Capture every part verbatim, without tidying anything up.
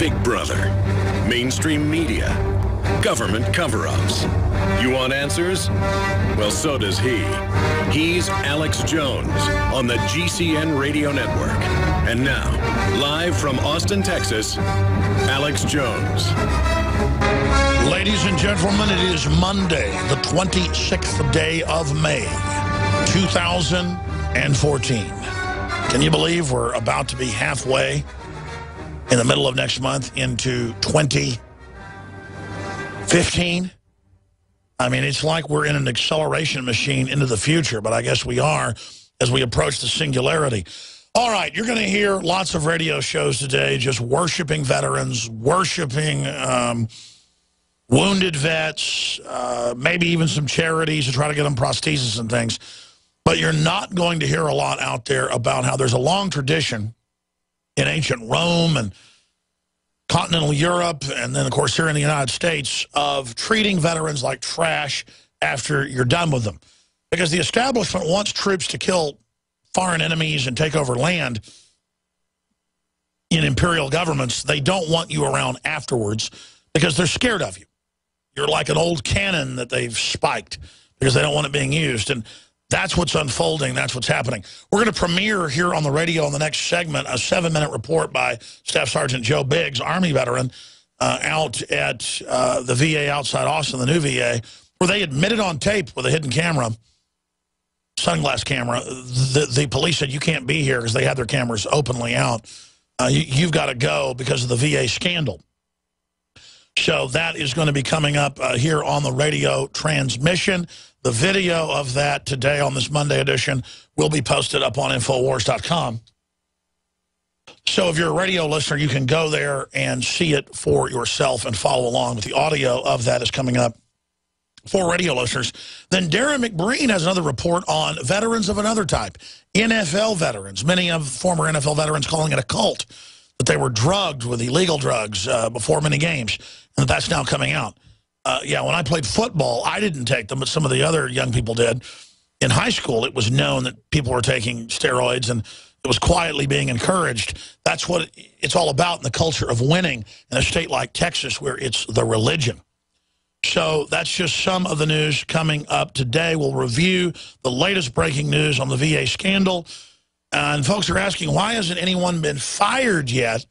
Big Brother, mainstream media, government cover-ups. You want answers? Well, so does he. He's Alex Jones on the G C N Radio Network. And now, live from Austin, Texas, Alex Jones. Ladies and gentlemen, it is Monday, the twenty-sixth day of May, two thousand fourteen. Can you believe we're about to be halfway in the middle of next month into twenty fifteen? I mean, it's like we're in an acceleration machine into the future, but I guess we are as we approach the singularity. All right, you're going to hear lots of radio shows today just worshiping veterans, worshiping um, wounded vets, uh, maybe even some charities to try to get them prostheses and things. But you're not going to hear a lot out there about how there's a long tradition in ancient Rome and continental Europe, and then, of course, here in the United States, of treating veterans like trash after you're done with them. Because the establishment wants troops to kill foreign enemies and take over land in imperial governments. They don't want you around afterwards because they're scared of you. You're like an old cannon that they've spiked because they don't want it being used. And that's what's unfolding. That's what's happening. We're going to premiere here on the radio in the next segment a seven-minute report by Staff Sergeant Joe Biggs, Army veteran, uh, out at uh, the V A outside Austin, the new V A, where they admitted on tape with a hidden camera, sunglass camera, the, the police said, you can't be here because they had their cameras openly out. Uh, you, you've got to go because of the V A scandal. So that is going to be coming up uh, here on the radio transmission. The video of that today on this Monday edition will be posted up on InfoWars dot com. So if you're a radio listener, you can go there and see it for yourself and follow along. But the audio of that is coming up for radio listeners. Then Darren McBreen has another report on veterans of another type, N F L veterans, many of former N F L veterans calling it a cult, that they were drugged with illegal drugs uh, before many games, and that's now coming out. Uh, yeah, when I played football, I didn't take them, but some of the other young people did. In high school, it was known that people were taking steroids, and it was quietly being encouraged. That's what it's all about in the culture of winning in a state like Texas where it's the religion. So that's just some of the news coming up today. We'll review the latest breaking news on the V A scandal. And folks are asking, why hasn't anyone been fired yet?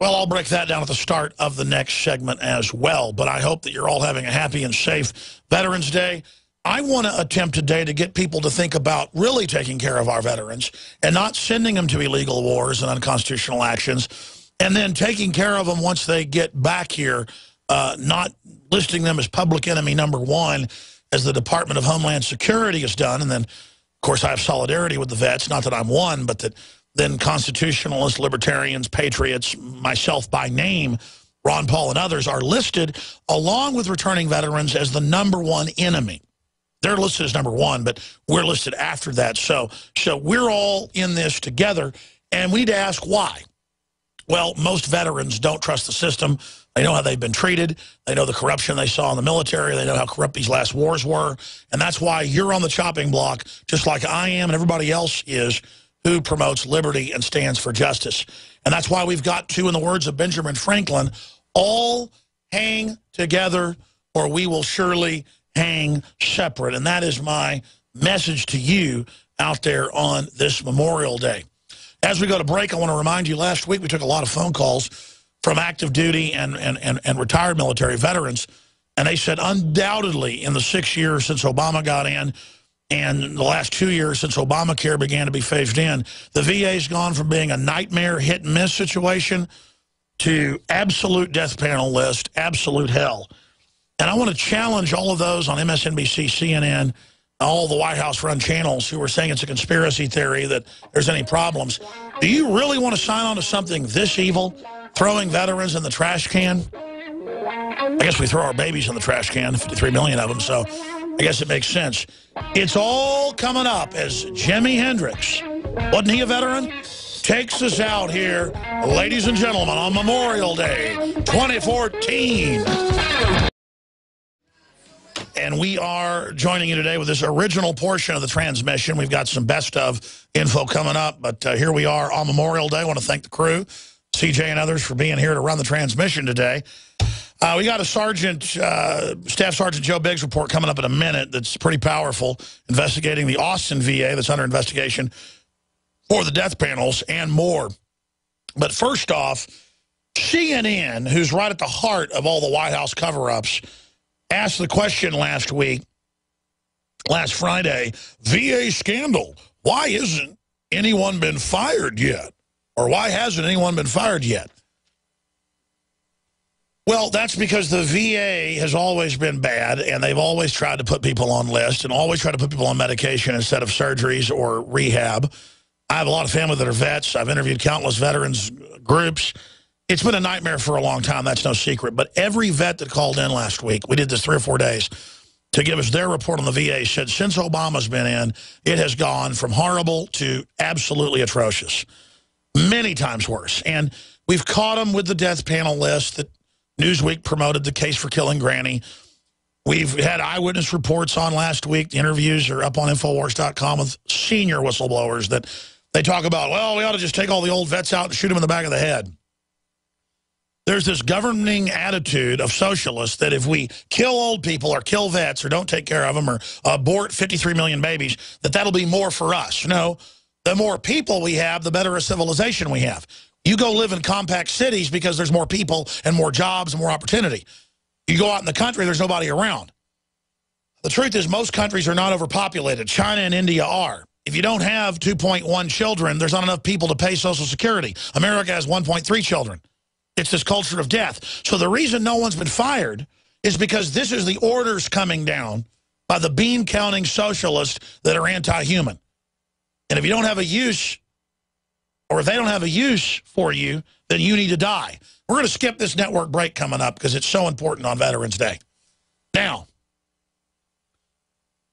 Well, I'll break that down at the start of the next segment as well. But I hope that you're all having a happy and safe Veterans Day. I want to attempt today to get people to think about really taking care of our veterans and not sending them to illegal wars and unconstitutional actions, and then taking care of them once they get back here, uh, not listing them as public enemy number one, as the Department of Homeland Security has done. And then, of course, I have solidarity with the vets, not that I'm one, but that... Then constitutionalists, libertarians, patriots, myself by name, Ron Paul and others are listed along with returning veterans as the number one enemy. They're listed as number one, but we're listed after that. So, so we're all in this together, and we need to ask why. Well, most veterans don't trust the system. They know how they've been treated. They know the corruption they saw in the military. They know how corrupt these last wars were. And that's why you're on the chopping block, just like I am and everybody else is, who promotes liberty and stands for justice. And that's why we've got to, in the words of Benjamin Franklin, all hang together or we will surely hang separate. And that is my message to you out there on this Memorial Day. As we go to break, I want to remind you, last week we took a lot of phone calls from active duty and, and, and, and retired military veterans, and they said undoubtedly in the six years since Obama got in, and the last two years since Obamacare began to be phased in, the V A's gone from being a nightmare hit-and-miss situation to absolute death panel list, absolute hell. And I want to challenge all of those on M S N B C, C N N, all the White House-run channels who are saying it's a conspiracy theory, that there's any problems. Do you really want to sign on to something this evil, throwing veterans in the trash can? I guess we throw our babies in the trash can, fifty-three million of them, so... I guess it makes sense. It's all coming up as Jimi Hendrix, wasn't he a veteran? Takes us out here, ladies and gentlemen, on Memorial Day twenty fourteen. And we are joining you today with this original portion of the transmission. We've got some best of info coming up, but uh, here we are on Memorial Day. I want to thank the crew. C J and others for being here to run the transmission today. Uh, we got a Sergeant, uh, Staff Sergeant Joe Biggs report coming up in a minute that's pretty powerful, investigating the Austin V A that's under investigation for the death panels and more. But first off, C N N, who's right at the heart of all the White House cover-ups, asked the question last week, last Friday, V A scandal, why isn't anyone been fired yet? Or why hasn't anyone been fired yet? Well, that's because the V A has always been bad, and they've always tried to put people on lists and always tried to put people on medication instead of surgeries or rehab. I have a lot of family that are vets. I've interviewed countless veterans groups. It's been a nightmare for a long time. That's no secret. But every vet that called in last week, we did this three or four days, to give us their report on the V A, said since Obama's been in, it has gone from horrible to absolutely atrocious, many times worse. And we've caught them with the death panel list that Newsweek promoted, the case for killing Granny. We've had eyewitness reports on last week. The interviews are up on InfoWars dot com with senior whistleblowers that they talk about, well, we ought to just take all the old vets out and shoot them in the back of the head. There's this governing attitude of socialists that if we kill old people or kill vets or don't take care of them or abort fifty-three million babies, that that'll be more for us. No, the more people we have, the better a civilization we have. You go live in compact cities because there's more people and more jobs and more opportunity. You go out in the country, there's nobody around. The truth is most countries are not overpopulated. China and India are. If you don't have two point one children, there's not enough people to pay Social Security. America has one point three children. It's this culture of death. So the reason no one's been fired is because this is the orders coming down by the bean-counting socialists that are anti-human. And if you don't have a use... or if they don't have a use for you, then you need to die. We're going to skip this network break coming up because it's so important on Veterans Day. Now,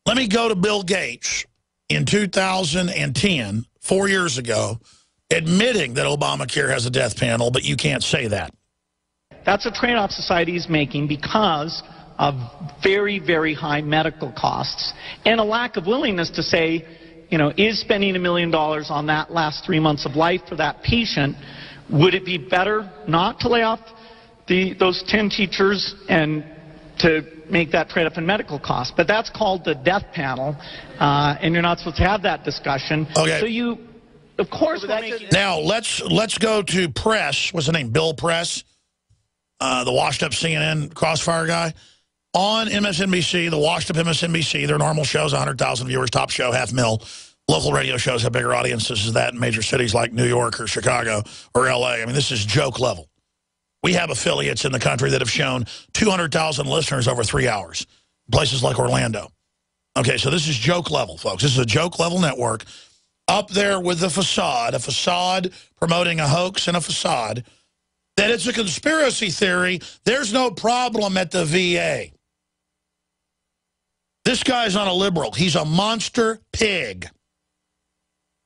let me go to Bill Gates in two thousand ten, four years ago, admitting that Obamacare has a death panel, but you can't say that. That's a trade-off society is making because of very, very high medical costs and a lack of willingness to say, you know, is spending a million dollars on that last three months of life for that patient, would it be better not to lay off the, those ten teachers and to make that trade-off in medical costs? But that's called the death panel, uh, and you're not supposed to have that discussion. Okay. So you, of course, well, we're making... Now, let's, let's go to Press. What's the name? Bill Press, uh, the washed-up C N N crossfire guy. On M S N B C, the washed-up M S N B C, their normal shows, one hundred thousand viewers, top show, half mil. Local radio shows have bigger audiences than that in major cities like New York or Chicago or L A I mean, this is joke level. We have affiliates in the country that have shown two hundred thousand listeners over three hours, places like Orlando. Okay, so this is joke level, folks. This is a joke level network up there with the facade, a facade promoting a hoax and a facade that it's a conspiracy theory. There's no problem at the V A. This guy's not a liberal. He's a monster pig.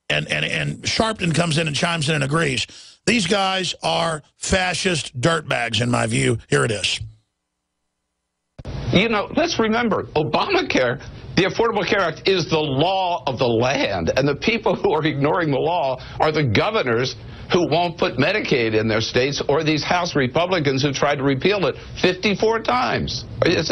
And, and, and Sharpton comes in and chimes in and agrees. These guys are fascist dirtbags, in my view. Here it is. You know, let's remember, Obamacare, the Affordable Care Act, is the law of the land. And the people who are ignoring the law are the governors who won't put Medicaid in their states or these House Republicans who tried to repeal it fifty-four times. This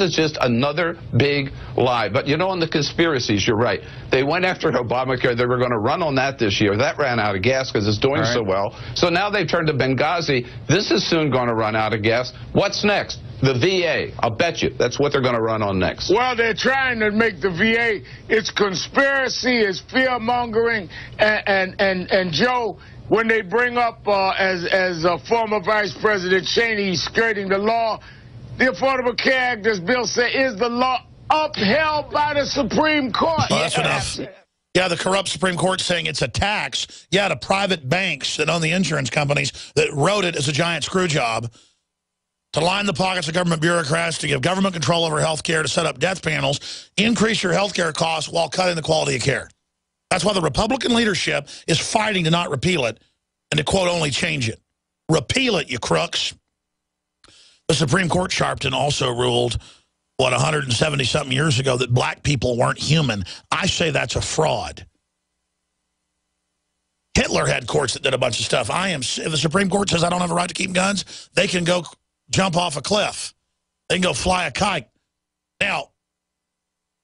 is just another big lie. But, you know, on the conspiracies, you're right. They went after Obamacare. They were going to run on that this year. That ran out of gas because it's doing so well. So now they've turned to Benghazi. This is soon going to run out of gas. What's next? The V A. I'll bet you that's what they're going to run on next. Well, they're trying to make the V A. It's conspiracy, it's fear-mongering, and, and, and, and Joe... when they bring up, uh, as, as uh, former Vice President Cheney skirting the law, the Affordable Care Act, as Bill said, is the law upheld by the Supreme Court. Well, that's enough. Yeah, the corrupt Supreme Court saying it's a tax. Yeah, to private banks that own the insurance companies that wrote it as a giant screw job to line the pockets of government bureaucrats, to give government control over health care, to set up death panels, increase your health care costs while cutting the quality of care. That's why the Republican leadership is fighting to not repeal it and to, quote, only change it. Repeal it, you crooks. The Supreme Court, Sharpton, also ruled, what, one hundred seventy-something years ago that black people weren't human. I say that's a fraud. Hitler had courts that did a bunch of stuff. I am. If the Supreme Court says I don't have a right to keep guns, they can go jump off a cliff. They can go fly a kite. Now,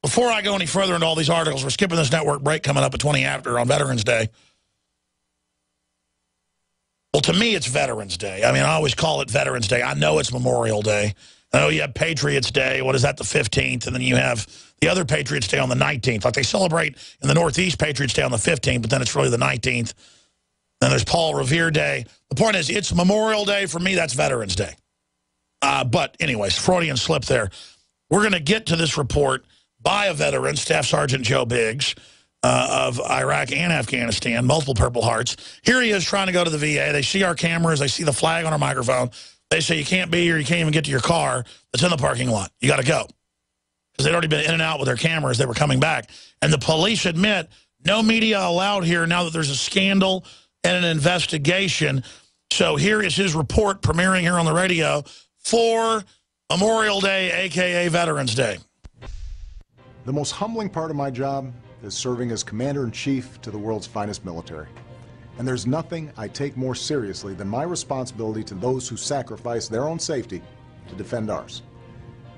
before I go any further into all these articles, we're skipping this network break coming up at twenty after on Veterans Day. Well, to me, it's Veterans Day. I mean, I always call it Veterans Day. I know it's Memorial Day. I know you have Patriots Day. What is that, the fifteenth? And then you have the other Patriots Day on the nineteenth. Like, they celebrate in the Northeast Patriots Day on the fifteenth, but then it's really the nineteenth. Then there's Paul Revere Day. The point is, it's Memorial Day. For me, that's Veterans Day. Uh, but anyways, Freudian slip there. We're going to get to this report by a veteran, Staff Sergeant Joe Biggs, uh, of Iraq and Afghanistan, multiple Purple Hearts. Here he is trying to go to the V A. They see our cameras. They see the flag on our microphone. They say you can't be here. You can't even get to your car that's in the parking lot. You got to go. Because they'd already been in and out with their cameras. They were coming back. And the police admit no media allowed here now that there's a scandal and an investigation. So here is his report premiering here on the radio for Memorial Day, a k a. Veterans Day. The most humbling part of my job is serving as Commander-in-Chief to the world's finest military. And there's nothing I take more seriously than my responsibility to those who sacrifice their own safety to defend ours.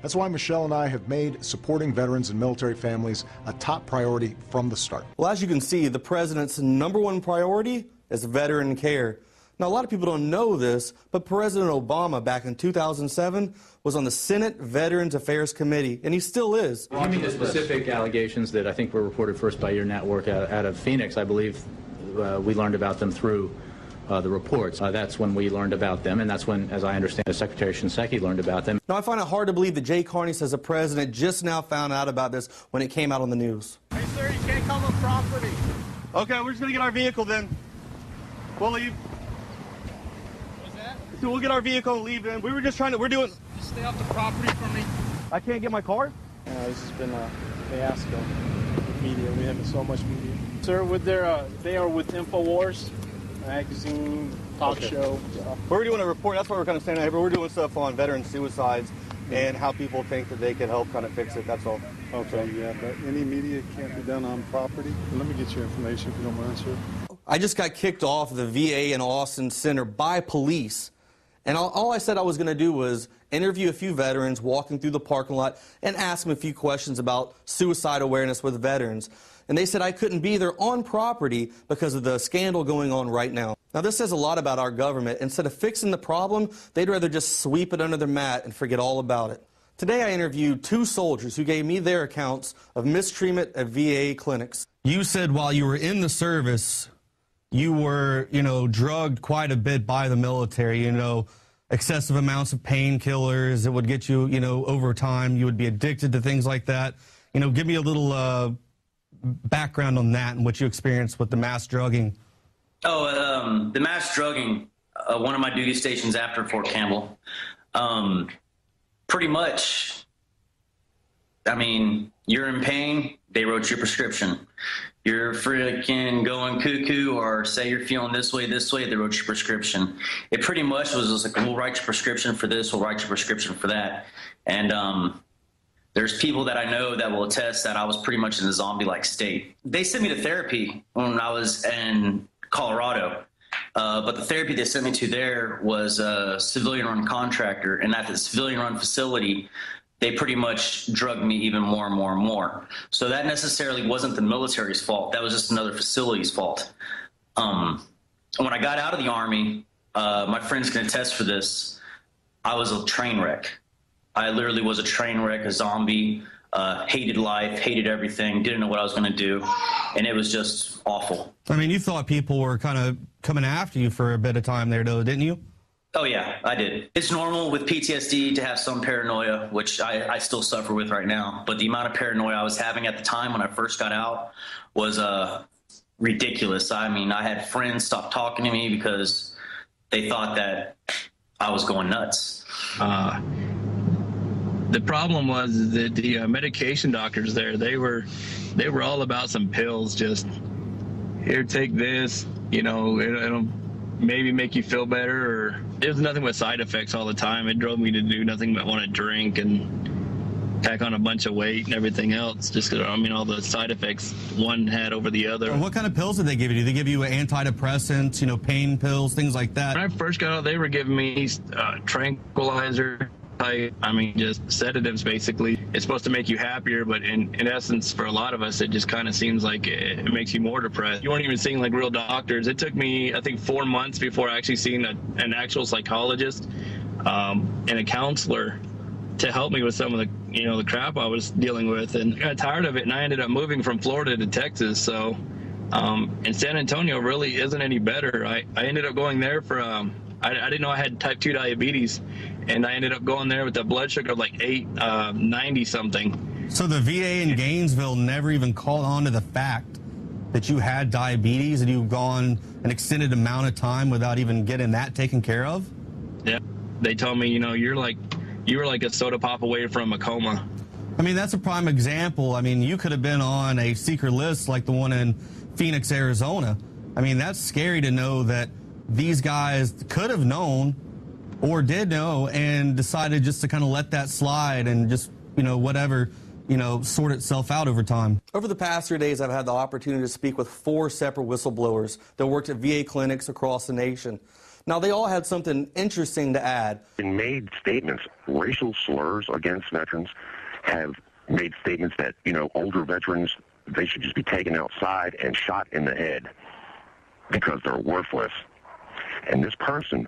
That's why Michelle and I have made supporting veterans and military families a top priority from the start. Well, as you can see, the President's number one priority is veteran care. Now, a lot of people don't know this, but President Obama back in two thousand seven was on the Senate Veterans Affairs Committee, and he still is. Well, I mean, the specific allegations that I think were reported first by your network out of Phoenix, I believe uh, we learned about them through uh, the reports. Uh, that's when we learned about them, and that's when, as I understand it, Secretary Shinseki learned about them. Now, I find it hard to believe that Jay Carney says the President just now found out about this when it came out on the news. Hey, sir, you can't come on property. Okay, we're just going to get our vehicle then. We'll leave. So we'll get our vehicle and leave in. We were just trying to, we're doing. Just stay off the property from me. I can't get my car? Yeah, this has been a fiasco. Media, we have so much media. Sir, with their, uh, they are with InfoWars, magazine, talk okay. show. Yeah. We're doing a report, that's why we're kind of standing out here, but we're doing stuff on veteran suicides mm-hmm. and how people think that they can help kind of fix it, that's all. Okay, so, yeah, but any media can't be done on property. Let me get your information if you don't mind, sir. I just got kicked off the V A in Austin Center by police. And all, all I said I was going to do was interview a few veterans walking through the parking lot and ask them a few questions about suicide awareness with veterans. And they said I couldn't be there on property because of the scandal going on right now. Now, this says a lot about our government. Instead of fixing the problem, they'd rather just sweep it under their mat and forget all about it. Today, I interviewed two soldiers who gave me their accounts of mistreatment at V A clinics. You said while you were in the service, you were, you know, drugged quite a bit by the military, you know, excessive amounts of painkillers. It would get you, you know, over time. You would be addicted to things like that. You know, give me a little uh, background on that and what you experienced with the mass drugging. Oh, um, the mass drugging, uh, one of my duty stations after Fort Campbell. Um, pretty much, I mean, you're in pain. They wrote your prescription. You're freaking going cuckoo, or say you're feeling this way, this way, they wrote your prescription. It pretty much was just like, we'll write your prescription for this, we'll write your prescription for that. And um, there's people that I know that will attest that I was pretty much in a zombie-like state. They sent me to therapy when I was in Colorado, uh, but the therapy they sent me to there was a civilian-run contractor, and at the civilian-run facility, they pretty much drugged me even more and more and more. So that necessarily wasn't the military's fault. That was just another facility's fault. Um, when I got out of the Army, uh, my friends can attest for this, I was a train wreck. I literally was a train wreck, a zombie, uh, hated life, hated everything, didn't know what I was gonna do, and it was just awful. I mean, you thought people were kind of coming after you for a bit of time there, though, didn't you? Oh, yeah, I did. It's normal with P T S D to have some paranoia, which I, I still suffer with right now. But the amount of paranoia I was having at the time when I first got out was uh, ridiculous. I mean, I had friends stop talking to me because they thought that I was going nuts. Uh, the problem was that the uh, medication doctors there, they were they were all about some pills. Just here, take this, you know, it, it'll maybe make you feel better, or it was nothing with side effects all the time. It drove me to do nothing but want to drink and pack on a bunch of weight and everything else, just because, I mean, all the side effects one had over the other. What kind of pills did they give you? Did they give you antidepressants, you know, pain pills, things like that? When I first got out, they were giving me uh, tranquilizer type, I mean, just sedatives, basically. It's supposed to make you happier, but in, in essence, for a lot of us, it just kind of seems like it, it makes you more depressed. You weren't even seeing, like, real doctors. It took me, I think, four months before I actually seen a, an actual psychologist um, and a counselor to help me with some of the, you know, the crap I was dealing with, and I got tired of it, and I ended up moving from Florida to Texas. So, um, and San Antonio really isn't any better. I, I ended up going there for, um, I, I didn't know I had type two diabetes, and I ended up going there with a blood sugar of like eight, uh, ninety something. So the V A in Gainesville never even caught on to the fact that you had diabetes and you've gone an extended amount of time without even getting that taken care of? Yeah, they told me, you know, you're like, you were like a soda pop away from a coma. I mean, that's a prime example. I mean, you could have been on a secret list like the one in Phoenix, Arizona. I mean, that's scary to know that these guys could have known or did know and decided just to kind of let that slide and just, you know, whatever, you know, sort itself out over time. Over the past three days, I've had the opportunity to speak with four separate whistleblowers that worked at V A clinics across the nation. Now, they all had something interesting to add. They made statements, racial slurs against veterans, have made statements that, you know, older veterans, they should just be taken outside and shot in the head because they're worthless. And this person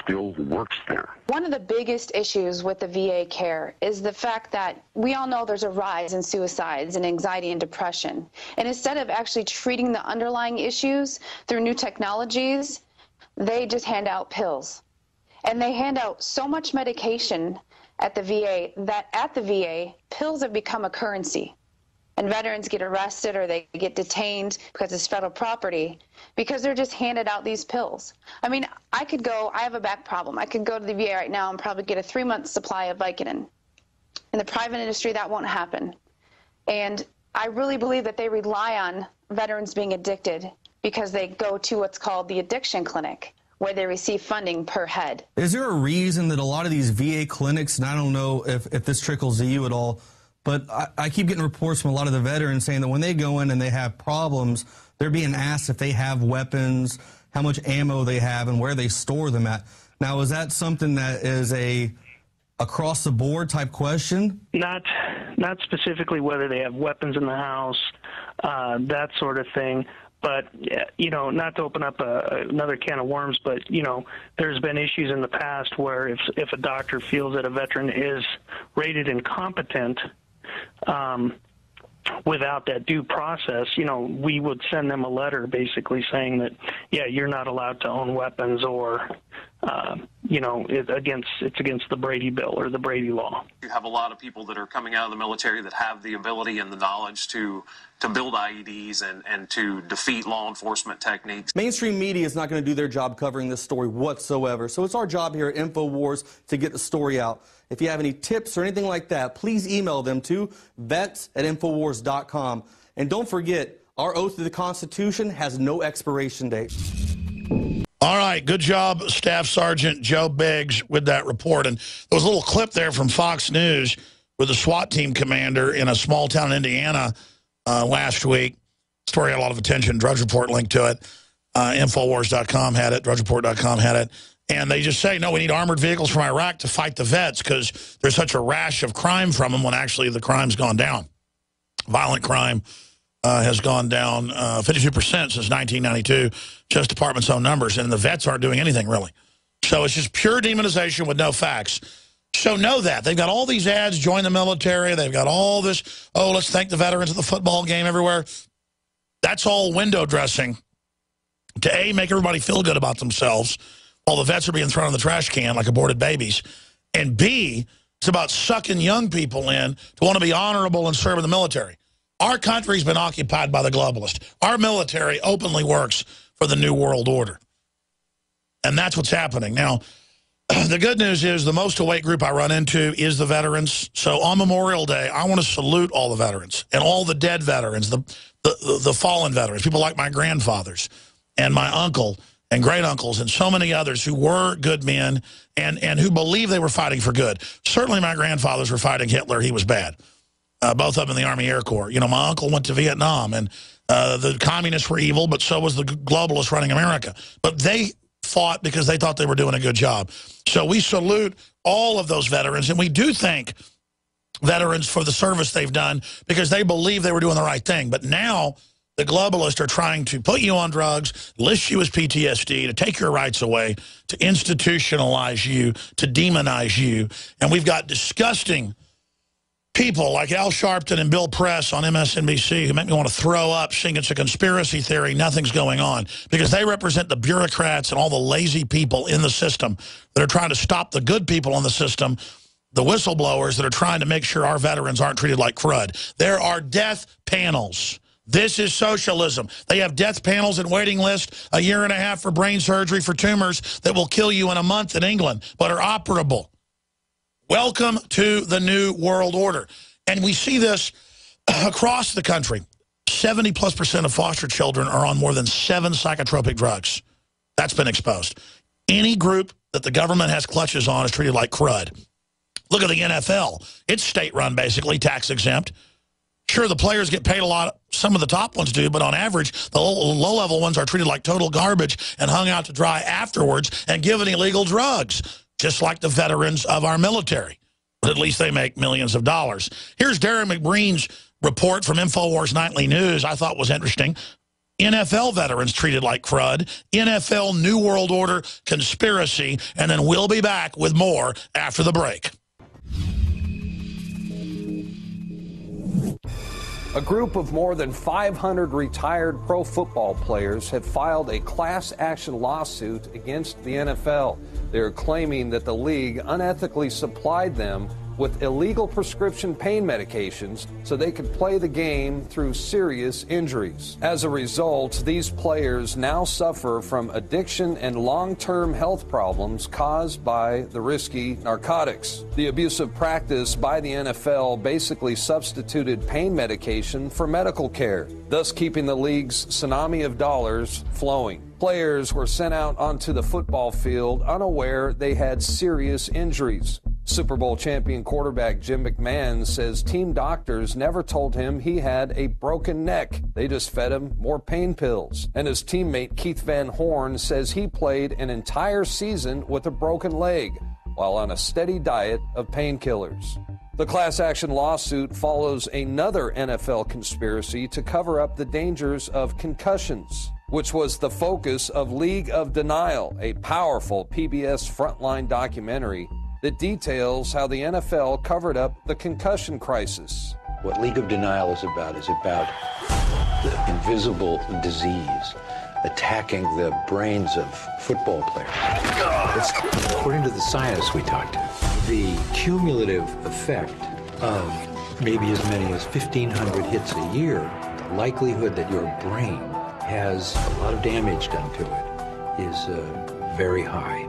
still works there. One of the biggest issues with the V A care is the fact that we all know there's a rise in suicides and anxiety and depression. And instead of actually treating the underlying issues through new technologies, they just hand out pills, and they hand out so much medication at the V A that at the V A, pills have become a currency, and veterans get arrested or they get detained because it's federal property because they're just handed out these pills. I mean, I could go, I have a back problem. I could go to the V A right now and probably get a three-month supply of Vicodin. In the private industry, that won't happen. And I really believe that they rely on veterans being addicted because they go to what's called the addiction clinic, where they receive funding per head. Is there a reason that a lot of these V A clinics, and I don't know if, if this trickles to you at all, but I, I keep getting reports from a lot of the veterans saying that when they go in and they have problems, they're being asked if they have weapons, how much ammo they have, and where they store them at. Now, is that something that is a across-the-board type question? Not, not specifically whether they have weapons in the house, uh, that sort of thing. But, you know, not to open up a, another can of worms, but, you know, there's been issues in the past where if, if a doctor feels that a veteran is rated incompetent um, without that due process, you know, we would send them a letter basically saying that, yeah, you're not allowed to own weapons or, uh, you know, it against, it's against the Brady Bill or the Brady Law. You have a lot of people that are coming out of the military that have the ability and the knowledge to to build I E Ds and, and to defeat law enforcement techniques. Mainstream media is not going to do their job covering this story whatsoever, so it's our job here at InfoWars to get the story out. If you have any tips or anything like that, please email them to vets at infowars dot com. And don't forget, our oath to the Constitution has no expiration date. All right, good job, Staff Sergeant Joe Biggs, with that report. And there was a little clip there from Fox News with a SWAT team commander in a small town in Indiana Uh, last week. Story had a lot of attention. Drudge Report linked to it. Uh, Infowars dot com had it. Drudge Report dot com had it. And they just say, no, we need armored vehicles from Iraq to fight the vets because there's such a rash of crime from them when actually the crime's gone down. Violent crime uh, has gone down uh, fifty-two percent since nineteen ninety-two, just department's own numbers. And the vets aren't doing anything, really. So it's just pure demonization with no facts. So know that. They've got all these ads, join the military. They've got all this, oh, let's thank the veterans at the football game everywhere. That's all window dressing to, A, make everybody feel good about themselves while the vets are being thrown in the trash can like aborted babies. And, B, it's about sucking young people in to want to be honorable and serve in the military. Our country's been occupied by the globalist. Our military openly works for the New World Order. And that's what's happening. Now, the good news is the most awake group I run into is the veterans. So on Memorial Day, I want to salute all the veterans and all the dead veterans, the, the, the fallen veterans, people like my grandfathers and my uncle and great uncles and so many others who were good men and, and who believed they were fighting for good. Certainly my grandfathers were fighting Hitler. He was bad. Uh, both of them in the Army Air Corps. You know, my uncle went to Vietnam, and uh, the communists were evil, but so was the globalists running America. But they fought because they thought they were doing a good job. So we salute all of those veterans, and we do thank veterans for the service they've done because they believe they were doing the right thing. But now the globalists are trying to put you on drugs, list you as P T S D, to take your rights away, to institutionalize you, to demonize you. And we've got disgusting people like Al Sharpton and Bill Press on M S N B C who make me want to throw up, saying it's a conspiracy theory, nothing's going on, because they represent the bureaucrats and all the lazy people in the system that are trying to stop the good people in the system, the whistleblowers that are trying to make sure our veterans aren't treated like crud. There are death panels. This is socialism. They have death panels and waiting lists, a year and a half for brain surgery for tumors that will kill you in a month in England, but are operable. Welcome to the new world order. And we see this across the country. seventy plus percent of foster children are on more than seven psychotropic drugs. That's been exposed. Any group that the government has clutches on is treated like crud. Look at the N F L. It's state-run, basically, tax-exempt. Sure, the players get paid a lot. Some of the top ones do, but on average, the low-level ones are treated like total garbage and hung out to dry afterwards and given illegal drugs, just like the veterans of our military. But at least they make millions of dollars. Here's Darren McBreen's report from InfoWars Nightly News I thought was interesting. N F L veterans treated like crud. N F L New World Order conspiracy. And then we'll be back with more after the break. A group of more than five hundred retired pro football players have filed a class action lawsuit against the N F L. They are claiming that the league unethically supplied them with illegal prescription pain medications so they could play the game through serious injuries. As a result, these players now suffer from addiction and long-term health problems caused by the risky narcotics. The abusive practice by the N F L basically substituted pain medication for medical care, thus keeping the league's tsunami of dollars flowing. Players were sent out onto the football field unaware they had serious injuries. Super Bowl champion quarterback Jim McMahon says team doctors never told him he had a broken neck. They just fed him more pain pills. And his teammate Keith Van Horn says he played an entire season with a broken leg while on a steady diet of painkillers. The class action lawsuit follows another N F L conspiracy to cover up the dangers of concussions, which was the focus of League of Denial, a powerful P B S frontline documentary that details how the N F L covered up the concussion crisis. What League of Denial is about is about the invisible disease attacking the brains of football players. It's, according to the science we talked to, the cumulative effect of maybe as many as fifteen hundred hits a year, the likelihood that your brain has a lot of damage done to it is uh, very high.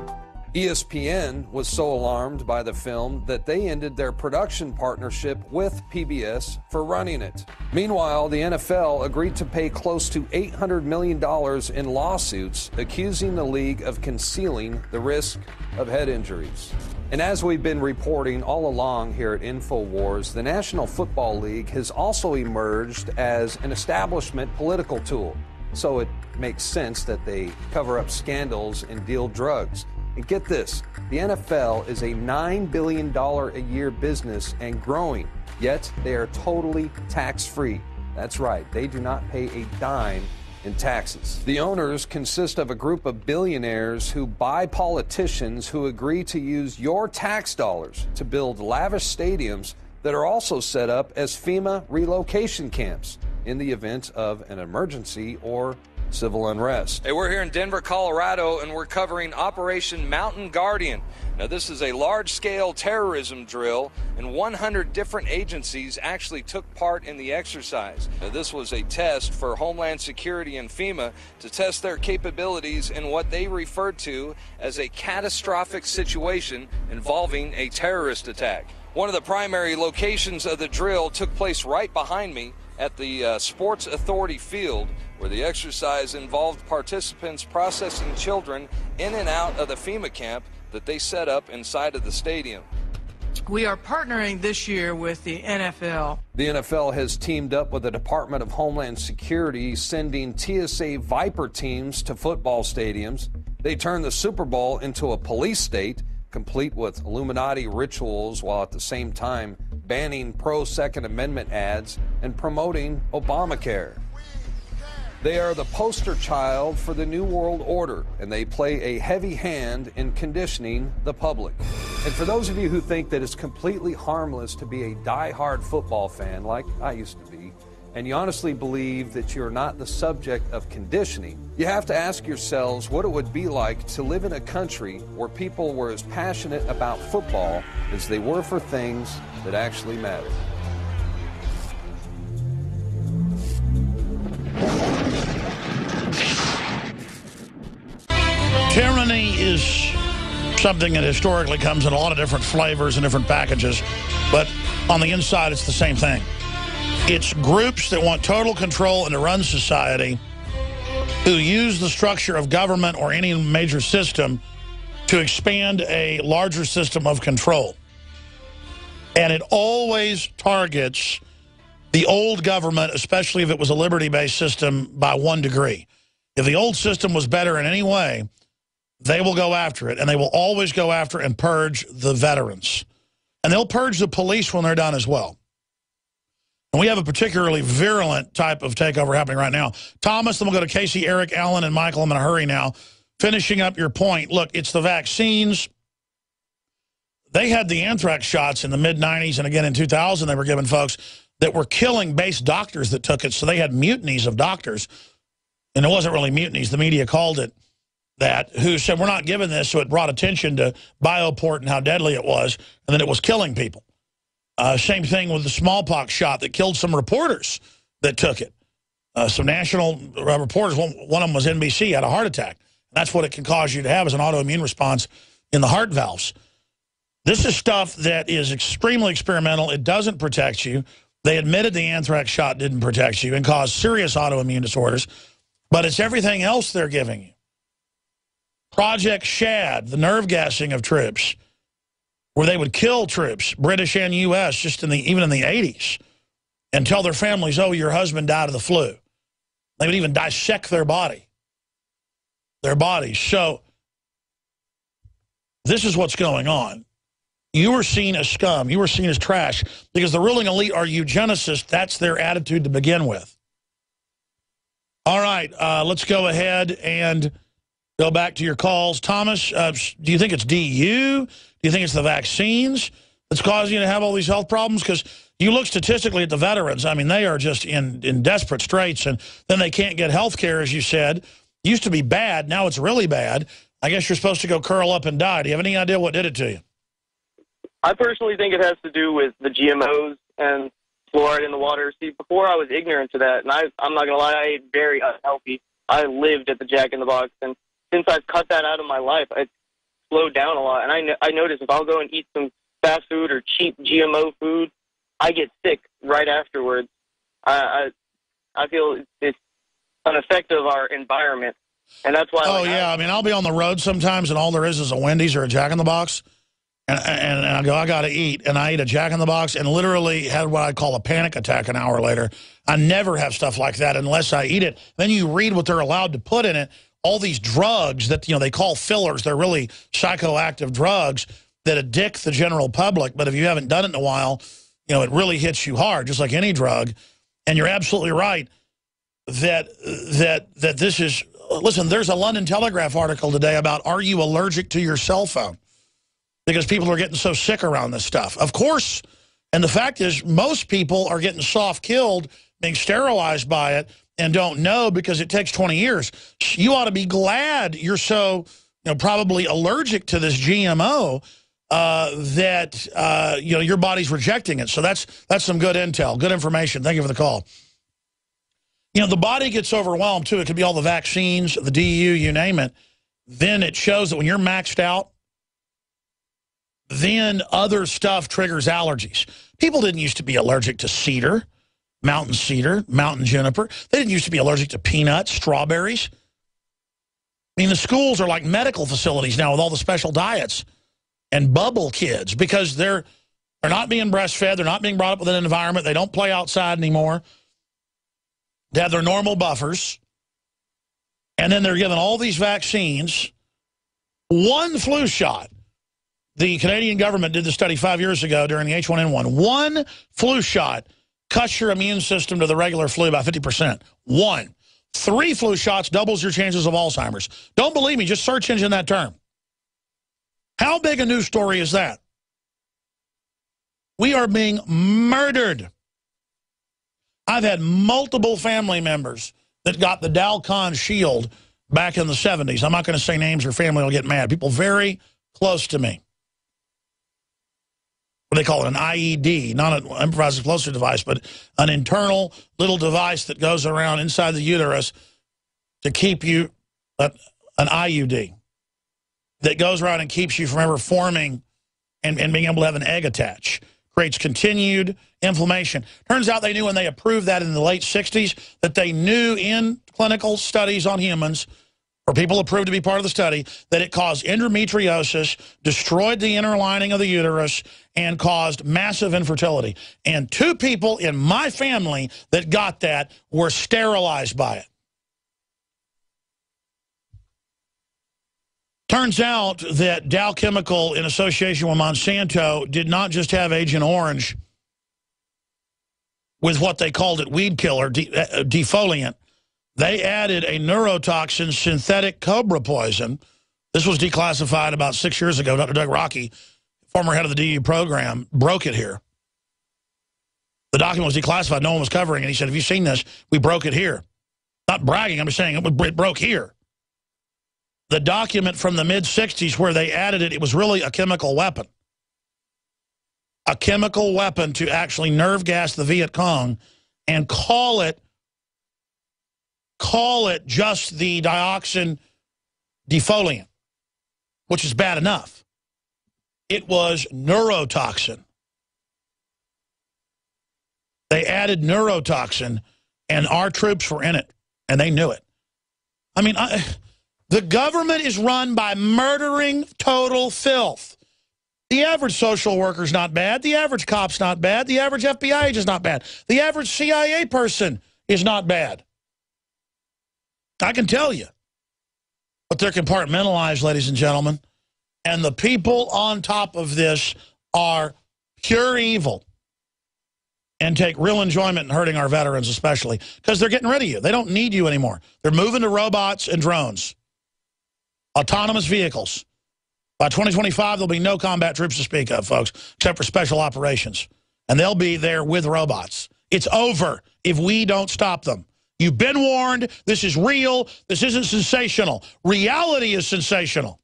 E S P N was so alarmed by the film that they ended their production partnership with P B S for running it. Meanwhile, the N F L agreed to pay close to eight hundred million dollars in lawsuits accusing the league of concealing the risk of head injuries. And as we've been reporting all along here at InfoWars, the National Football League has also emerged as an establishment political tool. So it makes sense that they cover up scandals and deal drugs. And get this, the N F L is a nine billion dollars a year business and growing, yet they are totally tax-free. That's right, they do not pay a dime in taxes. The owners consist of a group of billionaires who buy politicians who agree to use your tax dollars to build lavish stadiums that are also set up as FEMA relocation camps in the event of an emergency or civil unrest. Hey, we're here in Denver, Colorado, and we're covering Operation Mountain Guardian. Now, this is a large-scale terrorism drill, and one hundred different agencies actually took part in the exercise. Now, this was a test for Homeland Security and FEMA to test their capabilities in what they referred to as a catastrophic situation involving a terrorist attack. One of the primary locations of the drill took place right behind me, at the uh, Sports Authority Field, where the exercise involved participants processing children in and out of the FEMA camp that they set up inside of the stadium. We are partnering this year with the N F L. The N F L has teamed up with the Department of Homeland Security, sending T S A Viper teams to football stadiums. They turned the Super Bowl into a police state, complete with Illuminati rituals, while at the same time banning pro-Second Amendment ads and promoting Obamacare. They are the poster child for the New World Order, and they play a heavy hand in conditioning the public. And for those of you who think that it's completely harmless to be a die-hard football fan, like I used to be, and you honestly believe that you're not the subject of conditioning, you have to ask yourselves what it would be like to live in a country where people were as passionate about football as they were for things that actually matter. Tyranny is something that historically comes in a lot of different flavors and different packages, but on the inside it's the same thing. It's groups that want total control and to run society who use the structure of government or any major system to expand a larger system of control. And it always targets the old government, especially if it was a liberty-based system, by one degree. If the old system was better in any way, they will go after it, and they will always go after and purge the veterans. And they'll purge the police when they're done as well. And we have a particularly virulent type of takeover happening right now. Thomas, then we'll go to Casey, Eric, Allen, and Michael. I'm in a hurry now. Finishing up your point, look, it's the vaccines. They had the anthrax shots in the mid nineties, and again in two thousand they were giving folks that were killing base doctors that took it, so they had mutinies of doctors. And it wasn't really mutinies, the media called it that, who said, we're not giving this, so it brought attention to Bioport and how deadly it was, and then it was killing people. Uh, same thing with the smallpox shot that killed some reporters that took it. Uh, some national reporters, one, one of them was N B C, had a heart attack. That's what it can cause you to have, is an autoimmune response in the heart valves. This is stuff that is extremely experimental. It doesn't protect you. They admitted the anthrax shot didn't protect you and caused serious autoimmune disorders, but it's everything else they're giving you. Project Shad, the nerve gassing of troops, where they would kill troops, British and U S, just in the even in the eighties, and tell their families, oh, your husband died of the flu. They would even dissect their body, their bodies. So this is what's going on. You were seen as scum. You were seen as trash because the ruling elite are eugenicists. That's their attitude to begin with. All right, uh, let's go ahead and go back to your calls. Thomas, uh, do you think it's D U? Do you think it's the vaccines that's causing you to have all these health problems? Because you look statistically at the veterans. I mean, they are just in, in desperate straits, and then they can't get health care, as you said. It used to be bad. Now it's really bad. I guess you're supposed to go curl up and die. Do you have any idea what did it to you? I personally think it has to do with the G M Os and fluoride in the water. See, before I was ignorant to that, and I, I'm not going to lie, I ate very unhealthy. I lived at the Jack in the Box, and since I've cut that out of my life, I slowed down a lot. And I, no I noticed if I'll go and eat some fast food or cheap G M O food, I get sick right afterwards. I I, I feel it's an effect of our environment, and that's why. Oh, like, yeah, I, I mean, I'll be on the road sometimes, and all there is is a Wendy's or a Jack in the Box, and and, and I go, I got to eat, and I eat a Jack in the Box, and literally had what I call a panic attack an hour later. I never have stuff like that unless I eat it. Then you read what they're allowed to put in it. All these drugs that, you know, they call fillers, they're really psychoactive drugs that addict the general public. But if you haven't done it in a while, you know, it really hits you hard, just like any drug. And you're absolutely right that that that this is, listen, there's a London Telegraph article today about, are you allergic to your cell phone? Because people are getting so sick around this stuff. Of course, and the fact is most people are getting soft-killed, being sterilized by it, and don't know because it takes twenty years. You ought to be glad you're so, you know, probably allergic to this G M O uh, that, uh, you know, your body's rejecting it. So that's, that's some good intel, good information. Thank you for the call. You know, the body gets overwhelmed, too. It could be all the vaccines, the D U, you name it. Then it shows that when you're maxed out, then other stuff triggers allergies. People didn't used to be allergic to cedar. mountain cedar, mountain juniper. They didn't used to be allergic to peanuts, strawberries. I mean, the schools are like medical facilities now with all the special diets and bubble kids because they're, they're not being breastfed. They're not being brought up with an environment. They don't play outside anymore. They have their normal buffers. And then they're given all these vaccines. One flu shot. The Canadian government did the study five years ago during the H one N one. One flu shot cuts your immune system to the regular flu by fifty percent. One. Three flu shots doubles your chances of Alzheimer's. Don't believe me, just search engine that term. How big a news story is that? We are being murdered. I've had multiple family members that got the Dalcon shield back in the seventies. I'm not going to say names or family will get mad. People very close to me. What they call it, an I E D, not an improvised explosive device, but an internal little device that goes around inside the uterus to keep you, uh, an I U D, that goes around and keeps you from ever forming and, and being able to have an egg attach. Creates continued inflammation. Turns out they knew when they approved that in the late sixties that they knew in clinical studies on humans, or people approved to be part of the study, that it caused endometriosis, destroyed the inner lining of the uterus, and caused massive infertility. And two people in my family that got that were sterilized by it. Turns out that Dow Chemical, in association with Monsanto, did not just have Agent Orange with what they called it weed killer, de uh, defoliant. They added a neurotoxin synthetic cobra poison. This was declassified about six years ago. Doctor Doug Rockey, former head of the D U program, broke it here. The document was declassified. No one was covering it. He said, have you seen this? We broke it here. Not bragging. I'm just saying it broke here. The document from the mid sixties where they added it, it was really a chemical weapon. A chemical weapon to actually nerve gas the Viet Cong and call it Call it just the dioxin defoliant, which is bad enough. It was neurotoxin. They added neurotoxin, and our troops were in it, and they knew it. I mean, I, the government is run by murdering total filth. The average social worker's not bad. The average cop's not bad. The average F B I agent's not bad. The average C I A person is not bad. I can tell you. But they're compartmentalized, ladies and gentlemen. And the people on top of this are pure evil and take real enjoyment in hurting our veterans especially because they're getting rid of you. They don't need you anymore. They're moving to robots and drones, autonomous vehicles. By twenty twenty-five, there'll be no combat troops to speak of, folks, except for special operations. And they'll be there with robots. It's over if we don't stop them. You've been warned. This is real. This isn't sensational. Reality is sensational.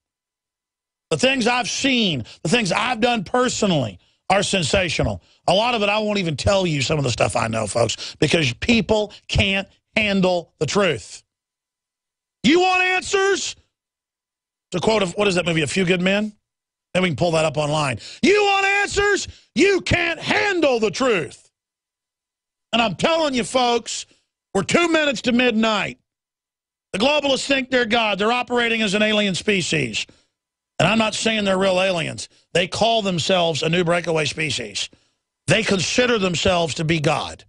The things I've seen, the things I've done personally are sensational. A lot of it, I won't even tell you some of the stuff I know, folks, because people can't handle the truth. You want answers? To quote, of, what is that movie, A Few Good Men? Then we can pull that up online. You want answers? You can't handle the truth. And I'm telling you, folks, we're two minutes to midnight. The globalists think they're God. They're operating as an alien species. And I'm not saying they're real aliens. They call themselves a new breakaway species. They consider themselves to be God.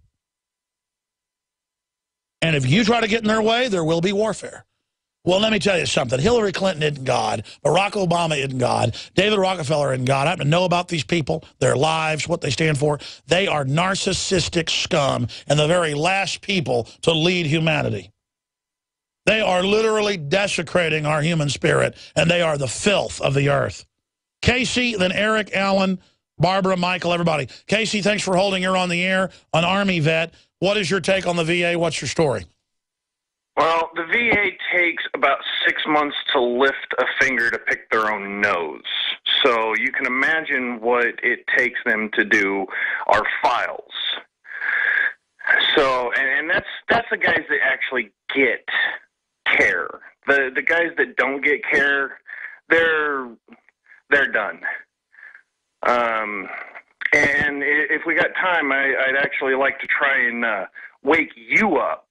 And if you try to get in their way, there will be warfare. Well, let me tell you something. Hillary Clinton isn't God. Barack Obama isn't God. David Rockefeller isn't God. I happen to know about these people, their lives, what they stand for. They are narcissistic scum and the very last people to lead humanity. They are literally desecrating our human spirit, and they are the filth of the earth. Casey, then Eric, Allen, Barbara, Michael, everybody. Casey, thanks for holding. You're on the air, an Army vet. What is your take on the V A? What's your story? Well, the V A takes about six months to lift a finger to pick their own nose. So you can imagine what it takes them to do our files. So, and, and that's that's the guys that actually get care. The the guys that don't get care, they're they're done. Um, And if we got time, I, I'd actually like to try and uh, wake you up.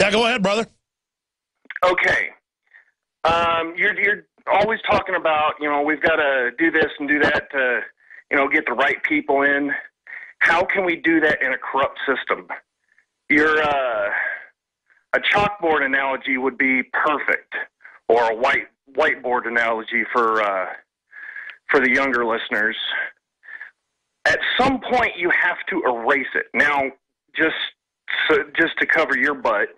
Yeah, go ahead, brother. Okay. Um, you're, you're always talking about, you know, we've got to do this and do that to, you know, get the right people in. How can we do that in a corrupt system? Your uh, a chalkboard analogy would be perfect, or a white whiteboard analogy for uh, for the younger listeners. At some point, you have to erase it. Now, just so, just to cover your butt.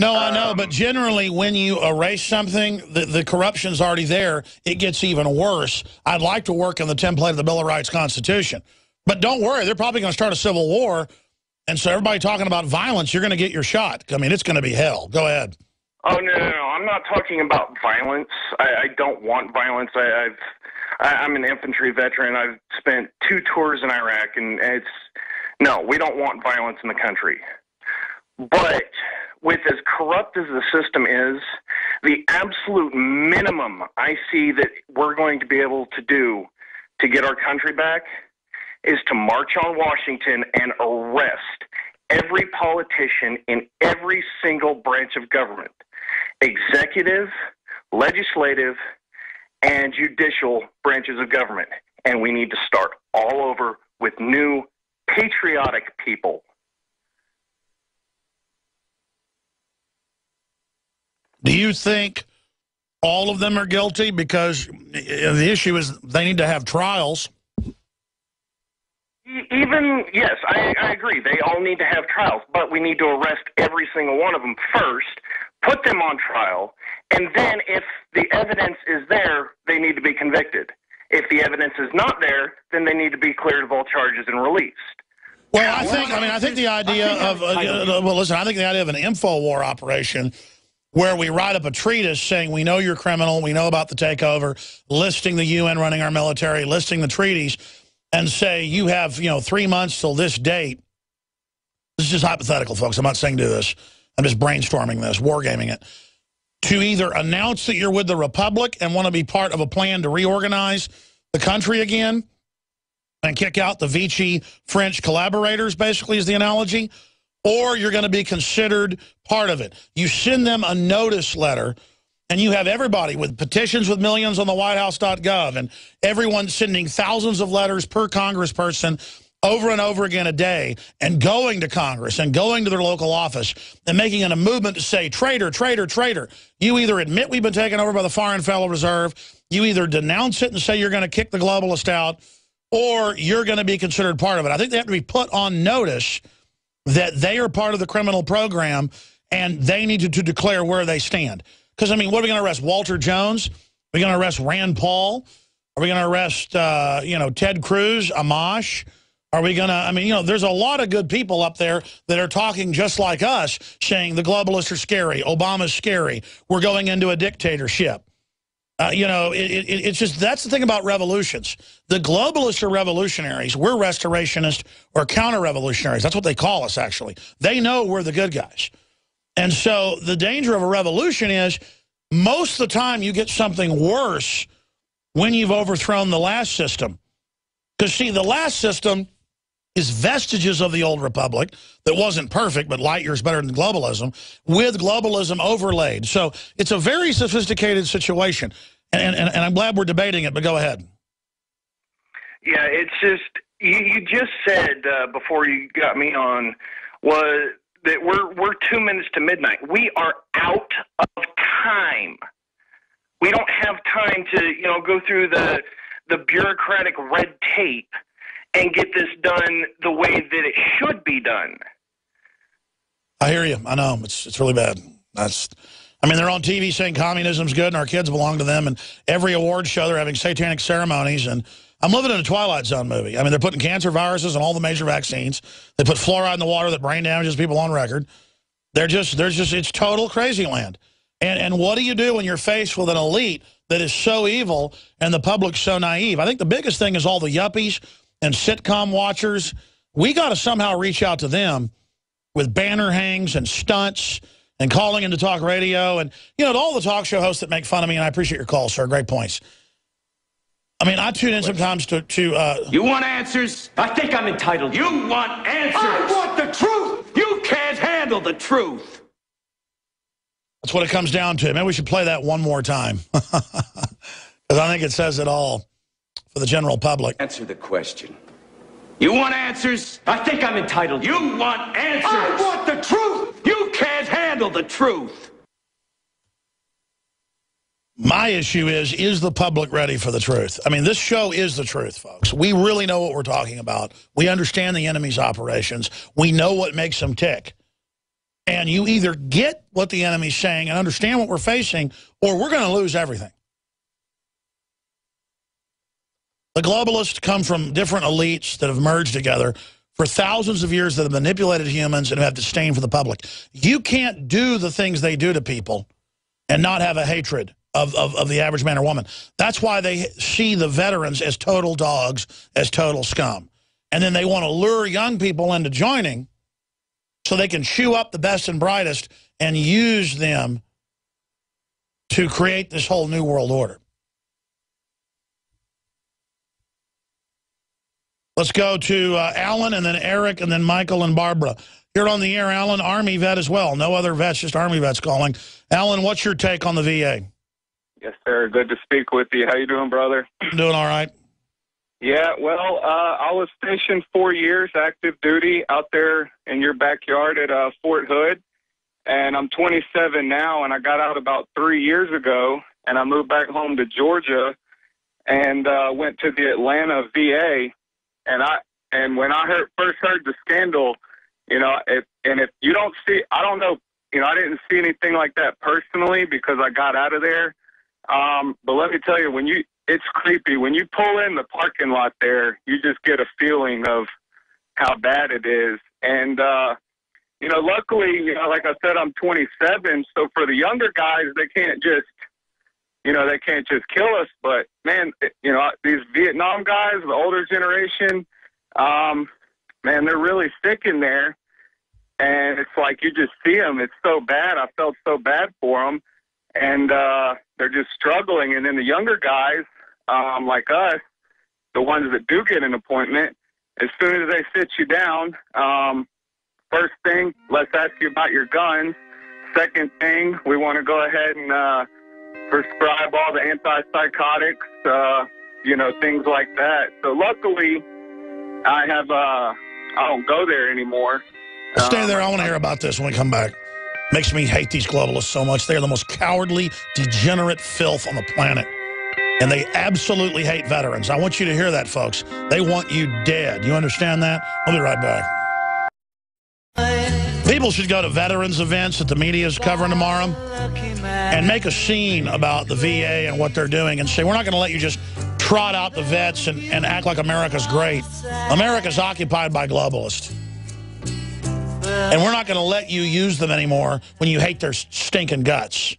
No, I know, um, but generally when you erase something, the, the corruption's already there. It gets even worse. I'd like to work on the template of the Bill of Rights Constitution. But don't worry, they're probably going to start a civil war. And so everybody talking about violence, you're going to get your shot. I mean, it's going to be hell. Go ahead. Oh, no, no, no. I'm not talking about violence. I, I don't want violence. I, I've, I, I'm an infantry veteran. I've spent two tours in Iraq, and it's, no, we don't want violence in the country. But with as corrupt as the system is, the absolute minimum I see that we're going to be able to do to get our country back is to march on Washington and arrest every politician in every single branch of government, executive, legislative, and judicial branches of government. And we need to start all over with new patriotic people. Do you think all of them are guilty? Because the issue is they need to have trials. Even, yes, I, I agree. They all need to have trials, but we need to arrest every single one of them first, put them on trial, and then if the evidence is there, they need to be convicted. If the evidence is not there, then they need to be cleared of all charges and released. Well, I think, I mean, I think the idea of, uh, well, listen, I think the idea of an InfoWar operation where we write up a treatise saying we know you're criminal, we know about the takeover, listing the U N running our military, listing the treaties, and say you have, you know, three months till this date. This is just hypothetical, folks. I'm not saying do this. I'm just brainstorming this, wargaming it. To either announce that you're with the Republic and want to be part of a plan to reorganize the country again and kick out the Vichy French collaborators, basically, is the analogy, or you're going to be considered part of it. You send them a notice letter, and you have everybody with petitions with millions on the White House dot gov and everyone sending thousands of letters per congressperson over and over again a day and going to Congress and going to their local office and making it a movement to say, traitor, traitor, traitor. You either admit we've been taken over by the Foreign Federal Reserve, you either denounce it and say you're going to kick the globalists out, or you're going to be considered part of it. I think they have to be put on notice that they are part of the criminal program and they need to, to declare where they stand. Because, I mean, what are we going to arrest? Walter Jones? Are we going to arrest Rand Paul? Are we going to arrest, uh, you know, Ted Cruz, Amash? Are we going to, I mean, you know, there's a lot of good people up there that are talking just like us, saying the globalists are scary, Obama's scary, we're going into a dictatorship. Uh, you know, it, it, it's just, that's the thing about revolutions. The globalists are revolutionaries. We're restorationists or counter-revolutionaries. That's what they call us, actually. They know we're the good guys. And so the danger of a revolution is most of the time you get something worse when you've overthrown the last system. Because, see, the last system is vestiges of the old republic that wasn't perfect, but light years better than globalism, with globalism overlaid. So it's a very sophisticated situation. And, and, and I'm glad we're debating it, but go ahead. Yeah, it's just, you, you just said uh, before you got me on, was that we're we're two minutes to midnight. We are out of time. We don't have time to, you know, go through the the bureaucratic red tape and get this done the way that it should be done. I hear you. I know it's it's really bad. That's, I mean, they're on T V saying communism's good and our kids belong to them, and every award show they're having satanic ceremonies, and I'm living in a Twilight Zone movie. I mean, they're putting cancer viruses on all the major vaccines. They put fluoride in the water that brain damages people on record. They're just, there's just, it's total crazy land. And, and what do you do when you're faced with an elite that is so evil and the public's so naive? I think the biggest thing is all the yuppies and sitcom watchers. We got to somehow reach out to them with banner hangs and stunts and calling into talk radio. And, you know, to all the talk show hosts that make fun of me, and I appreciate your call, sir. Great points. I mean, I tune in sometimes to... to uh, you want answers? I think I'm entitled. You want answers? I want the truth! You can't handle the truth! That's what it comes down to. Maybe we should play that one more time. Because I think it says it all for the general public. Answer the question. You want answers? I think I'm entitled. You want answers? I want the truth! You can't handle the truth! My issue is, is the public ready for the truth? I mean, this show is the truth, folks. We really know what we're talking about. We understand the enemy's operations. We know what makes them tick. And you either get what the enemy's saying and understand what we're facing, or we're going to lose everything. The globalists come from different elites that have merged together for thousands of years that have manipulated humans and have disdain for the public. You can't do the things they do to people and not have a hatred Of, of, of the average man or woman. That's why they see the veterans as total dogs, as total scum. And then they want to lure young people into joining so they can chew up the best and brightest and use them to create this whole new world order. Let's go to uh, Alan and then Eric and then Michael and Barbara. You're on the air, Alan, Army vet as well. No other vets, just Army vets calling. Alan, what's your take on the V A? Yes, sir. Good to speak with you. How you doing, brother? I'm doing all right. Yeah, well, uh, I was stationed four years active duty out there in your backyard at uh, Fort Hood, and I'm twenty-seven now, and I got out about three years ago, and I moved back home to Georgia and uh, went to the Atlanta V A, and I and when I heard, first heard the scandal, you know, if, and if you don't see, I don't know, you know, I didn't see anything like that personally because I got out of there. Um, but let me tell you, when you, it's creepy. When you pull in the parking lot there, you just get a feeling of how bad it is. And, uh, you know, luckily, you know, like I said, I'm twenty-seven. So for the younger guys, they can't just, you know, they can't just kill us. But man, you know, these Vietnam guys, the older generation, um, man, they're really sick in there. And it's like, you just see them. It's so bad. I felt so bad for them. And, uh, they're just struggling. And then the younger guys, um, like us, the ones that do get an appointment, as soon as they sit you down, um, first thing, let's ask you about your guns. Second thing, we want to go ahead and uh, prescribe all the antipsychotics, uh, you know, things like that. So luckily, I have, uh, I don't go there anymore. Stay there. I want to hear about this when we come back. Makes me hate these globalists so much. They are the most cowardly, degenerate filth on the planet. And they absolutely hate veterans. I want you to hear that, folks. They want you dead. You understand that? I'll be right back. People should go to veterans events that the media is covering tomorrow and make a scene about the V A and what they're doing and say, we're not going to let you just trot out the vets and, and act like America's great. America's occupied by globalists. And we're not going to let you use them anymore when you hate their stinking guts.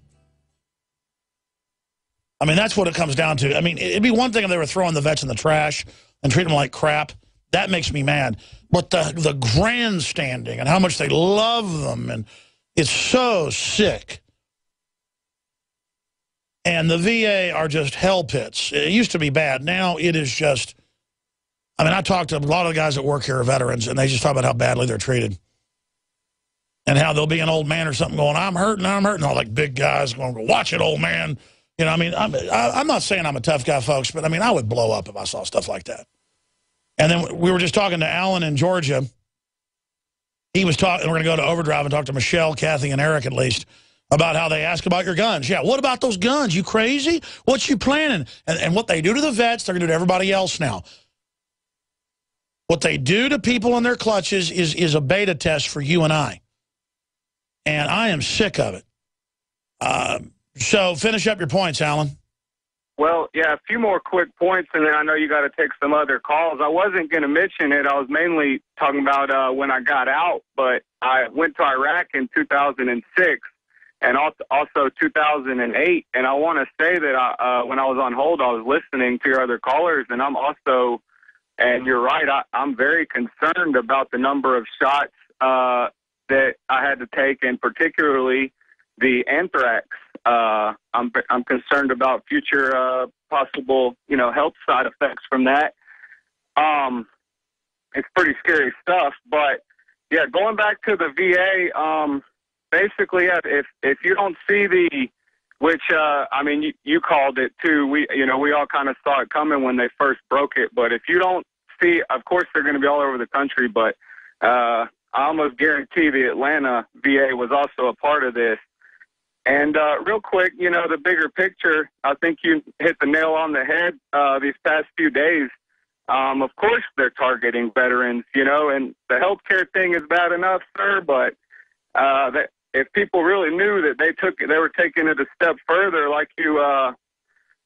I mean, that's what it comes down to. I mean, it'd be one thing if they were throwing the vets in the trash and treating them like crap. That makes me mad. But the, the grandstanding and how much they love them, and it's so sick. And the V A are just hell pits. It used to be bad. Now it is just, I mean, I talked to a lot of the guys that work here are veterans, and they just talk about how badly they're treated. And how there'll be an old man or something going, I'm hurting, I'm hurting. All like big guys going, watch it, old man. You know, I mean, I'm, I, I'm not saying I'm a tough guy, folks, but I mean, I would blow up if I saw stuff like that. And then we were just talking to Alan in Georgia. He was talking, we're going to go to Overdrive and talk to Michelle, Kathy, and Eric at least, about how they ask about your guns. Yeah, what about those guns? You crazy? What you planning? And, and what they do to the vets, they're going to do to everybody else now. What they do to people in their clutches is, is a beta test for you and I. And I am sick of it. Uh, so finish up your points, Alan. Well, yeah, a few more quick points, and then I know you got to take some other calls. I wasn't going to mention it. I was mainly talking about uh, when I got out, but I went to Iraq in two thousand six and also two thousand eight. And I want to say that I, uh, when I was on hold, I was listening to your other callers, and I'm also, and you're right, I, I'm very concerned about the number of shots uh that I had to take, and particularly the anthrax Uh, I'm I'm concerned about future uh, possible, you know, health side effects from that. Um, it's pretty scary stuff. But yeah, going back to the V A, um, basically, yeah, if if you don't see the, which uh, I mean, you, you called it too. We you know we all kind of saw it coming when they first broke it. But if you don't see, of course they're going to be all over the country. But uh, I almost guarantee the Atlanta V A was also a part of this. And uh, real quick, you know, the bigger picture, I think you hit the nail on the head uh, these past few days. Um, of course, they're targeting veterans, you know, and the healthcare thing is bad enough, sir. But uh, that if people really knew that they took, they were taking it a step further, like you, uh,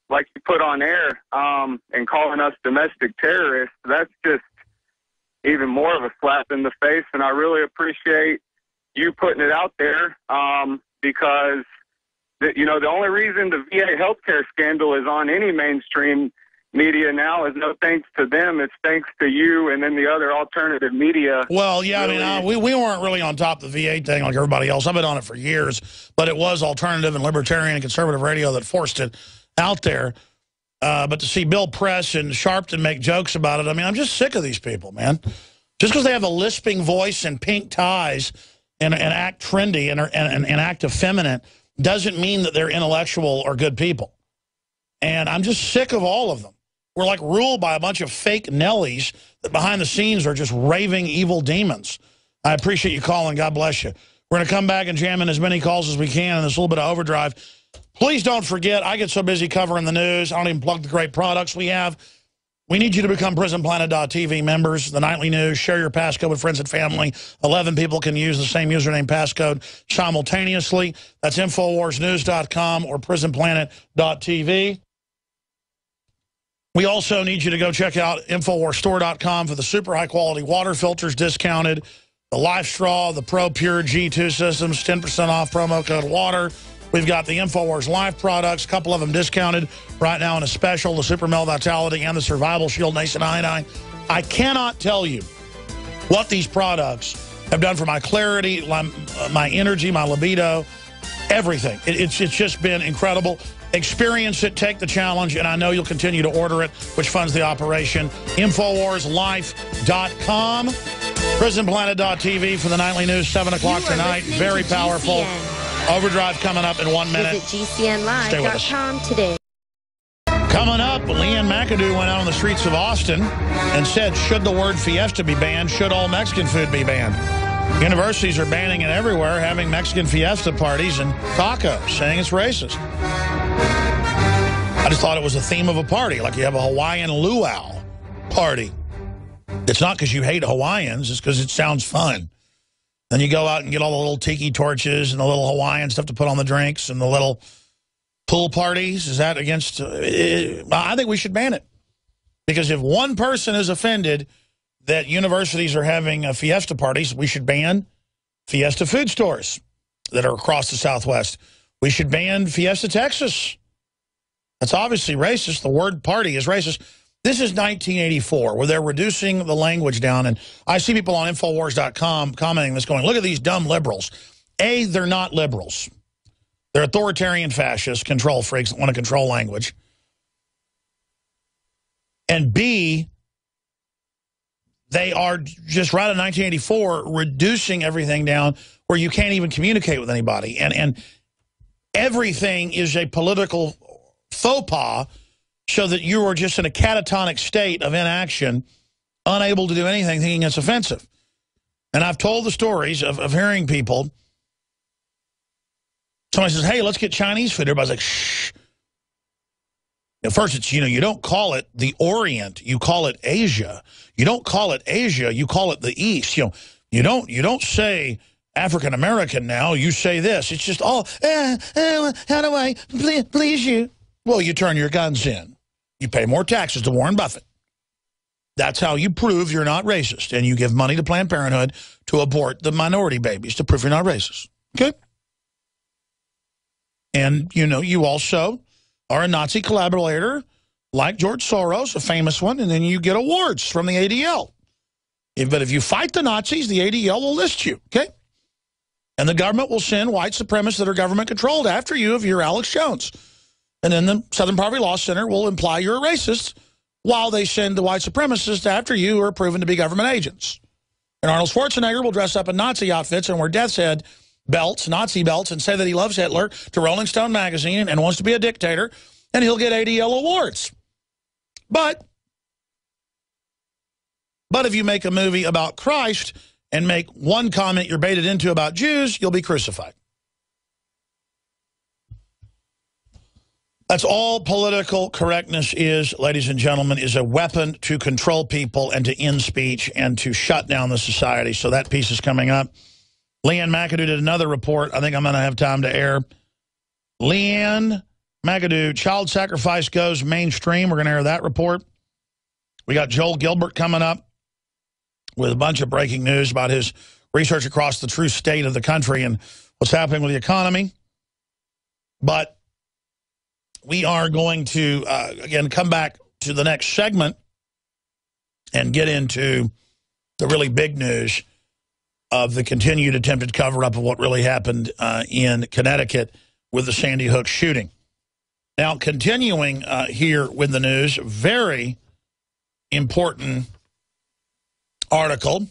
like you put on air um, and calling us domestic terrorists, that's just even more of a slap in the face. And I really appreciate you putting it out there. Um, Because, the, you know, the only reason the V A healthcare scandal is on any mainstream media now is no thanks to them. It's thanks to you and then the other alternative media. Well, yeah, really. I mean, I, we, we weren't really on top of the V A thing like everybody else. I've been on it for years, but it was alternative and libertarian and conservative radio that forced it out there. Uh, but to see Bill Press and Sharpton make jokes about it, I mean, I'm just sick of these people, man. Just because they have a lisping voice and pink ties And, and act trendy and, and, and act effeminate doesn't mean that they're intellectual or good people. And I'm just sick of all of them. We're like ruled by a bunch of fake Nellies that behind the scenes are just raving evil demons. I appreciate you calling. God bless you. We're going to come back and jam in as many calls as we can in this little bit of overdrive. Please don't forget, I get so busy covering the news, I don't even plug the great products we have. We need you to become prison planet dot T V members, the nightly news, share your passcode with friends and family. eleven people can use the same username passcode simultaneously. That's info wars news dot com or prison planet dot T V. We also need you to go check out info wars store dot com for the super high-quality water filters discounted, the Life Straw, the Pro Pure G two systems, ten percent off promo code WATER. We've got the InfoWars Live products, a couple of them discounted right now in a special, the Super Mel Vitality and the Survival Shield Nascent Iodine. I cannot tell you what these products have done for my clarity, my, my energy, my libido, everything. It, it's, it's just been incredible. Experience it, take the challenge, and I know you'll continue to order it, which funds the operation. info wars life dot com, prison planet dot T V for the nightly news, seven o'clock tonight. Very powerful. Overdrive coming up in one minute. Visit G C N live dot com today. Coming up, Leanne McAdoo went out on the streets of Austin and said, should the word fiesta be banned? Should all Mexican food be banned? Universities are banning it everywhere, having Mexican fiesta parties and tacos, saying it's racist. I just thought it was a theme of a party, like you have a Hawaiian luau party. It's not because you hate Hawaiians, it's because it sounds fun. Then you go out and get all the little tiki torches and the little Hawaiian stuff to put on the drinks and the little pool parties. Is that against? Uh, I think we should ban it. Because if one person is offended that universities are having uh, fiesta parties, we should ban fiesta food stores that are across the Southwest. We should ban Fiesta Texas. That's obviously racist. The word party is racist. This is nineteen eighty-four, where they're reducing the language down. And I see people on info wars dot com commenting this going, look at these dumb liberals. A, they're not liberals. They're authoritarian fascists, control freaks that want to control language. And B, they are just right in nineteen eighty-four reducing everything down where you can't even communicate with anybody. And, and everything is a political faux pas, so that you are just in a catatonic state of inaction, unable to do anything, thinking it's offensive. And I've told the stories of, of hearing people. Somebody says, hey, let's get Chinese food. Everybody's like, shh. At first, it's, you know, you don't call it the Orient. You call it Asia. You don't call it Asia. You call it the East. You know, you don't, you don't say African-American now. You say this. It's just all, eh, eh, how do I please, please you? Well, you turn your guns in. You pay more taxes to Warren Buffett. That's how you prove you're not racist. And you give money to Planned Parenthood to abort the minority babies to prove you're not racist. Okay? And, you know, you also are a Nazi collaborator like George Soros, a famous one, and then you get awards from the A D L. But if you fight the Nazis, the A D L will list you. Okay? And the government will send white supremacists that are government-controlled after you if you're Alex Jones. And then the Southern Poverty Law Center will imply you're a racist while they send the white supremacists after you who are proven to be government agents. And Arnold Schwarzenegger will dress up in Nazi outfits and wear Death's Head belts, Nazi belts, and say that he loves Hitler to Rolling Stone magazine and wants to be a dictator, and he'll get A D L awards. But, but if you make a movie about Christ and make one comment you're baited into about Jews, you'll be crucified. That's all political correctness is, ladies and gentlemen, is a weapon to control people and to end speech and to shut down the society. So that piece is coming up. Leanne McAdoo did another report. I think I'm going to have time to air. Leanne McAdoo, child sacrifice goes mainstream. We're going to air that report. We got Joel Gilbert coming up with a bunch of breaking news about his research across the true state of the country and what's happening with the economy. But we are going to, uh, again, come back to the next segment and get into the really big news of the continued attempted cover-up of what really happened uh, in Connecticut with the Sandy Hook shooting. Now, continuing uh, here with the news, very important article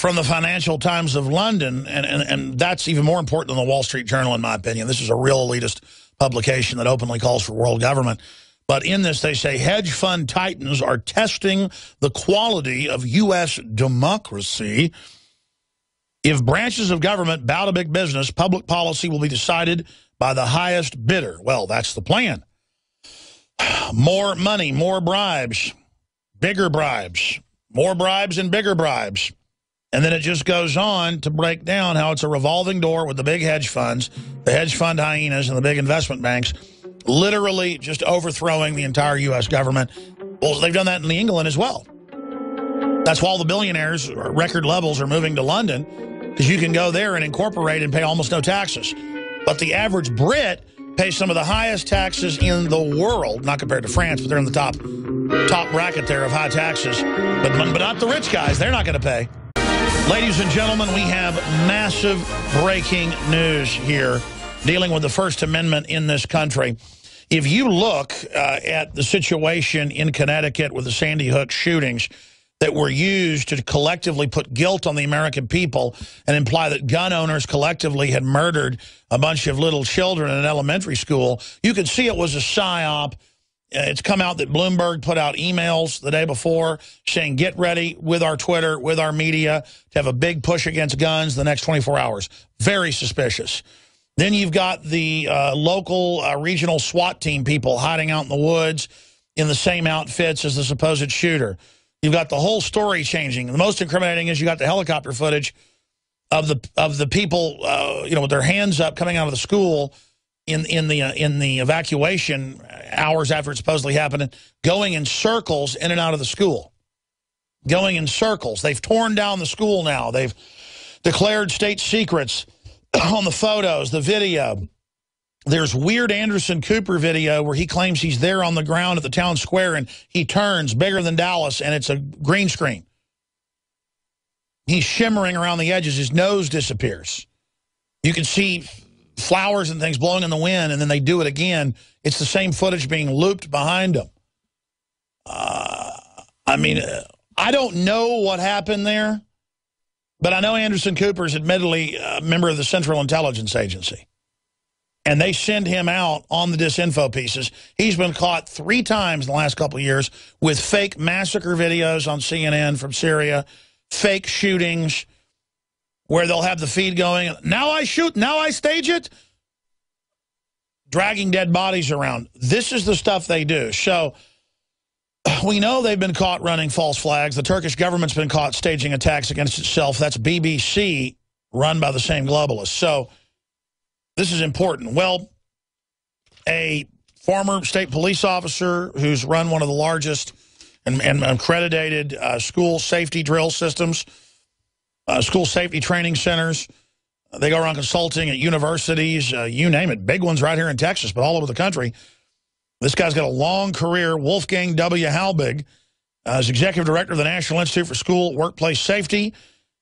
from the Financial Times of London, and, and, and that's even more important than the Wall Street Journal, in my opinion. This is a real elitist publication that openly calls for world government. But in this, they say hedge fund titans are testing the quality of U S democracy. If branches of government bow to big business, public policy will be decided by the highest bidder. Well, that's the plan. More money, more bribes, bigger bribes, more bribes and bigger bribes. And then it just goes on to break down how it's a revolving door with the big hedge funds, the hedge fund hyenas, and the big investment banks, literally just overthrowing the entire U S government. Well, they've done that in England as well. That's why all the billionaires at record levels are moving to London, because you can go there and incorporate and pay almost no taxes. But the average Brit pays some of the highest taxes in the world, not compared to France, but they're in the top, top bracket there of high taxes. But, but not the rich guys. They're not going to pay. Ladies and gentlemen, we have massive breaking news here dealing with the First Amendment in this country. If you look uh, at the situation in Connecticut with the Sandy Hook shootings that were used to collectively put guilt on the American people and imply that gun owners collectively had murdered a bunch of little children in an elementary school, you could see it was a psyop. It's come out that Bloomberg put out emails the day before saying, get ready with our Twitter, with our media, to have a big push against guns the next twenty-four hours. Very suspicious. Then you've got the uh, local uh, regional SWAT team people hiding out in the woods in the same outfits as the supposed shooter. You've got the whole story changing. The most incriminating is you got the helicopter footage of the of the people, uh, you know, with their hands up coming out of the school in in the uh, in the evacuation hours after it supposedly happened, going in circles in and out of the school, going in circles. They've torn down the school now. They've declared state secrets on the photos, the video. There's weird Anderson Cooper video where he claims he's there on the ground at the town square and he turns bigger than Dallas and it's a green screen. He's shimmering around the edges. His nose disappears. You can see flowers and things blowing in the wind, and then they do it again. It's the same footage being looped behind them. Uh, I mean, I don't know what happened there, but I know Anderson Cooper is admittedly a member of the Central Intelligence Agency, and they send him out on the disinfo pieces. He's been caught three times in the last couple of years with fake massacre videos on C N N from Syria, fake shootings, where they'll have the feed going, now I shoot, now I stage it, dragging dead bodies around. This is the stuff they do. So we know they've been caught running false flags. The Turkish government's been caught staging attacks against itself. That's B B C, run by the same globalists. So this is important. Well, a former state police officer who's run one of the largest and, and accredited uh, school safety drill systems, Uh, school safety training centers. Uh, they go around consulting at universities, uh, you name it, big ones right here in Texas, but all over the country. This guy's got a long career. Wolfgang W. Halbig uh, is executive director of the National Institute for School Workplace Safety.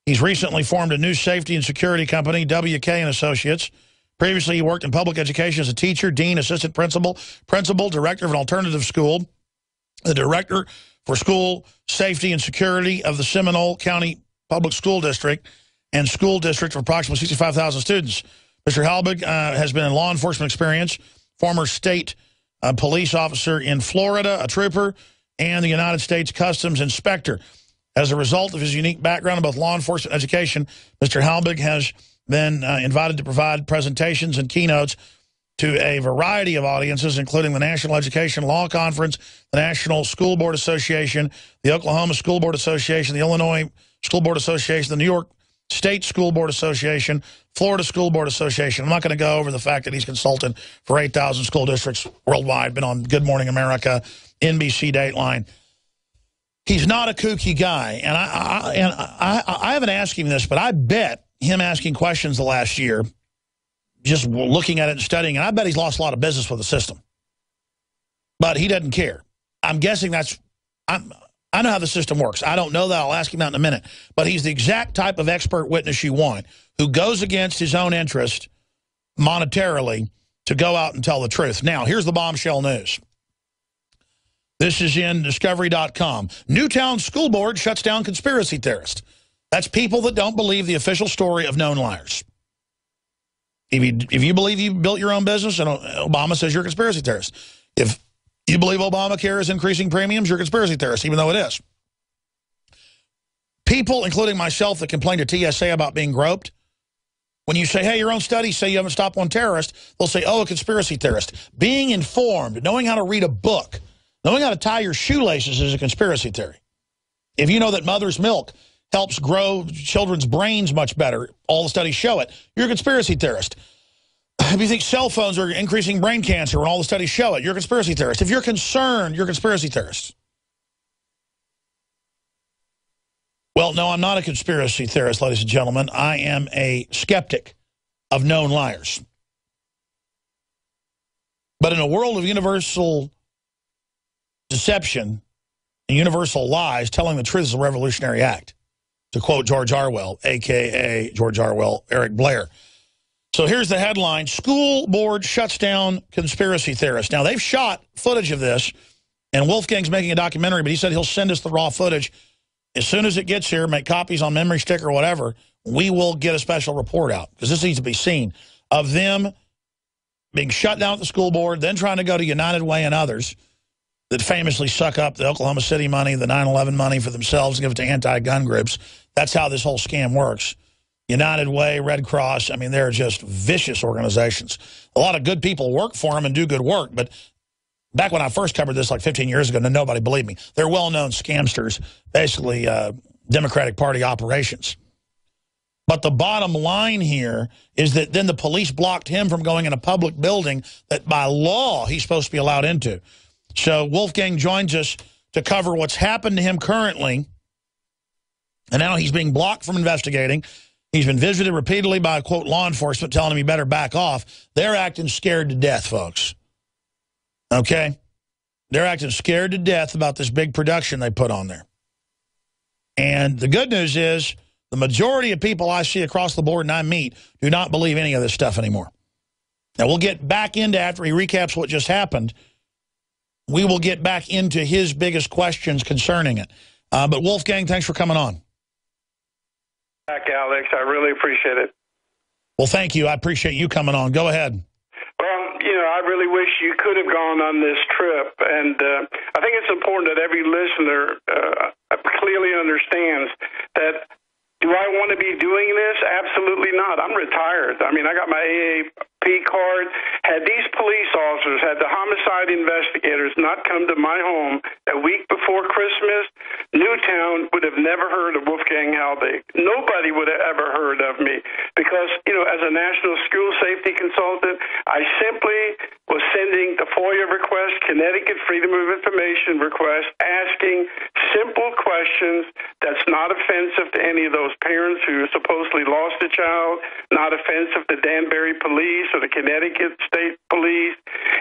He's recently formed a new safety and security company, W K and Associates. Previously, he worked in public education as a teacher, dean, assistant principal, principal, director of an alternative school, the director for school safety and security of the Seminole County Public School District and school district of approximately sixty-five thousand students. Mister Halbig uh, has been in law enforcement experience, former state uh, police officer in Florida, a trooper, and the United States Customs Inspector. As a result of his unique background in both law enforcement and education, Mister Halbig has been uh, invited to provide presentations and keynotes to a variety of audiences, including the National Education Law Conference, the National School Board Association, the Oklahoma School Board Association, the Illinois School Board Association, the New York State School Board Association, Florida School Board Association. I'm not going to go over the fact that he's consulted for eight thousand school districts worldwide, been on Good Morning America, N B C Dateline. He's not a kooky guy, and I, I, and I, I haven't asked him this, but I bet him asking questions the last year, just looking at it and studying, and I bet he's lost a lot of business with the system. But he doesn't care. I'm guessing that's, I'm, I know how the system works. I don't know that. I'll ask him that in a minute. But he's the exact type of expert witness you want, who goes against his own interest monetarily to go out and tell the truth. Now, here's the bombshell news. This is in Discovery dot com. Newtown School Board shuts down conspiracy theorists. That's people that don't believe the official story of known liars. If you, if you believe you built your own business, and Obama says you're a conspiracy theorist. If you believe Obamacare is increasing premiums, you're a conspiracy theorist, even though it is. People, including myself, that complain to T S A about being groped, when you say, hey, your own studies say you haven't stopped one terrorist, they'll say, oh, a conspiracy theorist. Being informed, knowing how to read a book, knowing how to tie your shoelaces is a conspiracy theory. If you know that mother's milk helps grow children's brains much better, all the studies show it, you're a conspiracy theorist. If you think cell phones are increasing brain cancer and all the studies show it, you're a conspiracy theorist. If you're concerned, you're a conspiracy theorist. Well, no, I'm not a conspiracy theorist, ladies and gentlemen. I am a skeptic of known liars. But in a world of universal deception and universal lies, telling the truth is a revolutionary act, to quote George Orwell, a k a. George Orwell, Eric Blair. So here's the headline, School Board Shuts Down Conspiracy Theorists. Now, they've shot footage of this, and Wolfgang's making a documentary, but he said he'll send us the raw footage. As soon as it gets here, make copies on memory stick or whatever, we will get a special report out, because this needs to be seen, of them being shut down at the school board, then trying to go to United Way and others, that famously suck up the Oklahoma City money, the nine eleven money for themselves, and give it to anti-gun groups. That's how this whole scam works. United Way, Red Cross, I mean, they're just vicious organizations. A lot of good people work for them and do good work, but back when I first covered this like fifteen years ago, nobody believed me. They're well-known scamsters, basically uh, Democratic Party operations. But the bottom line here is that then the police blocked him from going in a public building that by law he's supposed to be allowed into. So Wolfgang joins us to cover what's happened to him currently, and now he's being blocked from investigating. He's been visited repeatedly by, quote, law enforcement, telling him he better back off. They're acting scared to death, folks. Okay? They're acting scared to death about this big production they put on there. And the good news is the majority of people I see across the board and I meet do not believe any of this stuff anymore. Now, we'll get back into, after he recaps what just happened, we will get back into his biggest questions concerning it. Uh, but Wolfgang, thanks for coming on. Back, Alex. I really appreciate it. Well, thank you. I appreciate you coming on. Go ahead. Well, you know, I really wish you could have gone on this trip. And uh, I think it's important that every listener uh, clearly understands that. Do I want to be doing this? Absolutely not. I'm retired. I mean, I got my A A P card. Had these police officers, had the homicide investigators not come to my home a week before Christmas, Newtown would have never heard of Wolfgang Halbig. Nobody would have ever heard of me because, you know, as a national school safety consultant, I simply was sending the FOIA request, Connecticut Freedom of Information request, asking simple questions that's not offensive to any of those parents who supposedly lost a child, not offensive to Danbury Police or the Connecticut State Police.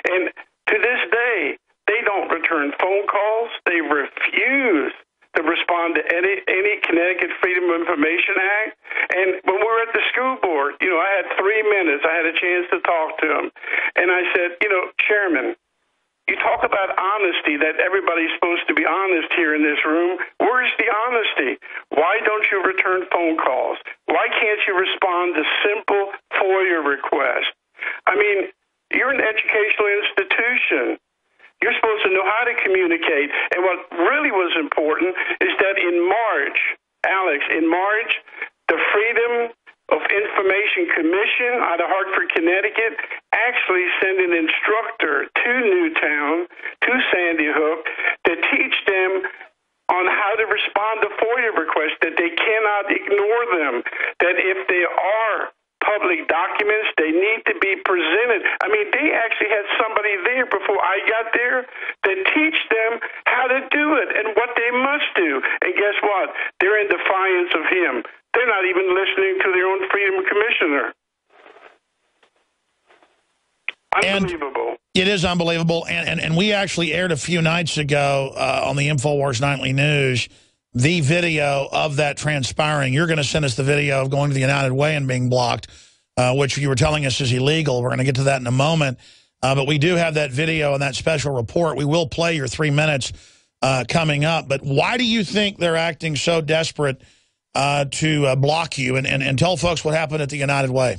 And to this day, they don't return phone calls. They refuse to respond to any, any Connecticut Freedom of Information Act. Colorado chairman. You talk about honesty, that everybody's supposed to be honest here in this room. Where's the honesty? Why don't you return phone calls? Why can't you respond to simple FOIA requests? I mean, you're an educational institution. You're supposed to know how to communicate. And what really was important is that in March, Alex, in March, the Freedom of Information Commission out of Hartford, Connecticut, actually sent an instructor to Newtown, to Sandy Hook, to teach them on how to respond to FOIA requests, that they cannot ignore them, that if they are public documents, they need to be presented. I mean, they actually had somebody there before I got there to teach them how to do it and what they must do. And guess what? They're in defiance of him. They're not even listening to their own Freedom Commissioner. Unbelievable. And it is unbelievable. And, and, and we actually aired a few nights ago uh, on the InfoWars Nightly News the video of that transpiring. You're going to send us the video of going to the United Way and being blocked, uh, which you were telling us is illegal. We're going to get to that in a moment. Uh, but we do have that video and that special report. We will play your three minutes uh, coming up. But why do you think they're acting so desperate uh, to uh, block you? And, and, and tell folks what happened at the United Way.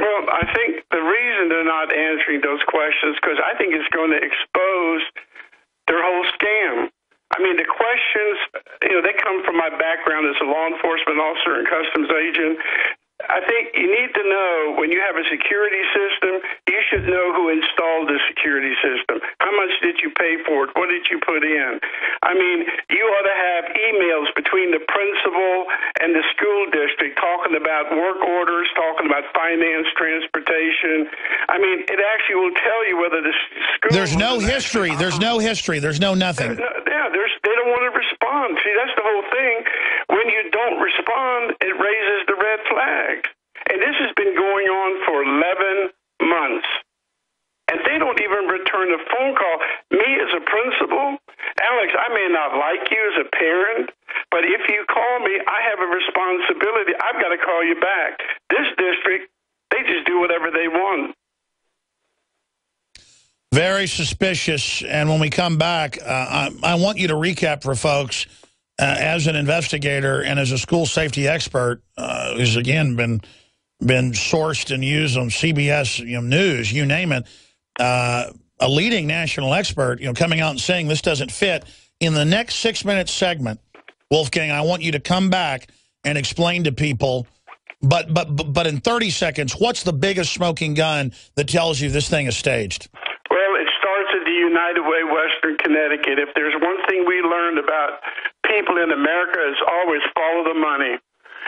Well, I think the reason they're not answering those questions, because I think it's going to expose their whole scam. I mean, the questions, you know, they come from my background as a law enforcement officer and customs agent. I think you need to know when you have a security system, you should know who installed the security system. How much did you pay for it? What did you put in? I mean, you ought to have emails between the principal and the school district talking about work orders, talking about finance, transportation. I mean, it actually will tell you whether the school... There's no history. There's no history. There's no nothing. There's no, yeah, there's, they don't want to respond. See, that's the whole thing. When you don't respond, it raises the red flag. And this has been going on for eleven months. And they don't even return a phone call. Me as a principal, Alex, I may not like you as a parent, but if you call me, I have a responsibility. I've got to call you back. This district, they just do whatever they want. Very suspicious. And when we come back, uh, I, I want you to recap for folks uh, as an investigator and as a school safety expert, uh, who's again been... been sourced and used on C B S you know, News, you name it, uh, a leading national expert, you know, coming out and saying this doesn't fit. In the next six-minute segment, Wolfgang, I want you to come back and explain to people, but, but, but, but in thirty seconds, what's the biggest smoking gun that tells you this thing is staged? Well, it starts at the United Way, Western Connecticut. If there's one thing we learned about people in America, is always follow the money.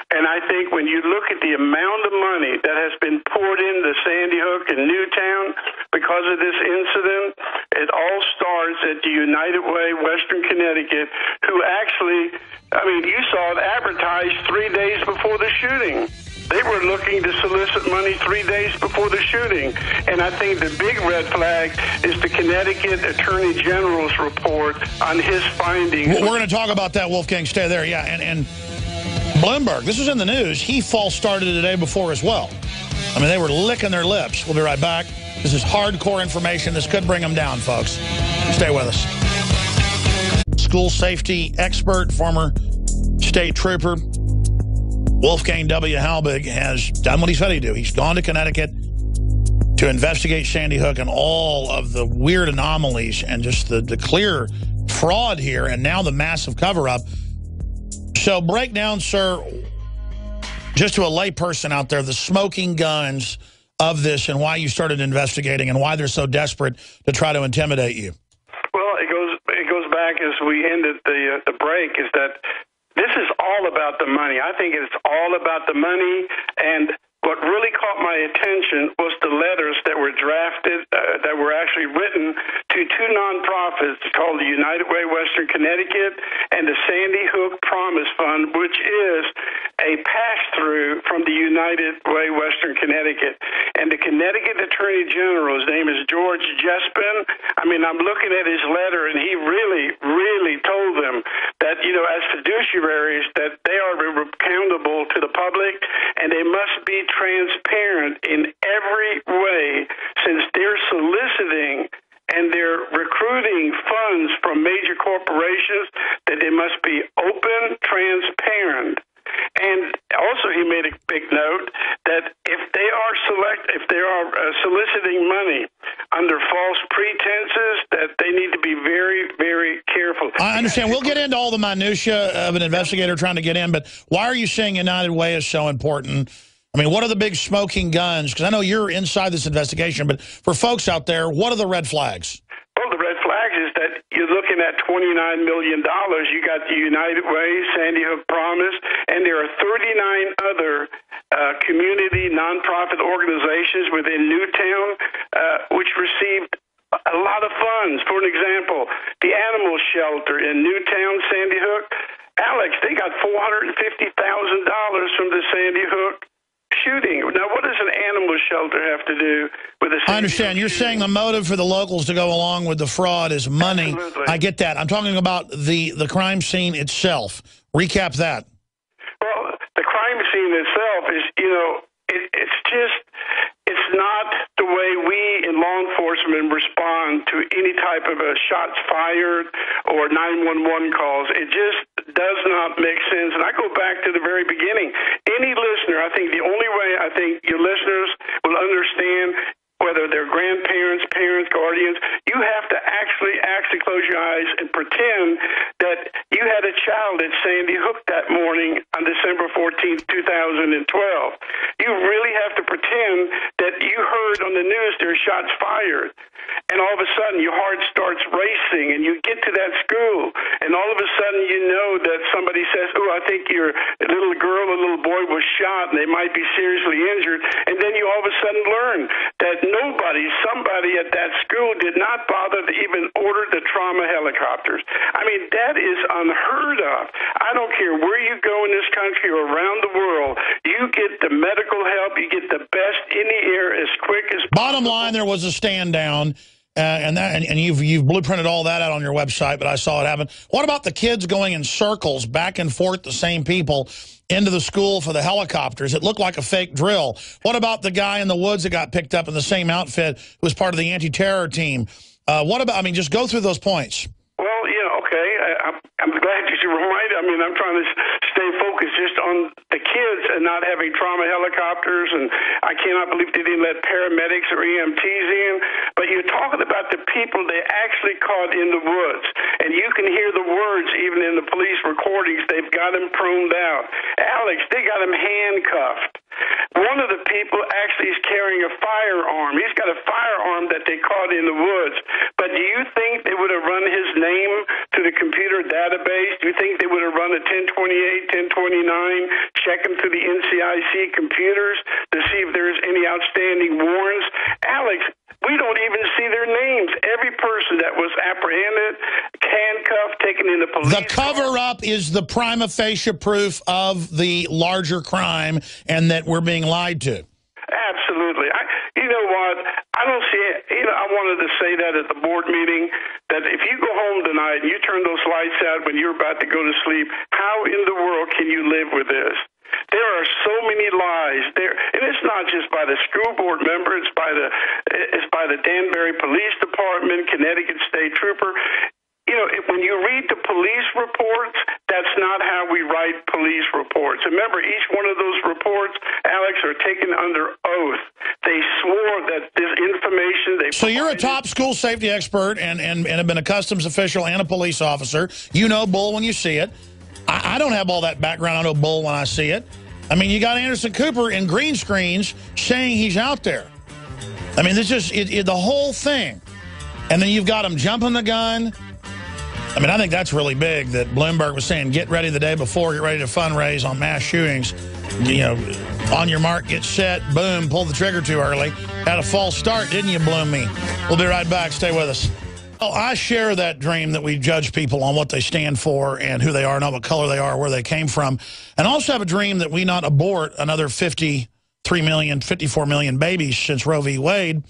And I think when you look at the amount of money that has been poured into Sandy Hook and Newtown because of this incident, it all starts at the United Way, Western Connecticut, who actually, I mean, you saw it advertised three days before the shooting. They were looking to solicit money three days before the shooting. And I think the big red flag is the Connecticut Attorney General's report on his findings. We're going to talk about that, Wolfgang. Stay there. Yeah, and... and Bloomberg, this is in the news. He false started the day before as well. I mean, they were licking their lips. We'll be right back. This is hardcore information. This could bring them down, folks. Stay with us. School safety expert, former state trooper, Wolfgang W. Halbig has done what he said he'd do. He's gone to Connecticut to investigate Sandy Hook and all of the weird anomalies and just the, the clear fraud here and now the massive cover-up. So break down, sir, just to a layperson out there, the smoking guns of this and why you started investigating and why they're so desperate to try to intimidate you. Well, it goes it goes back as we ended the, uh, the break, is that this is all about the money. I think it's all about the money, and what really caught my attention was the letters that were drafted, uh, that were actually written to two nonprofits called the United Way Western Connecticut and the Sandy Hook Promise Fund, which is a pass-through from the United Way Western Connecticut. And the Connecticut Attorney General, his name is George Jespin. I mean, I'm looking at his letter, and he really, really told them that that, you know, as fiduciaries, that they are accountable to the public, and they must be transparent in every way, since they're soliciting and they're recruiting funds from major corporations, that they must be open, transparent. And also, he made a big note that if they are select, if they are uh, soliciting money under false pretenses, that they need to be very, very careful. I understand. We'll get into all the minutia of an investigator trying to get in, but why are you saying United Way is so important? I mean, what are the big smoking guns? Because I know you're inside this investigation, but for folks out there, what are the red flags? Well, the red flags is that you're looking at twenty-nine million dollars. You got the United Way, Sandy Hook Promise, and there are thirty-nine other uh, community nonprofit organizations within Newtown uh, which received a lot of funds. For an example, the animal shelter in Newtown, Sandy Hook. Alex, they got four hundred fifty thousand dollars from the Sandy Hook shooting. Now, what does an animal shelter have to do with a... I understand. You're saying the motive for the locals to go along with the fraud is money. Absolutely. I get that. I'm talking about the, the crime scene itself. Recap that. Well, the crime scene itself is, you know, it, it's just, it's not the way we in law enforcement respond to any type of a shots fired or nine one one calls. It just does not make sense. And I go back to the very beginning. Any listener, I think the only way I think your listeners will understand, whether they're grandparents, parents, guardians, you have to actually actually close your eyes and pretend that you had a child at Sandy Hook that morning on December fourteenth, two thousand twelve. You really have to pretend that you heard on the news there are shots fired, and all of a sudden your heart starts racing, and you get to that school, and all of a sudden you know that somebody says, oh, I think your little girl or little boy was shot, and they might be seriously injured, and then you all of a sudden learn that nobody, somebody at that school did not bother to even order the trauma helicopters. I mean, that is unheard of. I don't care where you go in this country or around the world, you get the medical help, you get the best in the air as quick as possible. Bottom line, there was a stand down, uh, and that, and, and you've, you've blueprinted all that out on your website, but I saw it happen. What about the kids going in circles back and forth, the same people, into the school for the helicopters? It looked like a fake drill. What about the guy in the woods that got picked up in the same outfit who was part of the anti-terror team? Uh, what about, I mean, just go through those points. Well, you know, okay, I, I'm, I'm glad that you reminded. I mean, I'm trying to stay focused just on the kids and not having trauma helicopters, and I cannot believe they didn't let paramedics or E M Ts in, but you're talking about the people they actually caught in the woods, and you can hear the words even in the police recordings. They've got them pruned out. Alex, they got them handcuffed. One of the people actually is carrying a firearm. He's got a firearm that they caught in the woods. But do you think they would have run his name to the computer database? Do you think they would have run a ten twenty-eight, ten twenty-nine, check him through the N C I C computers to see if there's any outstanding warrants? Alex, we don't even see their names. Every person that was apprehended, handcuffed, taken into police. The cover-up is the prima facie proof of the larger crime and that we're being lied to. Absolutely. I, you know what? I don't see it. You know, I wanted to say that at the board meeting, that if you go home tonight and you turn those lights out when you're about to go to sleep, how in the world can you live with this? There are so many lies there, and it's not just by the school board member. It's by the it's by the Danbury Police Department, Connecticut State Trooper. You know, if, when you read the police reports, that's not how we write police reports. Remember, each one of those reports, Alex, are taken under oath. They swore that this information they... So you're a top school safety expert and, and, and have been a customs official and a police officer. You know bull when you see it. I don't have all that background. I know bull when I see it. I mean, you got Anderson Cooper in green screens saying he's out there. I mean, this is it, it, the whole thing. And then you've got him jumping the gun. I mean, I think that's really big that Bloomberg was saying, get ready the day before, get ready to fundraise on mass shootings. You know, on your mark, get set, boom, pull the trigger too early. Had a false start, didn't you, Bloom me? We'll be right back. Stay with us. Oh, I share that dream that we judge people on what they stand for and who they are, not what color they are, where they came from, and also have a dream that we not abort another fifty-three million, fifty-four million babies since Roe v. Wade,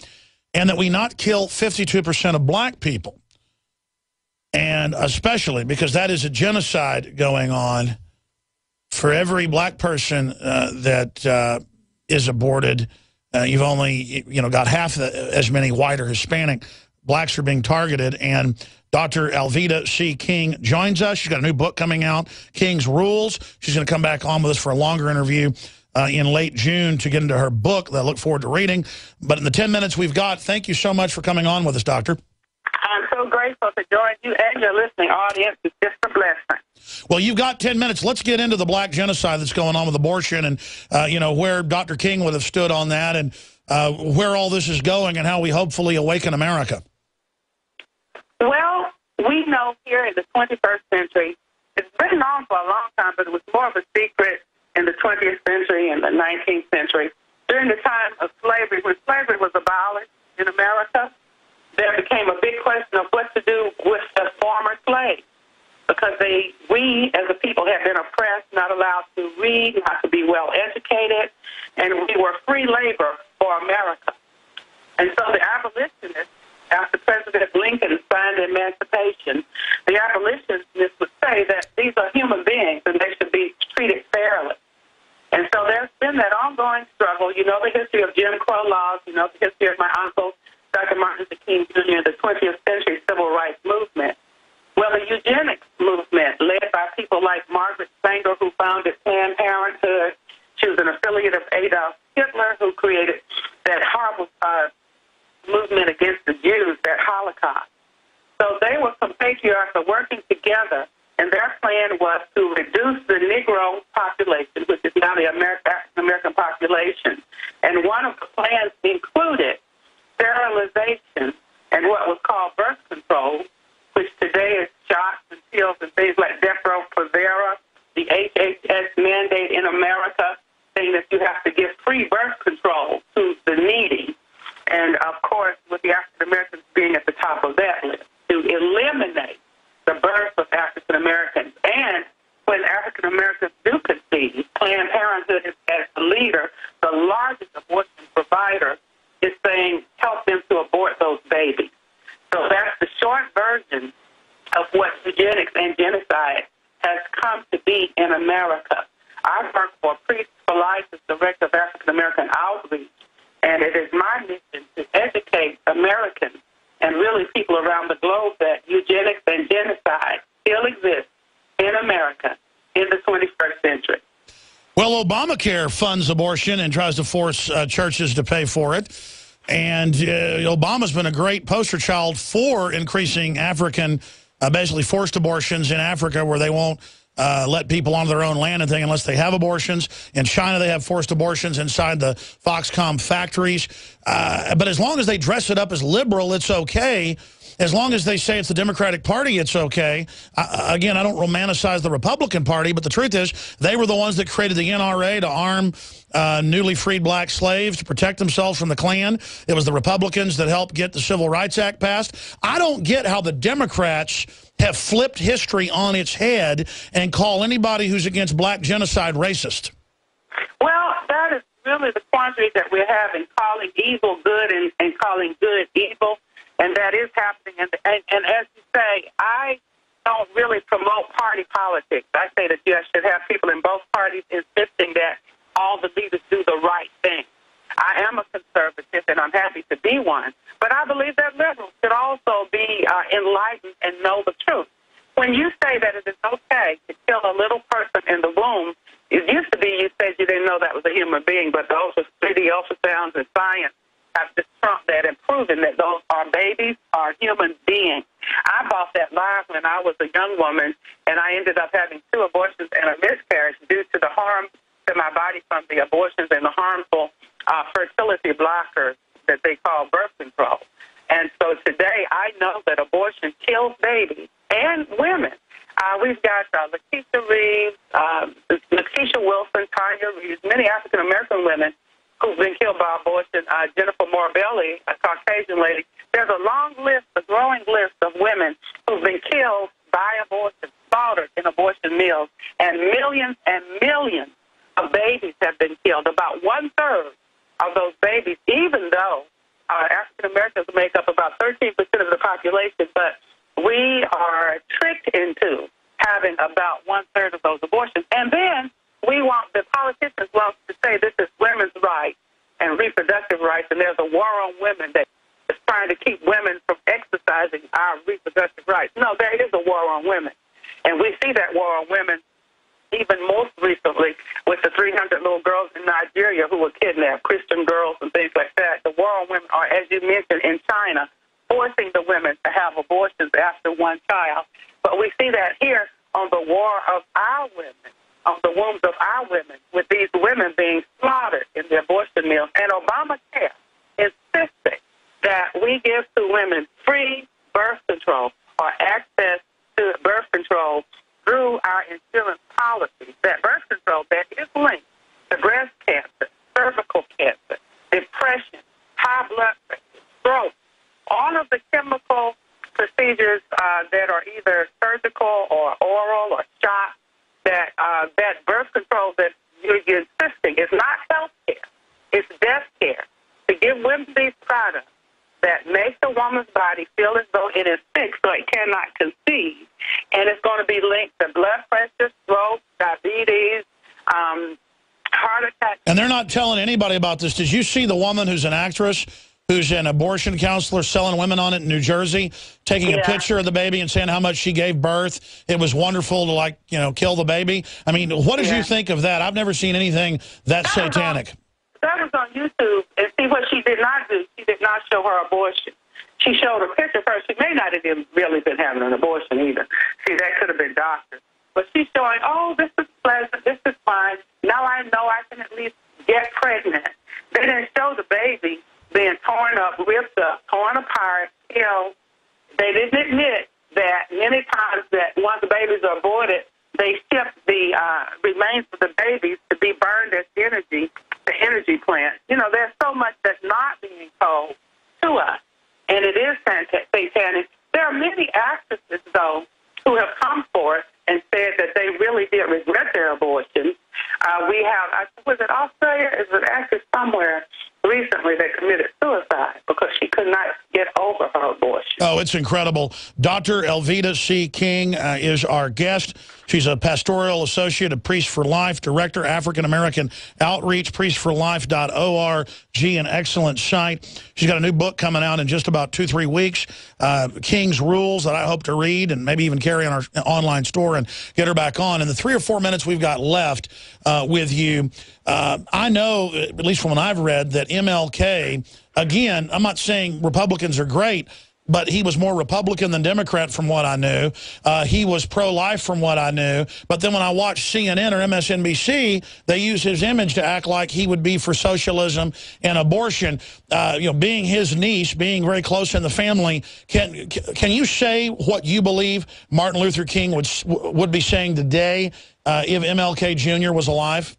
and that we not kill fifty-two percent of black people. and especially because that is a genocide going on for every black person uh, that uh, is aborted. Uh, you've only, you know, got half the, as many white or Hispanic. Blacks are being targeted, and Doctor Alveda C. King joins us. She's got a new book coming out, King's Rules. She's going to come back on with us for a longer interview uh, in late June to get into her book that I look forward to reading. But in the ten minutes we've got, thank you so much for coming on with us, Doctor. I'm so grateful to join you and your listening audience. It's just a blessing. Well, you've got ten minutes. Let's get into the black genocide that's going on with abortion and, uh, you know, where Doctor King would have stood on that and uh, where all this is going and how we hopefully awaken America. Well, we know here in the twenty-first century, it's been known for a long time, but it was more of a secret in the twentieth century and the nineteenth century. During the time of slavery, when slavery was abolished in America, there became a big question of what to do with the former slaves, because they, we as a people had been oppressed, not allowed to read, not to be well educated, and we were free labor for America. And so the abolitionists, after President Lincoln signed emancipation, the abolitionists would say that these are human beings and they should be treated fairly. And so there's been that ongoing struggle. You know the history of Jim Crow laws. You know the history of my uncle, Doctor Martin Luther King Junior, the twentieth century civil rights movement. Well, the eugenics movement led by people like Margaret Sanger, who founded Planned Parenthood. She was an affiliate of Adolf Hitler, who created that horrible uh, movement against the Jews, that Holocaust. So they were some patriarchs working together, and their plan was to reduce the Negro population, which is now the American American population. And one of the plans included sterilization and what was called birth control, which today is shots and pills and things like Depo-Provera, the H H S mandate in America, saying that you have to give free birth control to the needy. And, of course, with the African-Americans being at the top of that list, to eliminate the birth of African-Americans. And when African-Americans do conceive, Planned Parenthood is, as the leader, the largest abortion provider, is saying help them to abort those babies. So that's the short version of what eugenics and genocide has come to be in America. I work for Priests for Life as Director of African-American Outreach, and it is my mission to educate Americans and really people around the globe that eugenics and genocide still exist in America in the twenty-first century. Well, Obamacare funds abortion and tries to force uh, churches to pay for it. And uh, Obama's been a great poster child for increasing African, uh, basically forced abortions in Africa where they won't Uh, let people onto their own land and thing unless they have abortions. In China, they have forced abortions inside the Foxconn factories. Uh, but as long as they dress it up as liberal, it's okay. As long as they say it's the Democratic Party, it's okay. I, again, I don't romanticize the Republican Party, but the truth is they were the ones that created the N R A to arm uh, newly freed black slaves to protect themselves from the Klan. It was the Republicans that helped get the Civil Rights Act passed. I don't get how the Democrats have flipped history on its head and call anybody who's against black genocide racist. Well, that is really the quandary that we have in calling evil good and, and calling good evil, and that is happening. And, and, and as you say, I don't really promote party politics. I say that you should have people in both parties insisting that all the leaders do the right thing. I am a conservative, and I'm happy to be one, but I believe that liberals should also be uh, enlightened and know the truth. When you say that it is okay to kill a little person in the womb, it used to be you said you didn't know that was a human being, but those with three D ultrasounds and science have just trumped that and proven that those are babies, are human beings. I bought that lie when I was a young woman, and I ended up having two abortions and a miscarriage due to the harm to my body from the abortions and the harmful Uh, fertility blockers that they call birth control. And so today I know that abortion kills babies and women. Uh, we've got uh, Lakeisha Reeves, uh, Lakeisha Wilson, Tanya Reeves, many African-American women who've been killed by abortion. Uh, Jennifer Morabelli, a Caucasian lady. There's a long list, a growing list of women who've been killed by abortion, slaughtered in abortion mills, and millions and millions of babies have been killed, about one-third of those babies, even though uh, African-Americans make up about thirteen percent of the population, but we are jeopardizing our reproductive rights. No, there is a war on women. And we see that war on women even most recently with the three hundred little girls in Nigeria who were kidnapped, Christian girls and things like that. The war on women are, as you mentioned, in China, forcing the women to have abortions after one child. But we see that here on the war of our women, on the wombs of our women, with these women being slaughtered in the abortion mills. And Obamacare insisting that we give to women free birth control or access to birth control through our insurance policies. That birth control that is linked to breast cancer, cervical cancer, depression, high blood pressure, stroke, all of the chemical procedures uh, that are either surgical or oral or shot, that uh, that birth control that you're insisting is not health care, it's death care. To give women these products that make the woman's body feel as though it is sick so it cannot conceive, and it's going to be linked to blood pressure, stroke, diabetes, um, heart attack. And they're not telling anybody about this. Did you see the woman who's an actress, who's an abortion counselor, selling women on it in New Jersey, taking yeah. a picture of the baby and saying how much she gave birth? It was wonderful to, like, you know, kill the baby. I mean, what did yeah. you think of that? I've never seen anything that, that satanic. Was on, that was on YouTube. And see what she did not do. She did not show her abortion. She showed a picture of her. She may not have really been having an abortion either. See, that could have been doctors. But she's showing, oh, this is pleasant, this is fine. Now I know I can at least get pregnant. They didn't show the baby being torn up, ripped up, torn apart, killed. They didn't admit that many times that once the babies are aborted, they ship the uh, remains of the babies to be burned as energy, the energy plant. You know, there's so much that's not being told to us, and it is satanic. There are many actresses, though, who have come forth and said that they really did regret their abortions. Uh, we have, I was it Australia? Is an actress somewhere recently that committed suicide because she could not get over her abortion. Oh, it's incredible. Doctor Elvita C. King uh, is our guest. She's a pastoral associate of Priest for Life, director, African-American Outreach, priest for life dot org, an excellent site. She's got a new book coming out in just about two, three weeks, uh, King's Rules, that I hope to read and maybe even carry on our online store and get her back on. In the three or four minutes we've got left uh, with you, uh, I know, at least from what I've read, that M L K, again, I'm not saying Republicans are great, but he was more Republican than Democrat from what I knew. Uh, he was pro-life from what I knew. But then when I watched C N N or M S N B C, they use his image to act like he would be for socialism and abortion. Uh, you know, being his niece, being very close in the family, can can you say what you believe Martin Luther King would would be saying today uh, if M L K Junior was alive?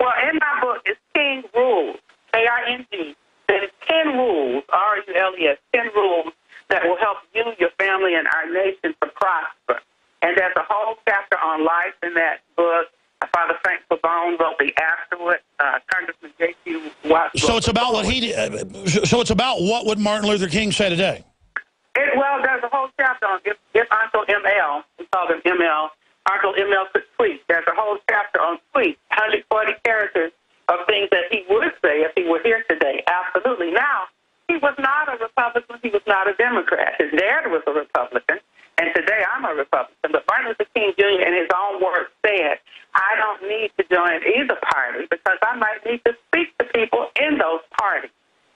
Well, in my book, it's King Rules, K I N G. There's ten rules, R U L E S, ten rules that will help you, your family, and our nation to prosper. And there's a whole chapter on life in that book. Father Frank Pavone wrote the afterward. Uh, Congressman J Q Watts. So it's about what he did. So it's about what would Martin Luther King say today? It, well, there's a whole chapter on if, if Uncle M L, we called him M L, Uncle M L could tweet. There's a whole chapter on tweets, one hundred forty characters of things that he would say if he were here today. Absolutely. Now, he was not a Republican. He was not a Democrat. His dad was a Republican, and today I'm a Republican. But Martin Luther King Junior, in his own words, said, I don't need to join either party because I might need to speak to people in those parties.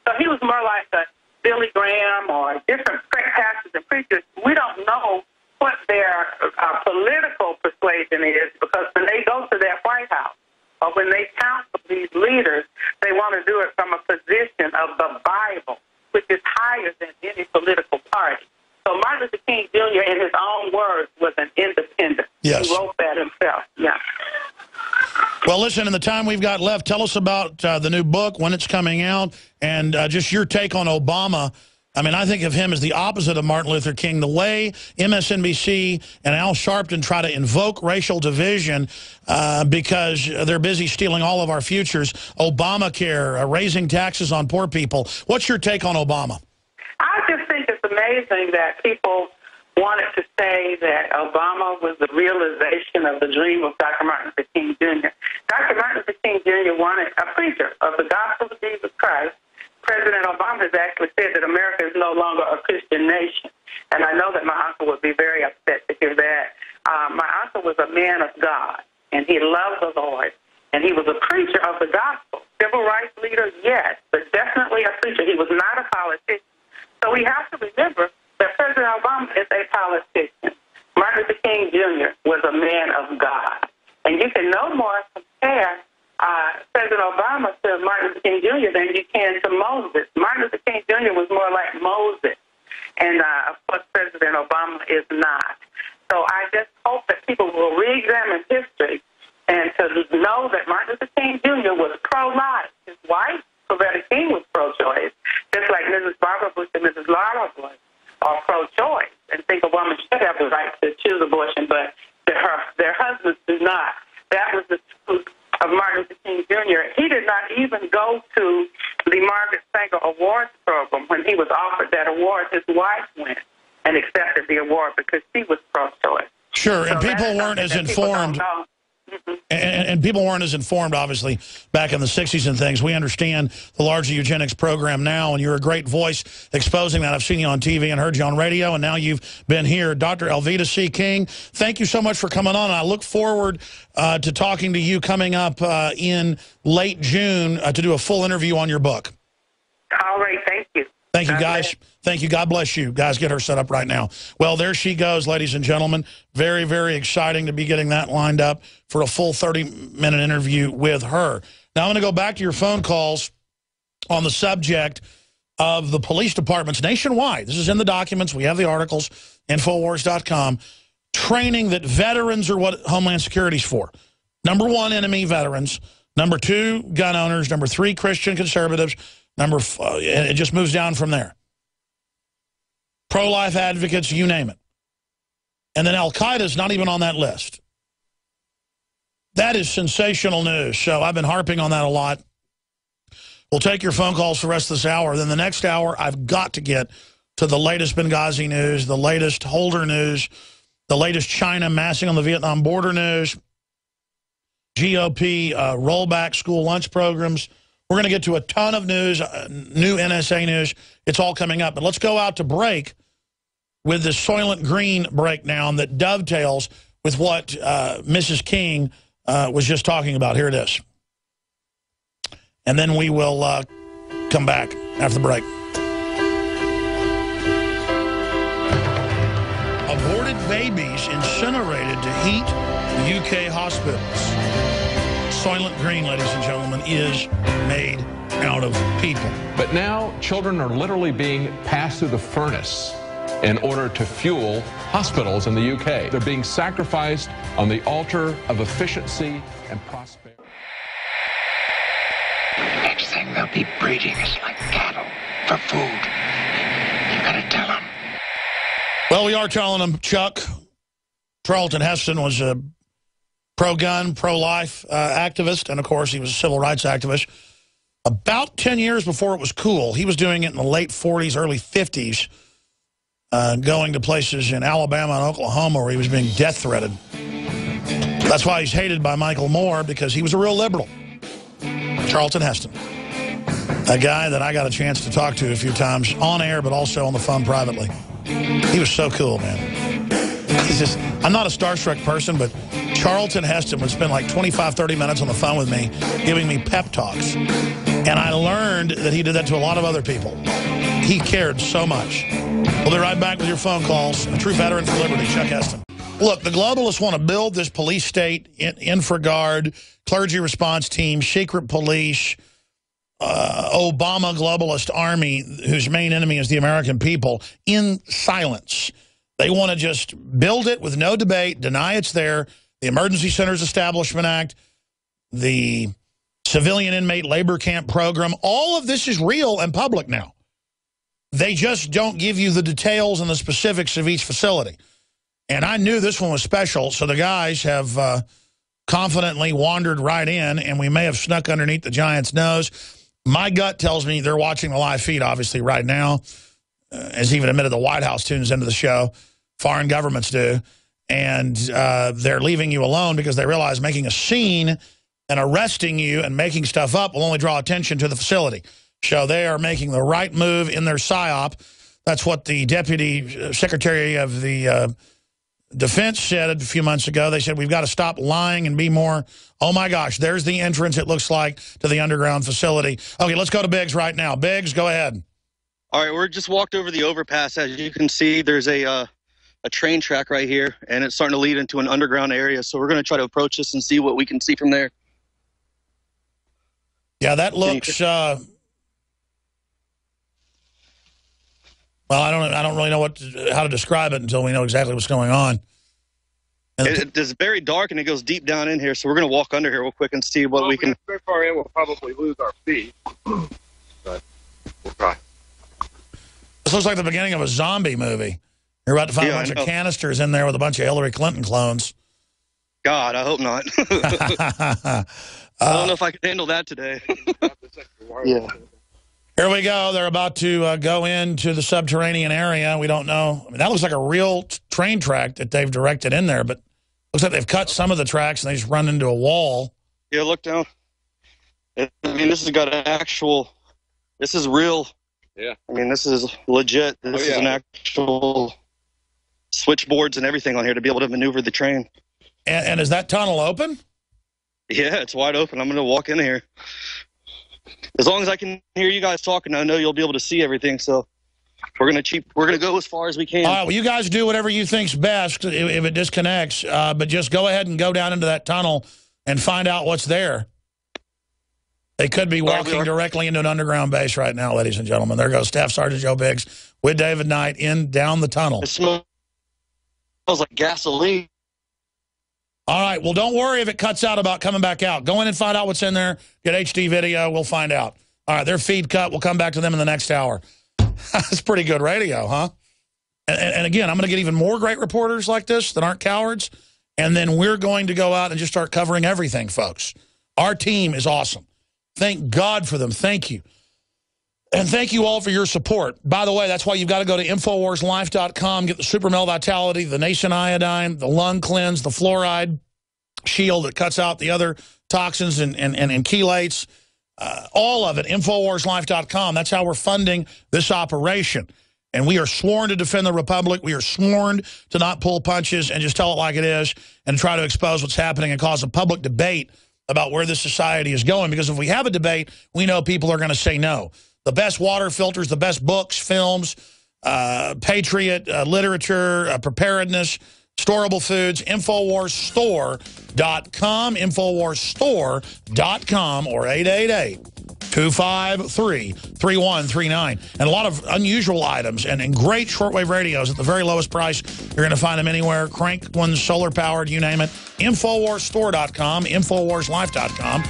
So he was more like a Billy Graham or different pastors and preachers. We don't know what their uh, political persuasion is because when they go to their White House, or when they counsel these leaders, they want to do it from a position of the Bible, which is higher than any political party. So Martin Luther King Junior, in his own words, was an independent. Yes. He wrote that himself. Yeah. Well, listen, in the time we've got left, tell us about uh, the new book, when it's coming out, and uh, just your take on Obama. I mean, I think of him as the opposite of Martin Luther King. The way M S N B C and Al Sharpton try to invoke racial division uh, because they're busy stealing all of our futures, Obamacare, uh, raising taxes on poor people. What's your take on Obama? I just think it's amazing that people wanted to say that Obama was the realization of the dream of Doctor Martin Luther King Junior Doctor Martin Luther King Junior wanted a preacher of the gospel of Jesus Christ President Obama has actually said that America is no longer a Christian nation. And I know that my uncle would be very upset to hear that. Uh, my uncle was a man of God, and he loved the Lord, and he was a preacher of the gospel. Civil rights leader, yes, but definitely a preacher. He was not a politician. So we have to remember that President Obama is a politician. Martin Luther King Junior was a man of God. And you can no more compare uh, President Obama to Martin Luther King Junior than you can to Moses. Martin Luther King Junior was more like Moses. And, uh, of course, President Obama is not. So I just hope that people will reexamine history and to know that Martin Luther King Junior was pro-life. His wife, Coretta King, was pro-choice, just like Missus Barbara Bush and Missus Lala Bush are pro-choice and think a woman should have the right to choose abortion, but her, their husbands do not. That was the truth of Martin Luther King Junior He did not even go to the Margaret Sanger Awards program. When he was offered that award, his wife went and accepted the award because she was pro-choice. Sure, so and people weren't as informed. Mm-hmm. And, and people weren't as informed, obviously, back in the sixties and things. We understand the larger eugenics program now, and you're a great voice exposing that. I've seen you on T V and heard you on radio, and now you've been here. Doctor Elvita C. King, thank you so much for coming on. I look forward uh, to talking to you coming up uh, in late June uh, to do a full interview on your book. All right, thank you. Thank you, guys. Thank you. God bless you. Guys, get her set up right now. Well, there she goes, ladies and gentlemen. Very, very exciting to be getting that lined up for a full thirty-minute interview with her. Now, I'm going to go back to your phone calls on the subject of the police departments nationwide. This is in the documents. We have the articles, InfoWars dot com. Training that veterans are what Homeland Security's for. Number one, enemy veterans. Number two, gun owners. Number three, Christian conservatives. Number four, it just moves down from there. Pro-life advocates, you name it. And then Al-Qaeda's not even on that list. That is sensational news. So I've been harping on that a lot. We'll take your phone calls for the rest of this hour. Then the next hour, I've got to get to the latest Benghazi news, the latest Holder news, the latest China massing on the Vietnam border news, G O P uh, rollback school lunch programs. We're going to get to a ton of news, uh, new N S A news. It's all coming up. But let's go out to break with the Soylent Green breakdown that dovetails with what uh, Missus King uh, was just talking about. Here it is. And then we will uh, come back after the break. Aborted babies incinerated to heat U K hospitals. Soylent Green, ladies and gentlemen, is made out of people. But now children are literally being passed through the furnace in order to fuel hospitals in the U K. They're being sacrificed on the altar of efficiency and prosperity. Next thing they'll be breeding us like cattle for food. You gotta tell them. Well, we are telling them, Chuck. Charlton Heston was a pro-gun, pro-life uh, activist, and, of course, he was a civil rights activist. About ten years before it was cool, he was doing it in the late forties, early fifties, uh, going to places in Alabama and Oklahoma where he was being death threatened. That's why he's hated by Michael Moore, because he was a real liberal. Charlton Heston, a guy that I got a chance to talk to a few times on air but also on the phone privately. He was so cool, man. He's just, I'm not a starstruck person, but Charlton Heston would spend like twenty-five, thirty minutes on the phone with me giving me pep talks. And I learned that he did that to a lot of other people. He cared so much. We'll be right back with your phone calls. A true veteran for liberty, Chuck Heston. Look, the globalists want to build this police state, InfraGuard, clergy response team, secret police, uh, Obama globalist army, whose main enemy is the American people, in silence. They want to just build it with no debate, deny it's there. The Emergency Centers Establishment Act, the Civilian Inmate Labor Camp Program, all of this is real and public now. They just don't give you the details and the specifics of each facility. And I knew this one was special, so the guys have uh, confidently wandered right in, and we may have snuck underneath the giant's nose. My gut tells me they're watching the live feed, obviously, right now, uh, as even admitted the White House tunes into the show. Foreign governments do, and uh, they're leaving you alone because they realize making a scene and arresting you and making stuff up will only draw attention to the facility. show. They are making the right move in their psyop. That's what the Deputy Secretary of the uh, Defense said a few months ago. They said, we've got to stop lying and be more, oh, my gosh, there's the entrance, it looks like, to the underground facility. Okay, let's go to Biggs right now. Biggs, go ahead. All right, we're just walked over the overpass. As you can see, there's a, uh, a train track right here, and it's starting to lead into an underground area. So we're going to try to approach this and see what we can see from there. Yeah, that looks... Uh, Well, I don't. I don't really know what to, how to describe it until we know exactly what's going on. It, it's very dark and it goes deep down in here, so we're going to walk under here real quick and see what well, we can. So far in, we'll probably lose our feet, but we'll try. This looks like the beginning of a zombie movie. You're about to find yeah, a bunch of canisters in there with a bunch of Hillary Clinton clones. God, I hope not. uh, I don't know if I can handle that today. Yeah. Here we go. They're about to uh, go into the subterranean area. We don't know. I mean, that looks like a real train track that they've directed in there, but looks like they've cut some of the tracks and they just run into a wall. Yeah, look down. I mean, this has got an actual, this is real. Yeah. I mean, this is legit. This oh, yeah. is an actual switchboards and everything on here to be able to maneuver the train. And, and is that tunnel open? Yeah, it's wide open. I'm going to walk in here. As long as I can hear you guys talking, I know you'll be able to see everything. So we're gonna cheap, we're gonna go as far as we can. All right, well, you guys do whatever you think's best if, if it disconnects. Uh, but just go ahead and go down into that tunnel and find out what's there. They could be walking right, directly into an underground base right now, ladies and gentlemen. There goes Staff Sergeant Joe Biggs with David Knight in down the tunnel. It smells like gasoline. All right, well, don't worry if it cuts out about coming back out. Go in and find out what's in there. Get H D video. We'll find out. All right, their feed cut. We'll come back to them in the next hour. That's pretty good radio, huh? And, and again, I'm going to get even more great reporters like this that aren't cowards, and then we're going to go out and just start covering everything, folks. Our team is awesome. Thank God for them. Thank you. And thank you all for your support. By the way, that's why you've got to go to InfoWars Life dot com, get the Super Mel Vitality, the Nation Iodine, the Lung Cleanse, the Fluoride Shield that cuts out the other toxins and, and, and, and chelates. Uh, all of it, InfoWars Life dot com. That's how we're funding this operation. And we are sworn to defend the Republic. We are sworn to not pull punches and just tell it like it is and try to expose what's happening and cause a public debate about where this society is going. Because if we have a debate, we know people are going to say no. The best water filters, the best books, films, uh, patriot, uh, literature, uh, preparedness, storable foods, InfoWars Store dot com, InfoWars Store dot com, or eight eight eight, two five three, three one three nine. And a lot of unusual items and, and great shortwave radios at the very lowest price. You're going to find them anywhere. Crank ones, solar-powered, you name it. InfoWars Store dot com, InfoWars Life dot com.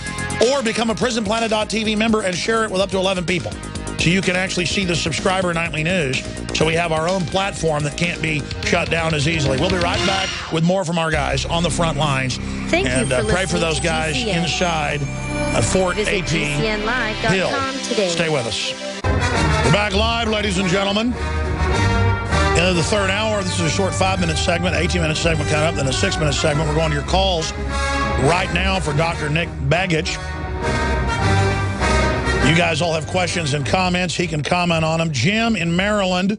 Or become a Prison Planet dot T V member and share it with up to eleven people. So you can actually see the subscriber nightly news. So we have our own platform that can't be shut down as easily. We'll be right back with more from our guys on the front lines. Thank and, you for uh, pray for those guys G C N. Inside uh, Fort Visit A P Hill. Today. Stay with us. We're back live, ladies and gentlemen. End of the third hour. This is a short five-minute segment, eighteen-minute segment coming up, then a six-minute segment. We're going to your calls right now for Doctor Nick Baggage. You guys all have questions and comments. He can comment on them. Jim in Maryland,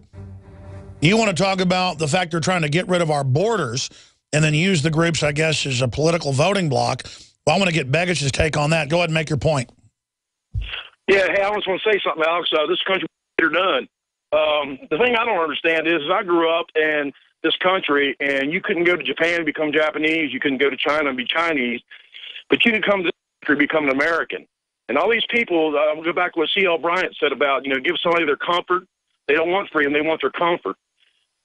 you want to talk about the fact they're trying to get rid of our borders and then use the groups, I guess, as a political voting block. Well, I want to get Baggage's take on that. Go ahead and make your point. Yeah, hey, I just want to say something, Alex. Uh, this country is done. Um, the thing I don't understand is, is I grew up in this country, and you couldn't go to Japan and become Japanese. You couldn't go to China and be Chinese. But you could come to this country and become an American. And all these people, uh, I'll go back to what C L Bryant said about, you know, give somebody their comfort. They don't want freedom. They want their comfort.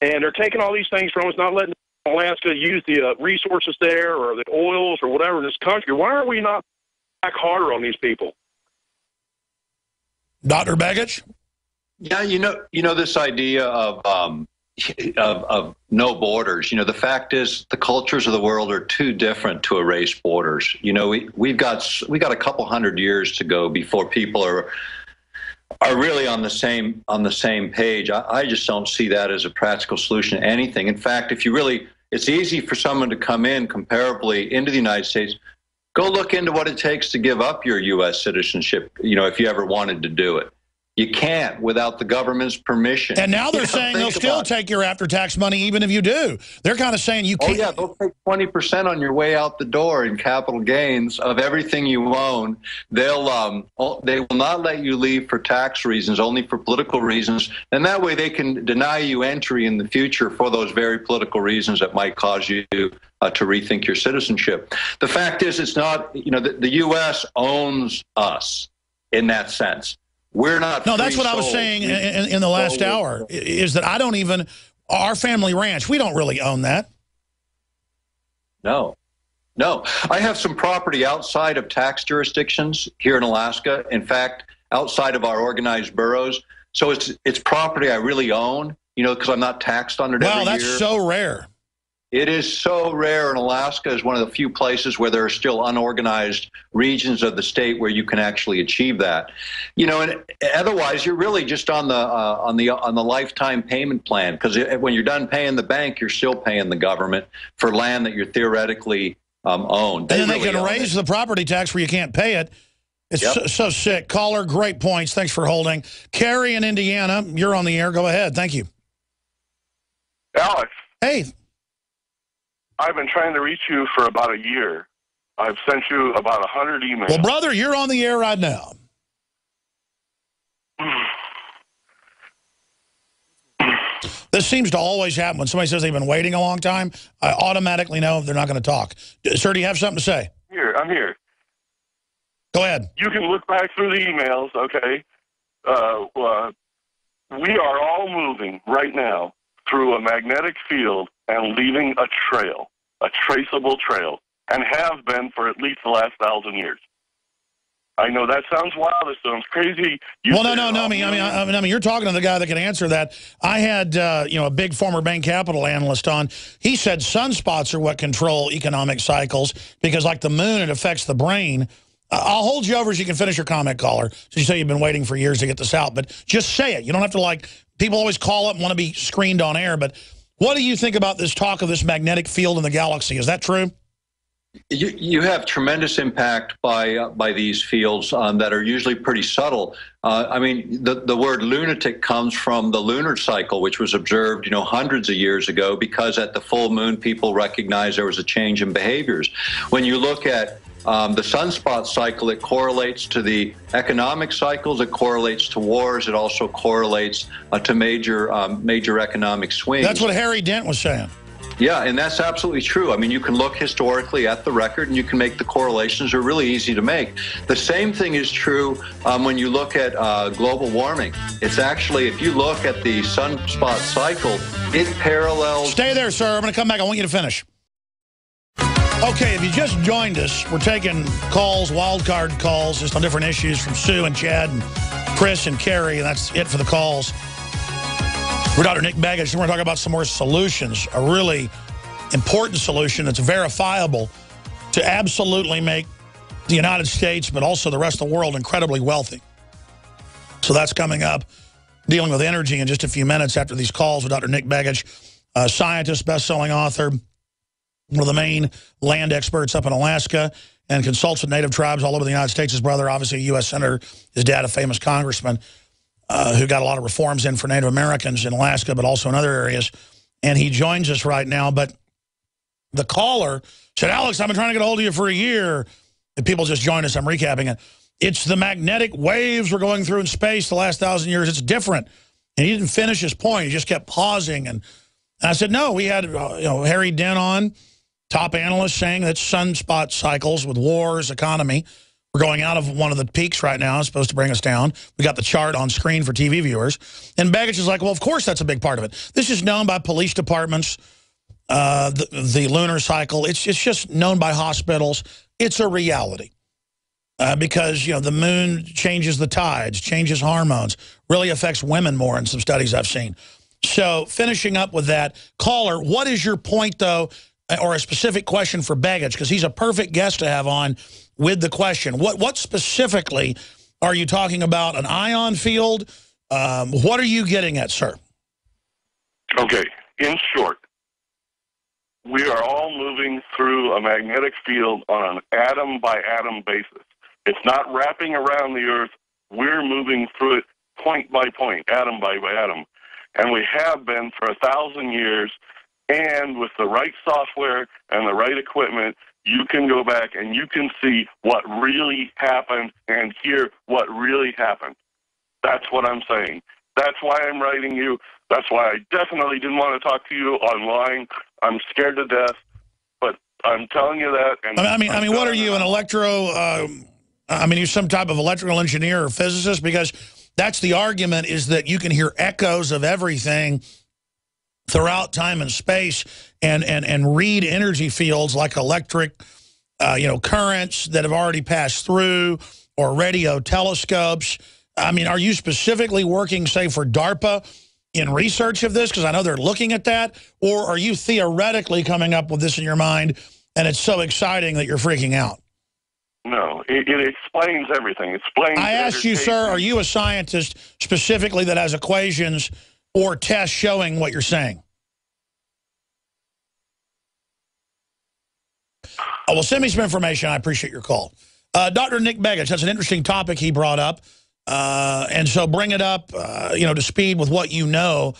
And they're taking all these things from us, not letting Alaska use the uh, resources there or the oils or whatever in this country. Why are we not back harder on these people? Doctor Baggage? Yeah, you know, you know this idea of, um, of of no borders. You know, the fact is, the cultures of the world are too different to erase borders. You know, we we've got we got a couple hundred years to go before people are are really on the same on the same page. I, I just don't see that as a practical solution to anything. In fact, if you really, it's easy for someone to come in comparably into the United States. Go look into what it takes to give up your U S citizenship. You know, if you ever wanted to do it. You can't without the government's permission. And now they're you know, saying they'll still it. take your after-tax money even if you do. They're kind of saying you can't. Oh, yeah, they'll take twenty percent on your way out the door in capital gains of everything you own. They'll um, they will not let you leave for tax reasons, only for political reasons. And that way they can deny you entry in the future for those very political reasons that might cause you uh, to rethink your citizenship. The fact is, it's not, you know, the, the U S owns us in that sense. We're not. No, that's what I was saying in, in the last hour, is that I don't even, our family ranch, we don't really own that. No, no. I have some property outside of tax jurisdictions here in Alaska. In fact, outside of our organized boroughs. So it's it's property I really own, you know, because I'm not taxed on it every year. Wow, that's so rare. It is so rare, and Alaska is one of the few places where there are still unorganized regions of the state where you can actually achieve that. You know, and otherwise you're really just on the uh, on the on the lifetime payment plan, because when you're done paying the bank, you're still paying the government for land that you're theoretically um, owned. They and then really they can raise it. the property tax where you can't pay it. It's yep. so, so sick. Caller, great points. Thanks for holding. Carrie in Indiana, you're on the air. Go ahead. Thank you, Alex. Hey. I've been trying to reach you for about a year. I've sent you about a hundred emails. Well, brother, you're on the air right now. This seems to always happen. When somebody says they've been waiting a long time, I automatically know they're not going to talk. Sir, do you have something to say? Here, I'm here. Go ahead. You can look back through the emails, okay? Uh, uh, we are all moving right now through a magnetic field and leaving a trail, a traceable trail, and have been for at least the last thousand years. I know that sounds wild. It sounds crazy. You well, no, no, no. I mean, I mean, I mean, I mean, you're talking to the guy that can answer that. I had, uh, you know, a big former Bain Capital analyst on. He said sunspots are what control economic cycles because, like the moon, it affects the brain. Uh, I'll hold you over so you can finish your comment, caller. So you say you've been waiting for years to get this out, but just say it. You don't have to, like, people always call up and want to be screened on air, but what do you think about this talk of this magnetic field in the galaxy? Is that true? You, you have tremendous impact by uh, by these fields um, that are usually pretty subtle. Uh, I mean, the, the word lunatic comes from the lunar cycle, which was observed, you know, hundreds of years ago, because at the full moon, people recognized there was a change in behaviors. When you look at Um, the sunspot cycle, it correlates to the economic cycles, it correlates to wars, it also correlates uh, to major um, major economic swings. That's what Harry Dent was saying. Yeah, and that's absolutely true. I mean, you can look historically at the record and you can make the correlations. They're really easy to make. The same thing is true um, when you look at uh, global warming. It's actually, if you look at the sunspot cycle, it parallels... Stay there, sir. I'm going to come back. I want you to finish. Okay, if you just joined us, we're taking calls, wildcard calls, just on different issues from Sue and Chad and Chris and Carrie, and that's it for the calls. We're Doctor Nick Baggage, and we're going to talk about some more solutions, a really important solution that's verifiable to absolutely make the United States, but also the rest of the world, incredibly wealthy. So that's coming up, dealing with energy in just a few minutes after these calls with Doctor Nick Baggage, a scientist, best-selling author, one of the main land experts up in Alaska, and consults with native tribes all over the United States. His brother, obviously a U S senator, his dad, a famous congressman uh, who got a lot of reforms in for Native Americans in Alaska, but also in other areas. And he joins us right now. But the caller said, Alex, I've been trying to get a hold of you for a year. And people just joined us. I'm recapping it. It's the magnetic waves we're going through in space the last thousand years. It's different. And he didn't finish his point. He just kept pausing. And, and I said, no, we had, you know, Harry Dent on, top analysts saying that sunspot cycles with wars, economy, we're going out of one of the peaks right now. It's supposed to bring us down. We got the chart on screen for T V viewers. And Baggage is like, well, of course that's a big part of it. This is known by police departments, uh, the, the lunar cycle. It's, it's just known by hospitals. It's a reality uh, because, you know, the moon changes the tides, changes hormones, really affects women more in some studies I've seen. So finishing up with that, caller, what is your point, though, or a specific question for Baggage, because he's a perfect guest to have on with the question. What what specifically are you talking about? An ion field? Um, what are you getting at, sir? Okay, in short, we are all moving through a magnetic field on an atom-by-atom basis. It's not wrapping around the Earth. We're moving through it point by point, atom by atom. And we have been for a thousand years. And with the right software and the right equipment, you can go back and you can see what really happened and hear what really happened. That's what I'm saying. That's why I'm writing you. That's why I definitely didn't want to talk to you online. I'm scared to death, but I'm telling you that. And I mean, I'm I mean, what are you, an electro, uh, I mean, you're some type of electrical engineer or physicist? Because that's the argument, is that you can hear echoes of everything throughout time and space, and and and read energy fields like electric, uh, you know, currents that have already passed through, or radio telescopes. I mean, are you specifically working, say, for DARPA in research of this? Because I know they're looking at that. Or are you theoretically coming up with this in your mind, and it's so exciting that you're freaking out? No, it, it explains everything. It explains. I asked you, sir, are you a scientist specifically that has equations or tests showing what you're saying? Oh, well, send me some information. I appreciate your call. Uh, Doctor Nick Begich, that's an interesting topic he brought up. Uh, and so bring it up, uh, you know, to speed with what you know.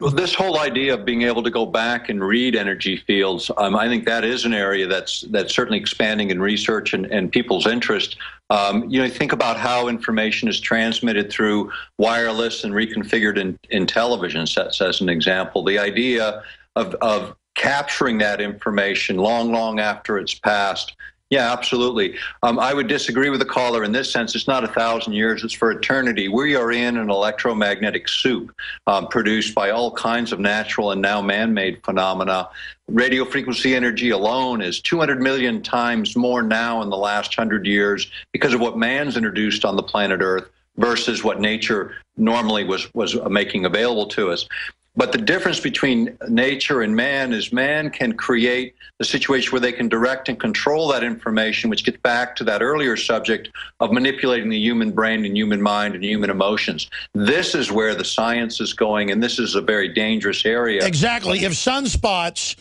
Well, this whole idea of being able to go back and read energy fields, um, I think that is an area that's that's certainly expanding in research and, and people's interest. Um, you know, think about how information is transmitted through wireless and reconfigured in, in television sets, as an example. The idea of, of capturing that information long, long after it's passed. Yeah, absolutely. Um, I would disagree with the caller in this sense. It's not a thousand years. It's for eternity. We are in an electromagnetic soup um, produced by all kinds of natural and now man-made phenomena. Radio frequency energy alone is two hundred million times more now in the last hundred years because of what man's introduced on the planet Earth versus what nature normally was, was making available to us. But the difference between nature and man is man can create a situation where they can direct and control that information, which gets back to that earlier subject of manipulating the human brain and human mind and human emotions. This is where the science is going, and this is a very dangerous area. Exactly. If sunspots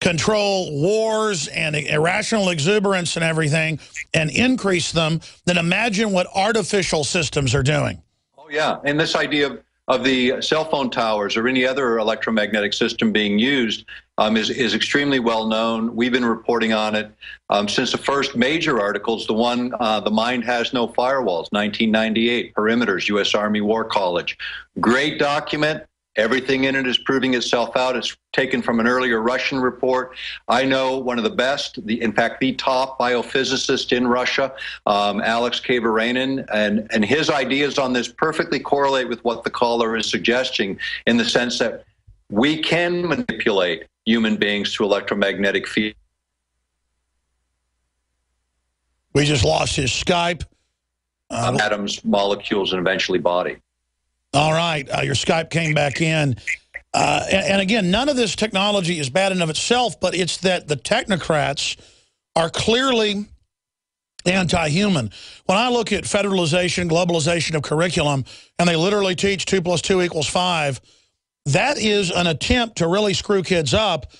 control wars and irrational exuberance and everything and increase them, then imagine what artificial systems are doing. Oh, yeah. And this idea of of the cell phone towers or any other electromagnetic system being used um, is, is extremely well known. We've been reporting on it um, since the first major articles, the one, uh, The Mind Has No Firewalls, nineteen ninety-eight, Perimeters, U S Army War College. Great document. Everything in it is proving itself out. It's taken from an earlier Russian report. I know one of the best, the, in fact, the top biophysicist in Russia, um, Alex Kaveranin, and, and his ideas on this perfectly correlate with what the caller is suggesting in the sense that we can manipulate human beings through electromagnetic fields. We just lost his Skype. Uh, atoms, molecules, and eventually body. All right, uh, your Skype came back in. Uh, and, and again, none of this technology is bad in of itself, but it's that the technocrats are clearly anti-human. When I look at federalization, globalization of curriculum, and they literally teach two plus two equals five, that is an attempt to really screw kids up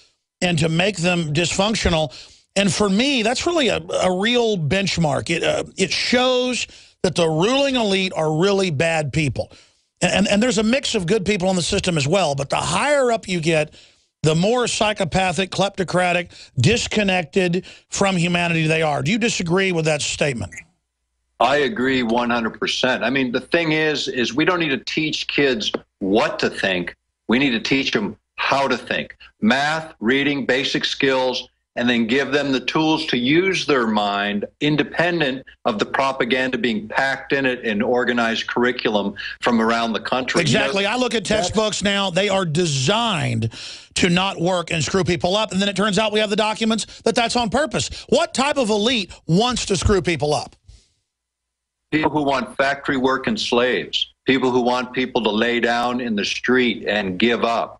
and to make them dysfunctional. And for me, that's really a, a real benchmark. It, uh, it shows that the ruling elite are really bad people. And, and there's a mix of good people in the system as well, but the higher up you get, the more psychopathic, kleptocratic, disconnected from humanity they are. Do you disagree with that statement? I agree one hundred percent. I mean, the thing is, is we don't need to teach kids what to think. We need to teach them how to think. Math, reading, basic skills, and then give them the tools to use their mind independent of the propaganda being packed in it and organized curriculum from around the country. Exactly. You know, I look at textbooks now. They are designed to not work and screw people up. And then it turns out we have the documents that that's on purpose. What type of elite wants to screw people up? People who want factory work and slaves. People who want people to lay down in the street and give up.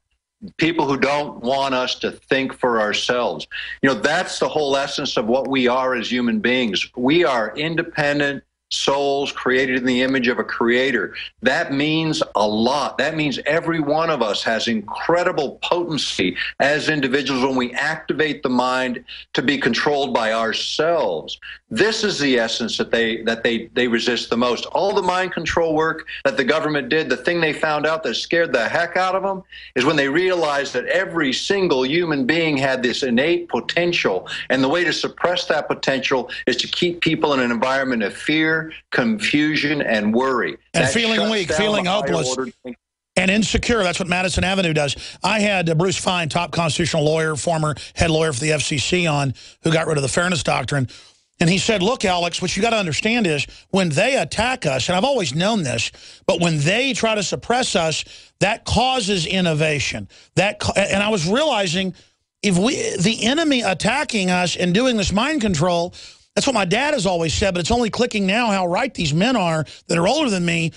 People who don't want us to think for ourselves. You know, that's the whole essence of what we are as human beings. We are independent, souls created in the image of a creator. That means a lot. That means every one of us has incredible potency as individuals when we activate the mind to be controlled by ourselves. This is the essence that they that they, they resist the most. All the mind control work that the government did, the thing they found out that scared the heck out of them is when they realized that every single human being had this innate potential, and the way to suppress that potential is to keep people in an environment of fear, confusion, and worry. And that feeling weak, feeling hopeless, and insecure. That's what Madison Avenue does. I had uh, Bruce Fein, top constitutional lawyer, former head lawyer for the F C C on, who got rid of the Fairness Doctrine. And he said, look, Alex, what you got to understand is when they attack us, and I've always known this, but when they try to suppress us, that causes innovation. That And I was realizing if we, the enemy attacking us and doing this mind control, that's what my dad has always said, but it's only clicking now how right these men are that are older than me,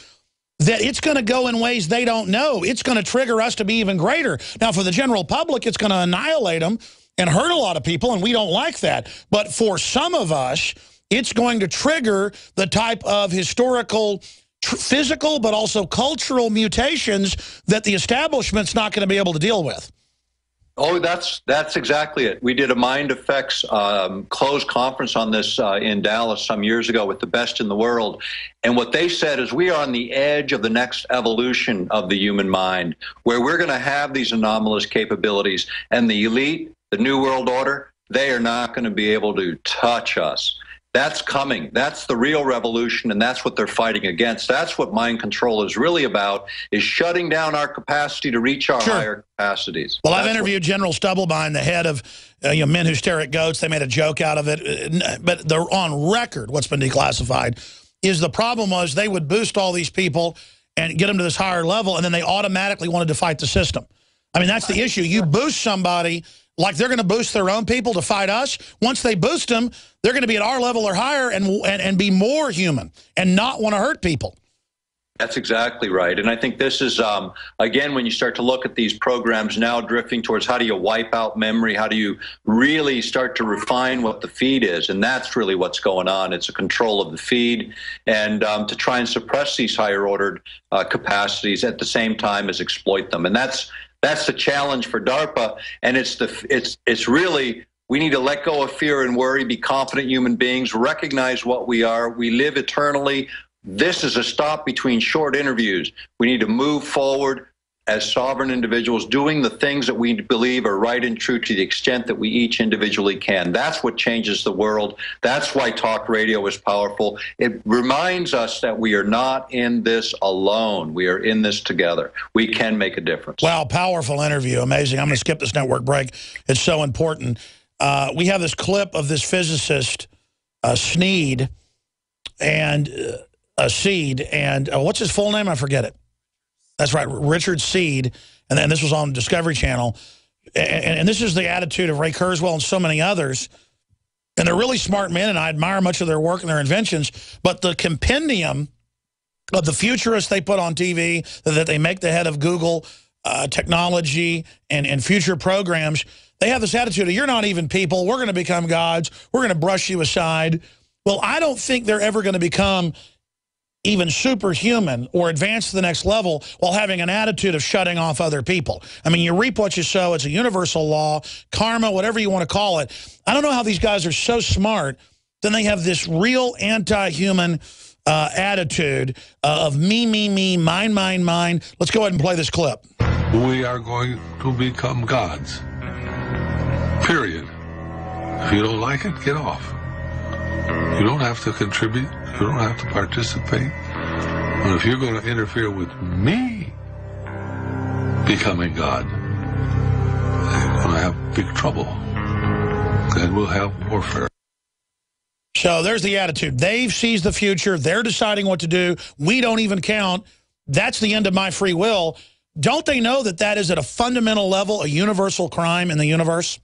that it's going to go in ways they don't know. It's going to trigger us to be even greater. Now, for the general public, it's going to annihilate them and hurt a lot of people, and we don't like that. But for some of us, it's going to trigger the type of historical, physical, but also cultural mutations that the establishment's not going to be able to deal with. Oh, that's that's exactly it. We did a Mind Effects um, closed conference on this uh, in Dallas some years ago with the best in the world. And what they said is we are on the edge of the next evolution of the human mind, where we're going to have these anomalous capabilities. And the elite, the New World Order, they are not going to be able to touch us. That's coming. That's the real revolution, and that's what they're fighting against. That's what mind control is really about, is shutting down our capacity to reach our sure. higher capacities. Well, that's I've interviewed General Stubblebine, the head of uh, you know, Men Who Stare at Goats. They made a joke out of it. But they're on record, what's been declassified, is the problem was they would boost all these people and get them to this higher level, and then they automatically wanted to fight the system. I mean, that's the issue. You boost somebody like they're going to boost their own people to fight us. Once they boost them, they're going to be at our level or higher and, and, and be more human and not want to hurt people. That's exactly right. And I think this is, um, again, when you start to look at these programs now drifting towards how do you wipe out memory? How do you really start to refine what the feed is? And that's really what's going on. It's a control of the feed and um, to try and suppress these higher ordered uh, capacities at the same time as exploit them. And that's That's the challenge for DARPA, and it's the it's it's really we need to let go of fear and worry, be confident human beings, recognize what we are. We live eternally. This is a stop between short interviews. We need to move forward as sovereign individuals, doing the things that we believe are right and true to the extent that we each individually can. That's what changes the world. That's why talk radio is powerful. It reminds us that we are not in this alone. We are in this together. We can make a difference. Wow, powerful interview. Amazing. I'm going to skip this network break. It's so important. Uh, we have this clip of this physicist, uh, Sneed, and uh, uh, Seed, and uh, what's his full name? I forget it. That's right, Richard Seed, and then this was on Discovery Channel, and, and this is the attitude of Ray Kurzweil and so many others, and they're really smart men, and I admire much of their work and their inventions, but the compendium of the futurists they put on T V, that they make the head of Google uh, technology and, and future programs, they have this attitude of you're not even people, we're going to become gods, we're going to brush you aside. Well, I don't think they're ever going to become even superhuman or advance to the next level while having an attitude of shutting off other people. I mean, you reap what you sow. It's a universal law, karma, whatever you want to call it. I don't know how these guys are so smart. Then they have this real anti-human uh, attitude uh, of me, me, me, mine, mine, mine. Let's go ahead and play this clip. We are going to become gods, period. If you don't like it, get off. You don't have to contribute. You don't have to participate. But if you're going to interfere with me becoming God, you're going to have big trouble. And we'll have warfare. So there's the attitude. They've seized the future. They're deciding what to do. We don't even count. That's the end of my free will. Don't they know that that is at a fundamental level a universal crime in the universe?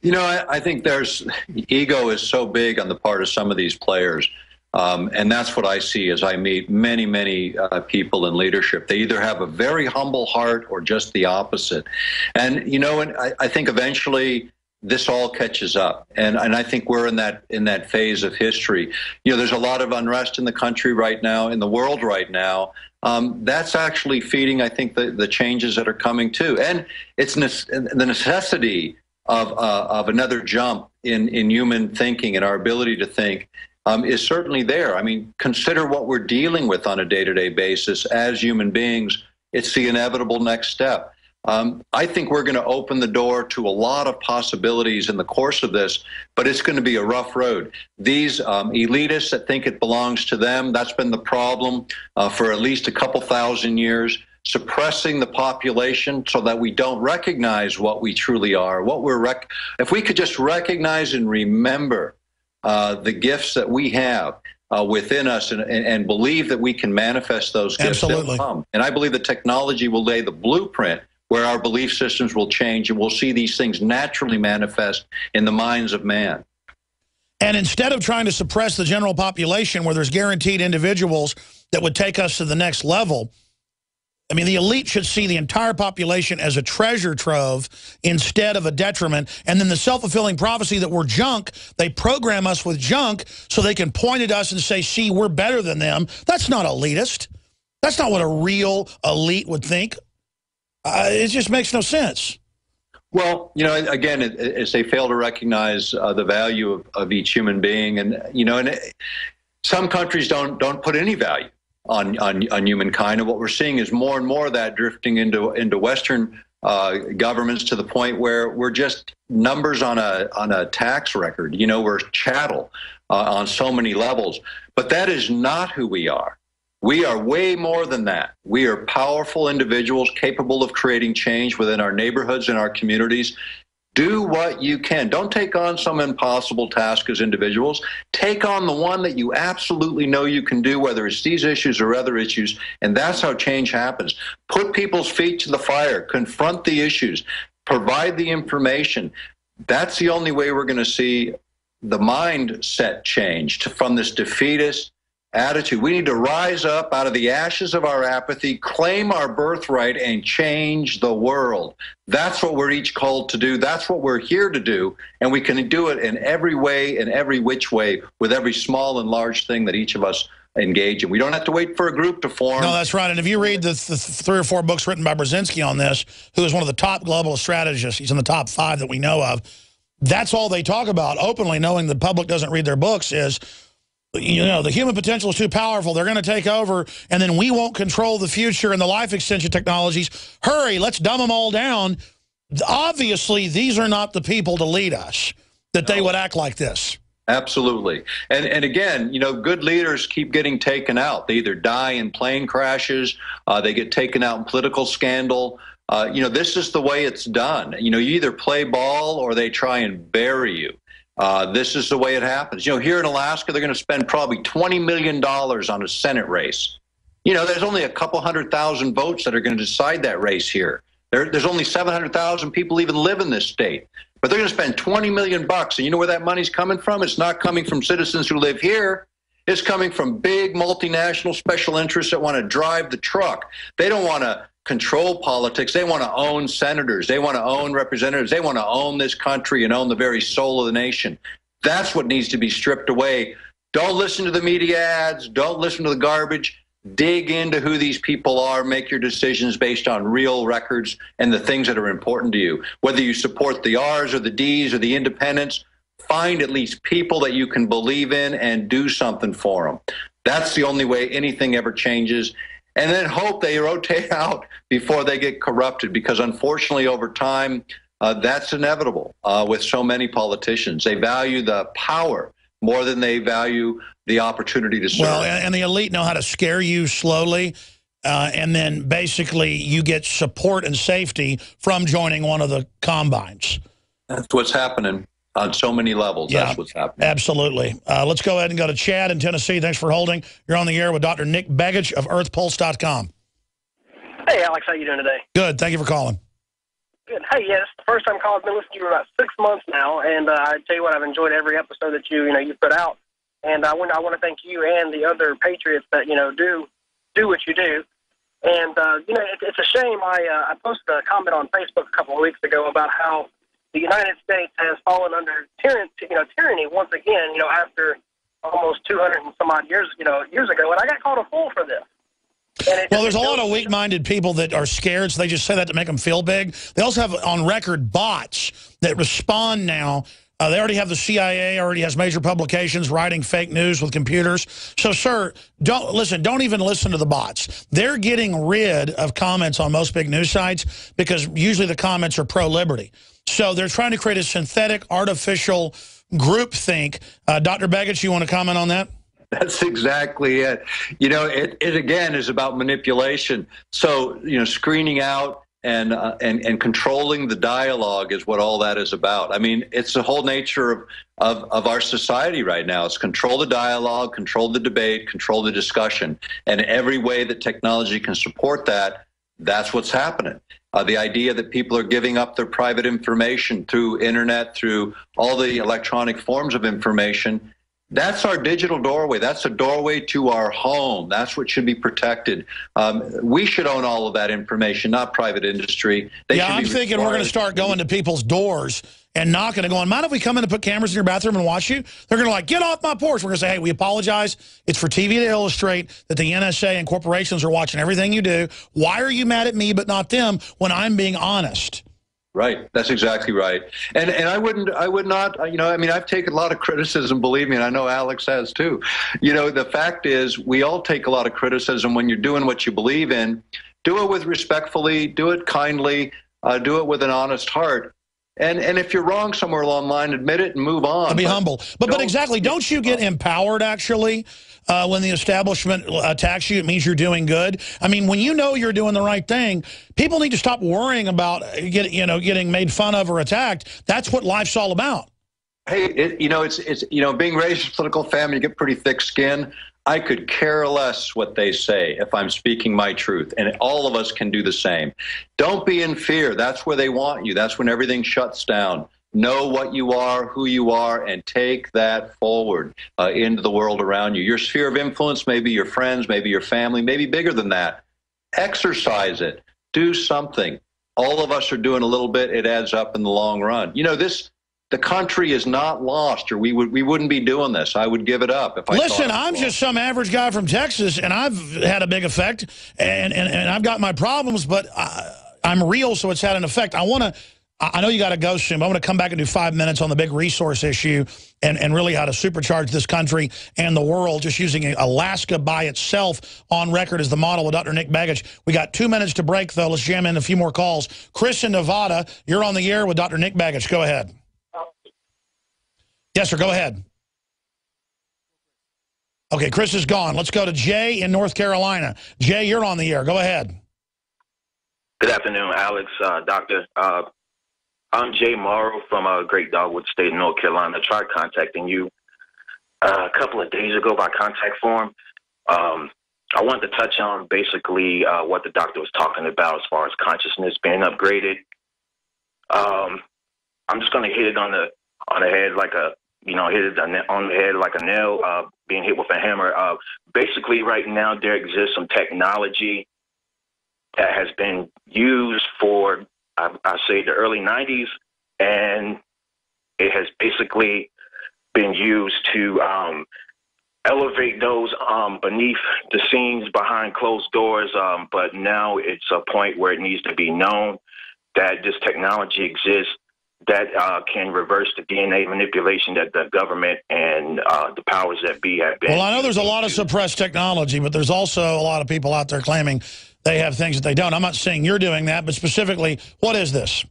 You know, I, I think there's ego is so big on the part of some of these players, um, and that's what I see as I meet many, many uh, people in leadership. They either have a very humble heart or just the opposite. And, you know, and I, I think eventually this all catches up. And and I think we're in that in that phase of history. You know, there's a lot of unrest in the country right now, in the world right now. Um, that's actually feeding, I think, the, the changes that are coming too. And it's ne- the necessity of uh, of another jump in, in human thinking and our ability to think um, is certainly there. I mean, consider what we're dealing with on a day-to-day basis as human beings. It's the inevitable next step. Um, I think we're going to open the door to a lot of possibilities in the course of this, but it's going to be a rough road. These um, elitists that think it belongs to them, that's been the problem uh, for at least a couple thousand years, suppressing the population so that we don't recognize what we truly are, what we're rec- if we could just recognize and remember uh, the gifts that we have. Uh, within us and, and, and believe that we can manifest those gifts. Absolutely. And I believe that technology will lay the blueprint where our belief systems will change and we'll see these things naturally manifest in the minds of man. And instead of trying to suppress the general population where there's guaranteed individuals that would take us to the next level, I mean, the elite should see the entire population as a treasure trove instead of a detriment. And then the self-fulfilling prophecy that we're junk, they program us with junk so they can point at us and say, see, we're better than them. That's not elitist. That's not what a real elite would think. Uh, it just makes no sense. Well, you know, again, as they fail to recognize uh, the value of, of each human being. And, you know, and it, some countries don't don't put any value on, on on humankind, and what we're seeing is more and more of that drifting into into Western uh, governments to the point where we're just numbers on a on a tax record. You know, we're chattel uh, on so many levels, but that is not who we are. We are way more than that. We are powerful individuals capable of creating change within our neighborhoods and our communities. Do what you can. Don't take on some impossible task as individuals. Take on the one that you absolutely know you can do, whether it's these issues or other issues, and that's how change happens. Put people's feet to the fire. Confront the issues. Provide the information. That's the only way we're going to see the mindset change to, from this defeatist attitude. We need to rise up out of the ashes of our apathy, claim our birthright, and change the world. That's what we're each called to do. That's what we're here to do. And we can do it in every way, in every which way, with every small and large thing that each of us engage in. We don't have to wait for a group to form. No, that's right. And if you read the, the three or four books written by Brzezinski on this, who is one of the top global strategists, he's in the top five that we know of, that's all they talk about openly, knowing the public doesn't read their books, is, you know, the human potential is too powerful. They're going to take over, and then we won't control the future and the life extension technologies. Hurry, let's dumb them all down. Obviously, these are not the people to lead us, that they would act like this. Absolutely. And and again, you know, good leaders keep getting taken out. They either die in plane crashes, uh, they get taken out in political scandal. Uh, you know, this is the way it's done. You know, you either play ball or they try and bury you. Uh, this is the way it happens. You know, here in Alaska, they're going to spend probably twenty million dollars on a Senate race. You know, there's only a couple hundred thousand votes that are going to decide that race here. There, there's only seven hundred thousand people even live in this state. But they're going to spend twenty million bucks. And you know where that money's coming from? It's not coming from citizens who live here. It's coming from big multinational special interests that want to drive the truck. They don't want to control politics. They want to own senators. They want to own representatives. They want to own this country and own the very soul of the nation. That's what needs to be stripped away. Don't listen to the media ads. Don't listen to the garbage. Dig into who these people are. Make your decisions based on real records and the things that are important to you. Whether you support the R's or the D's or the independents, find at least people that you can believe in and do something for them. That's the only way anything ever changes. And then hope they rotate out before they get corrupted, because unfortunately over time, uh, that's inevitable uh, with so many politicians. They value the power more than they value the opportunity to serve. Well, and the elite know how to scare you slowly, uh, and then basically you get support and safety from joining one of the combines. That's what's happening on so many levels. Yeah, that's what's happening. Absolutely. Uh, let's go ahead and go to Chad in Tennessee. Thanks for holding. You're on the air with Doctor Nick Begich of earth pulse dot com. Hey, Alex. How you doing today? Good. Thank you for calling. Good. Hey, yes. Yeah, the first time calling. I've been listening to you for about six months now, and uh, I tell you what, I've enjoyed every episode that you, you know, you put out. And I want I want to thank you and the other patriots that, you know, do do what you do. And uh, you know, it, it's a shame. I uh, I posted a comment on Facebook a couple of weeks ago about how the United States has fallen under tyranny, you know, tyranny once again, you know, after almost two hundred and some odd years, you know, years ago. And I got called a fool for this. Well, there's a lot of weak-minded people that are scared, so they just say that to make them feel big. They also have on record bots that respond now. Uh, they already have the C I A, already has major publications writing fake news with computers. So, sir, don't listen, don't even listen to the bots. They're getting rid of comments on most big news sites because usually the comments are pro-liberty. So they're trying to create a synthetic, artificial groupthink. Uh, Doctor Begich, you want to comment on that? That's exactly it. You know, it, it again is about manipulation. So, you know, screening out and, uh, and and controlling the dialogue is what all that is about. I mean, it's the whole nature of, of, of our society right now. It's control the dialogue, control the debate, control the discussion. And every way that technology can support that, that's what's happening. Uh, the idea that people are giving up their private information through internet, through all the electronic forms of information, that's our digital doorway. That's a doorway to our home. That's what should be protected. Um, we should own all of that information, not private industry. They yeah, I'm thinking we're going to start going to people's doors and knocking and going, mind if we come in and put cameras in your bathroom and watch you? They're going to like, get off my porch. We're going to say, hey, we apologize. It's for T V to illustrate that the N S A and corporations are watching everything you do. Why are you mad at me but not them when I'm being honest? Right. That's exactly right. And and I wouldn't, I would not, you know, I mean, I've taken a lot of criticism, believe me, and I know Alex has too. You know, the fact is we all take a lot of criticism when you're doing what you believe in. Do it with respectfully, do it kindly, uh, do it with an honest heart. And and if you're wrong somewhere along the line, admit it and move on. I'll be but humble. But but exactly, don't you get empowered, actually, uh, when the establishment attacks you? It means you're doing good. I mean, when you know you're doing the right thing, people need to stop worrying about get, you know getting made fun of or attacked. That's what life's all about. Hey, it, you know, it's it's you know, being raised in a political family, you get pretty thick skin. I could care less what they say if I'm speaking my truth, and all of us can do the same. Don't be in fear. That's where they want you. That's when everything shuts down. Know what you are, who you are, and take that forward uh, into the world around you. Your sphere of influence, maybe your friends, maybe your family, maybe bigger than that. Exercise it. Do something. All of us are doing a little bit. It adds up in the long run. You know, this... The country is not lost, or we would we wouldn't be doing this. I would give it up if I listen. I'm just some average guy from Texas, and I've had a big effect, and and, and I've got my problems, but I, I'm real, so it's had an effect. I want to. I know you got to go soon, but I want to come back and do five minutes on the big resource issue and and really how to supercharge this country and the world, just using Alaska by itself on record as the model with Doctor Nick Begich. We got two minutes to break though. Let's jam in a few more calls. Chris in Nevada, you're on the air with Doctor Nick Begich. Go ahead. Yes, sir. Go ahead. Okay, Chris is gone. Let's go to Jay in North Carolina. Jay, you're on the air. Go ahead. Good afternoon, Alex, uh, Doctor. Uh, I'm Jay Morrow from uh, Great Dogwood State, North Carolina. I tried contacting you uh, a couple of days ago by contact form. Um, I wanted to touch on basically uh, what the doctor was talking about as far as consciousness being upgraded. Um, I'm just going to hit it on the on the head like a You know, hit it on the head like a nail, uh, being hit with a hammer. Uh, basically, right now, there exists some technology that has been used for, I, I say, the early nineties, and it has basically been used to um, elevate those um, beneath the scenes, behind closed doors. Um, but now it's a point where it needs to be known that this technology exists that uh, can reverse the D N A manipulation that the government and uh, the powers that be have been. Well, I know there's a lot of suppressed technology, but there's also a lot of people out there claiming they have things that they don't. I'm not saying you're doing that, but specifically, what is this?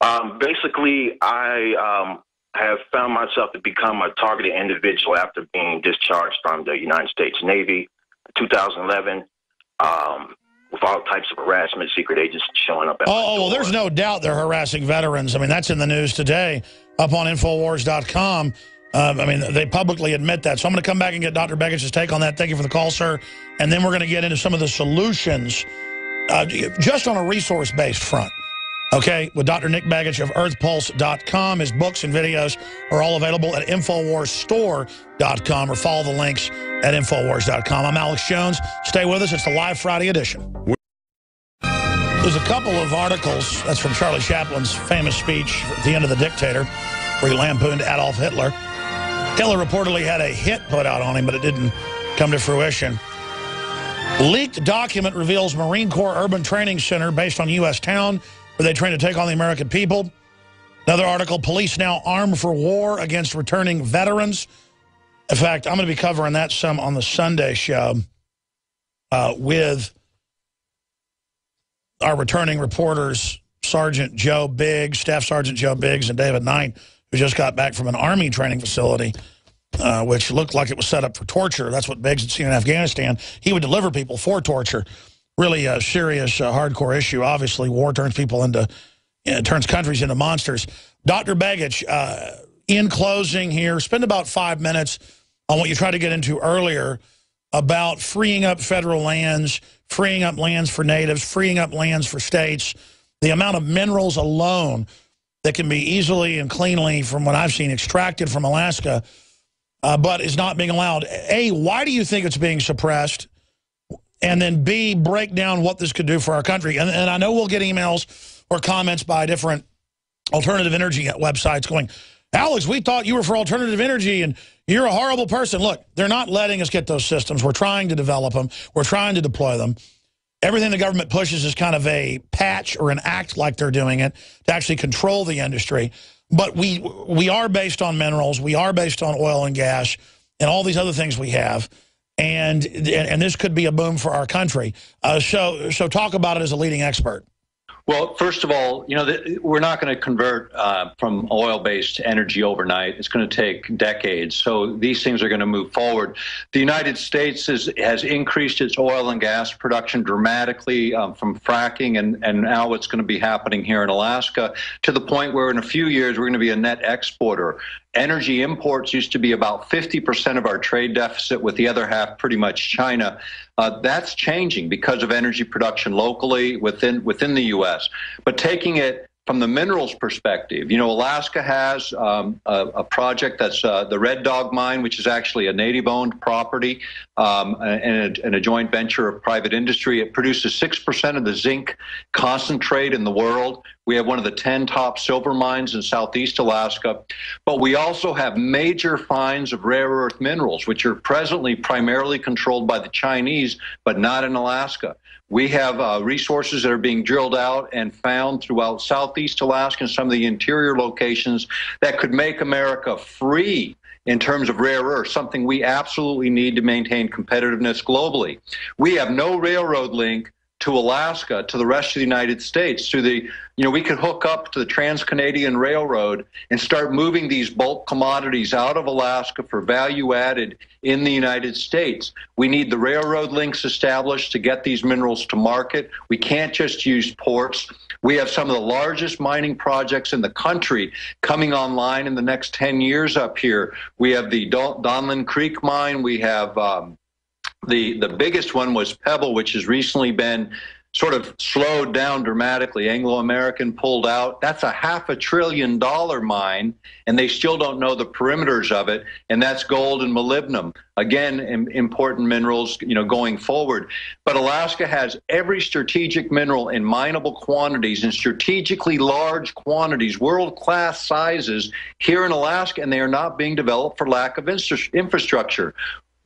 Um, basically, I um, have found myself to become a targeted individual after being discharged from the United States Navy in two thousand eleven. Um, with all types of harassment, secret agents showing up at my door. Oh, well, there's no doubt they're harassing veterans. I mean, that's in the news today up on InfoWars dot com. Um, I mean, they publicly admit that. So I'm going to come back and get Doctor Begich's take on that. Thank you for the call, sir. And then we're going to get into some of the solutions uh, just on a resource-based front. Okay, with Doctor Nick Begich of earth pulse dot com. His books and videos are all available at infowars store dot com or follow the links at infowars dot com. I'm Alex Jones. Stay with us. It's the Live Friday edition. There's a couple of articles, that's from Charlie Chaplin's famous speech at the end of The Dictator, where he lampooned Adolf Hitler. Hitler reportedly had a hit put out on him, but it didn't come to fruition. Leaked document reveals Marine Corps Urban Training Center based on U S town, where they train to take on the American people. Another article, police now armed for war against returning veterans. In fact, I'm going to be covering that some on the Sunday show uh, with our returning reporters, Sergeant Joe Biggs, Staff Sergeant Joe Biggs, and David Knight, who just got back from an Army training facility, uh, which looked like it was set up for torture. That's what Biggs had seen in Afghanistan. He would deliver people for torture. Really a serious, uh, hardcore issue. Obviously, war turns people into, you know, turns countries into monsters. Doctor Begich, uh, in closing here, spend about five minutes on what you tried to get into earlier about freeing up federal lands, freeing up lands for natives, freeing up lands for states, the amount of minerals alone that can be easily and cleanly, from what I've seen, extracted from Alaska, uh, but is not being allowed. A, why do you think it's being suppressed? And then B, break down what this could do for our country. And, and I know we'll get emails or comments by different alternative energy websites going, Alex, we thought you were for alternative energy, and you're a horrible person. Look, they're not letting us get those systems. We're trying to develop them. We're trying to deploy them. Everything the government pushes is kind of a patch or an act like they're doing it to actually control the industry. But we, we are based on minerals. We are based on oil and gas and all these other things we have. And, and this could be a boom for our country. Uh, so, so talk about it as a leading expert. Well, first of all, you know, the, we're not going to convert uh, from oil-based to energy overnight. It's going to take decades. So these things are going to move forward. The United States is, has increased its oil and gas production dramatically um, from fracking, and, and now what's going to be happening here in Alaska, to the point where in a few years we're going to be a net exporter. Energy imports used to be about fifty percent of our trade deficit, with the other half pretty much China. Uh, that's changing because of energy production locally within within the U S But taking it from the minerals perspective, you know, Alaska has um, a, a project that's uh, the Red Dog Mine, which is actually a native-owned property um, and, a, and a joint venture of private industry. It produces six percent of the zinc concentrate in the world. We have one of the ten top silver mines in southeast Alaska, but we also have major finds of rare earth minerals, which are presently primarily controlled by the Chinese, but not in Alaska. We have uh, resources that are being drilled out and found throughout southeast Alaska and some of the interior locations that could make America free in terms of rare earth, something we absolutely need to maintain competitiveness globally. We have no railroad link to Alaska, to the rest of the United States, to the, you know, we could hook up to the Trans-Canadian Railroad and start moving these bulk commodities out of Alaska for value added in the United States. We need the railroad links established to get these minerals to market. We can't just use ports. We have some of the largest mining projects in the country coming online in the next ten years up here. We have the Donlin Creek mine. We have, um, The the biggest one was Pebble, which has recently been sort of slowed down dramatically. Anglo-American pulled out. That's a half a trillion dollar mine, and they still don't know the perimeters of it. And that's gold and molybdenum. Again, im- important minerals, you know, going forward. But Alaska has every strategic mineral in mineable quantities and strategically large quantities, world-class sizes here in Alaska, and they are not being developed for lack of infrastructure.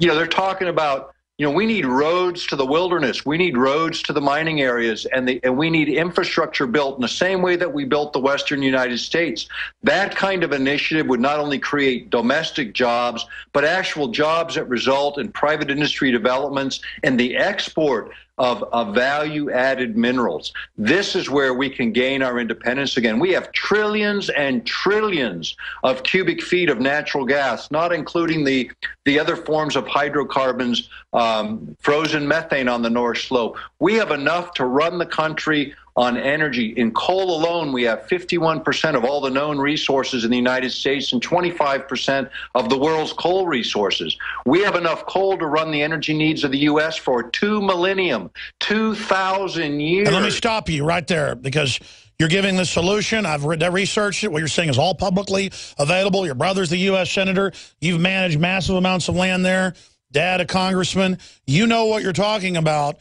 You know, they're talking about, you know, we need roads to the wilderness, we need roads to the mining areas, and, the, and we need infrastructure built in the same way that we built the Western United States. That kind of initiative would not only create domestic jobs, but actual jobs that result in private industry developments and the export of, of value-added minerals. This is where we can gain our independence again. We have trillions and trillions of cubic feet of natural gas, not including the, the other forms of hydrocarbons, um, frozen methane on the North Slope. We have enough to run the country on energy. In coal alone, we have fifty-one percent of all the known resources in the United States and twenty-five percent of the world's coal resources. We have enough coal to run the energy needs of the U S for two millennium, two thousand years. And let me stop you right there, because you're giving the solution. I've re researched it. What you're saying is all publicly available. Your brother's the U S senator. You've managed massive amounts of land there. Dad, a congressman. You know what you're talking about.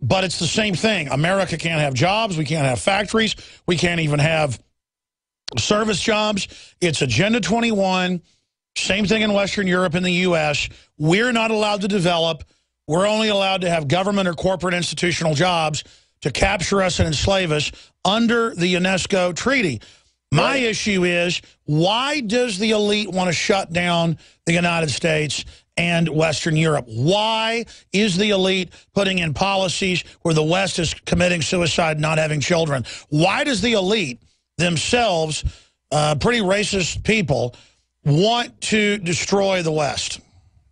But it's the same thing. America can't have jobs. We can't have factories. We can't even have service jobs. It's Agenda twenty-one. Same thing in Western Europe and the U S We're not allowed to develop. We're only allowed to have government or corporate institutional jobs to capture us and enslave us under the UNESCO treaty. My issue is, why does the elite want to shut down the United States and Western Europe? Why is the elite putting in policies where the West is committing suicide and not having children? Why does the elite themselves, uh, pretty racist people, want to destroy the West?